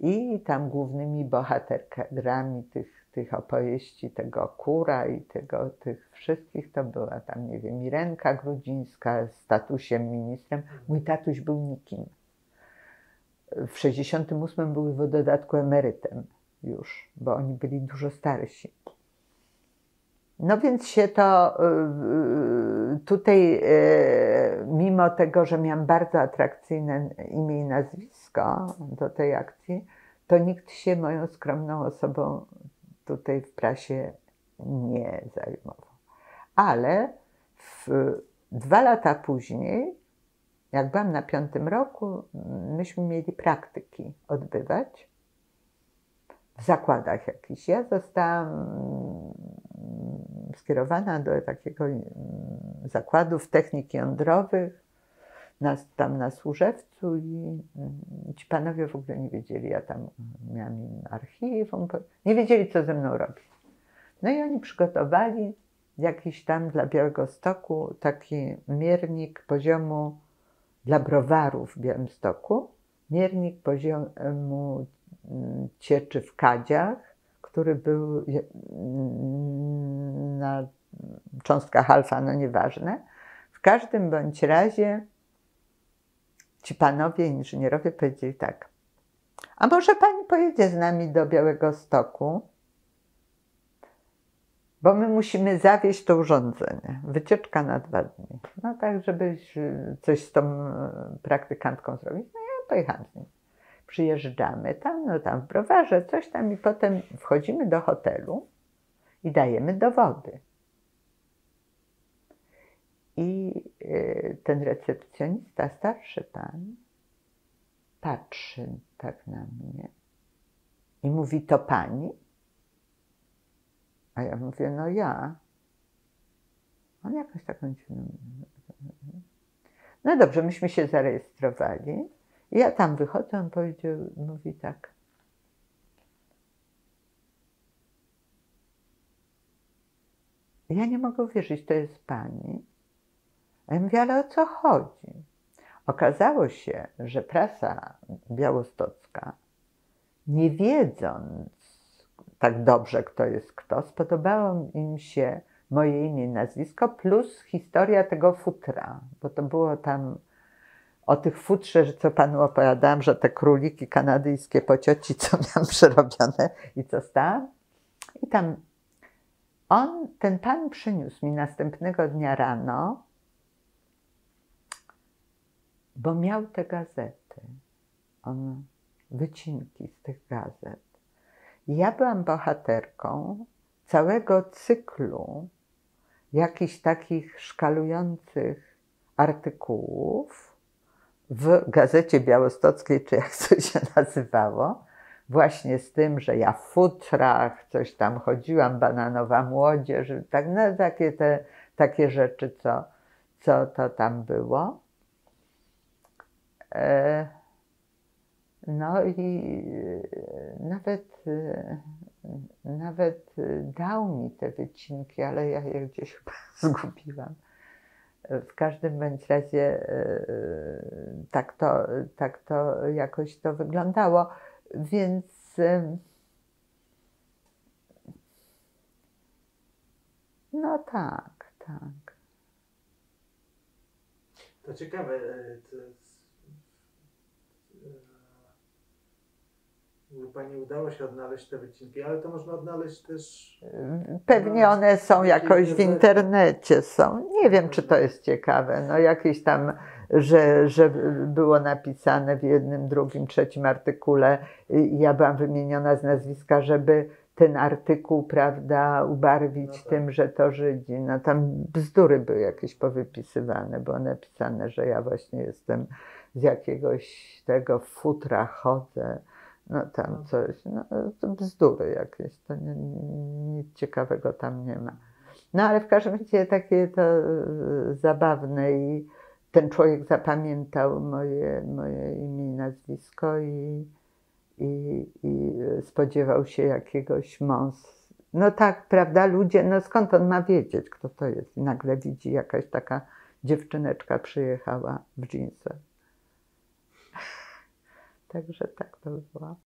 I tam głównymi bohaterami tych opowieści, tego kura i tych wszystkich, to była tam, nie wiem, Irenka Grudzińska z tatusiem ministrem. Mój tatuś był nikim. W 68 był w dodatku emerytem już, bo oni byli dużo starsi. No więc się to tutaj, mimo tego, że miałam bardzo atrakcyjne imię i nazwisko do tej akcji, to nikt się moją skromną osobą tutaj w prasie nie zajmował. Ale 2 lata później, jak byłam na 5. roku, myśmy mieli praktyki odbywać w zakładach jakichś. Ja zostałam skierowana do takiego zakładów technik jądrowych, tam na Służewcu, i ci panowie w ogóle nie wiedzieli, ja tam miałam archiwum, nie wiedzieli, co ze mną robić. No i oni przygotowali jakiś tam dla Białegostoku taki miernik poziomu, dla browarów w Białymstoku, miernik poziomu cieczy w kadziach, który był na cząstkach alfa, no nieważne. W każdym bądź razie ci panowie inżynierowie powiedzieli tak: a może pani pojedzie z nami do Białegostoku, bo my musimy zawieźć to urządzenie. Wycieczka na 2 dni. No tak, żebyś coś z tą praktykantką zrobić. No ja pojechałam z nim. Przyjeżdżamy tam, no tam w browarze, coś tam, i potem wchodzimy do hotelu i dajemy dowody. I ten recepcjonista, starszy pan, patrzy tak na mnie i mówi: to pani? A ja mówię: no ja. On jakoś tak kończy. No dobrze, myśmy się zarejestrowali. Ja tam wychodzę, on powiedział, mówi tak: ja nie mogę uwierzyć, to jest pani. A ja mówię: ale o co chodzi? Okazało się, że prasa białostocka, nie wiedząc tak dobrze, kto jest kto, spodobało im się moje imię i nazwisko plus historia tego futra, bo to było tam o tych futrze, co panu opowiadałam, że te króliki kanadyjskie po cioci, co miałam przerobione i co stałam. I tam on, ten pan, przyniósł mi następnego dnia rano, bo miał te gazety, on wycinki z tych gazet. Ja byłam bohaterką całego cyklu jakichś takich szkalujących artykułów w Gazecie Białostockiej, czy jak to się nazywało, właśnie z tym, że ja w futrach coś tam chodziłam, bananowa młodzież, tak, no, takie rzeczy, co to tam było. No i nawet dał mi te wycinki, ale ja je gdzieś chyba zgubiłam. W każdym bądź razie tak to jakoś to wyglądało, więc no tak. To ciekawe. Pani udało się odnaleźć te wycinki, ale to można odnaleźć też... Pewnie one są jakoś w internecie, są. Nie wiem, czy to jest ciekawe. No jakieś tam, że było napisane w jednym, drugim, trzecim artykule, ja byłam wymieniona z nazwiska, żeby ten artykuł, prawda, ubarwić, no tak, tym, że to Żydzi. No tam bzdury były jakieś powypisywane, było napisane, że ja właśnie jestem z jakiegoś tego futra, chodzę. No tam coś, no to bzdury jakieś, to nic ciekawego tam nie ma. No ale w każdym razie takie to zabawne, i ten człowiek zapamiętał moje imię i nazwisko, i spodziewał się jakiegoś mąs. No tak, prawda, ludzie, no skąd on ma wiedzieć, kto to jest? I nagle widzi, jakaś taka dziewczyneczka przyjechała w dżinsach. Także tak to było.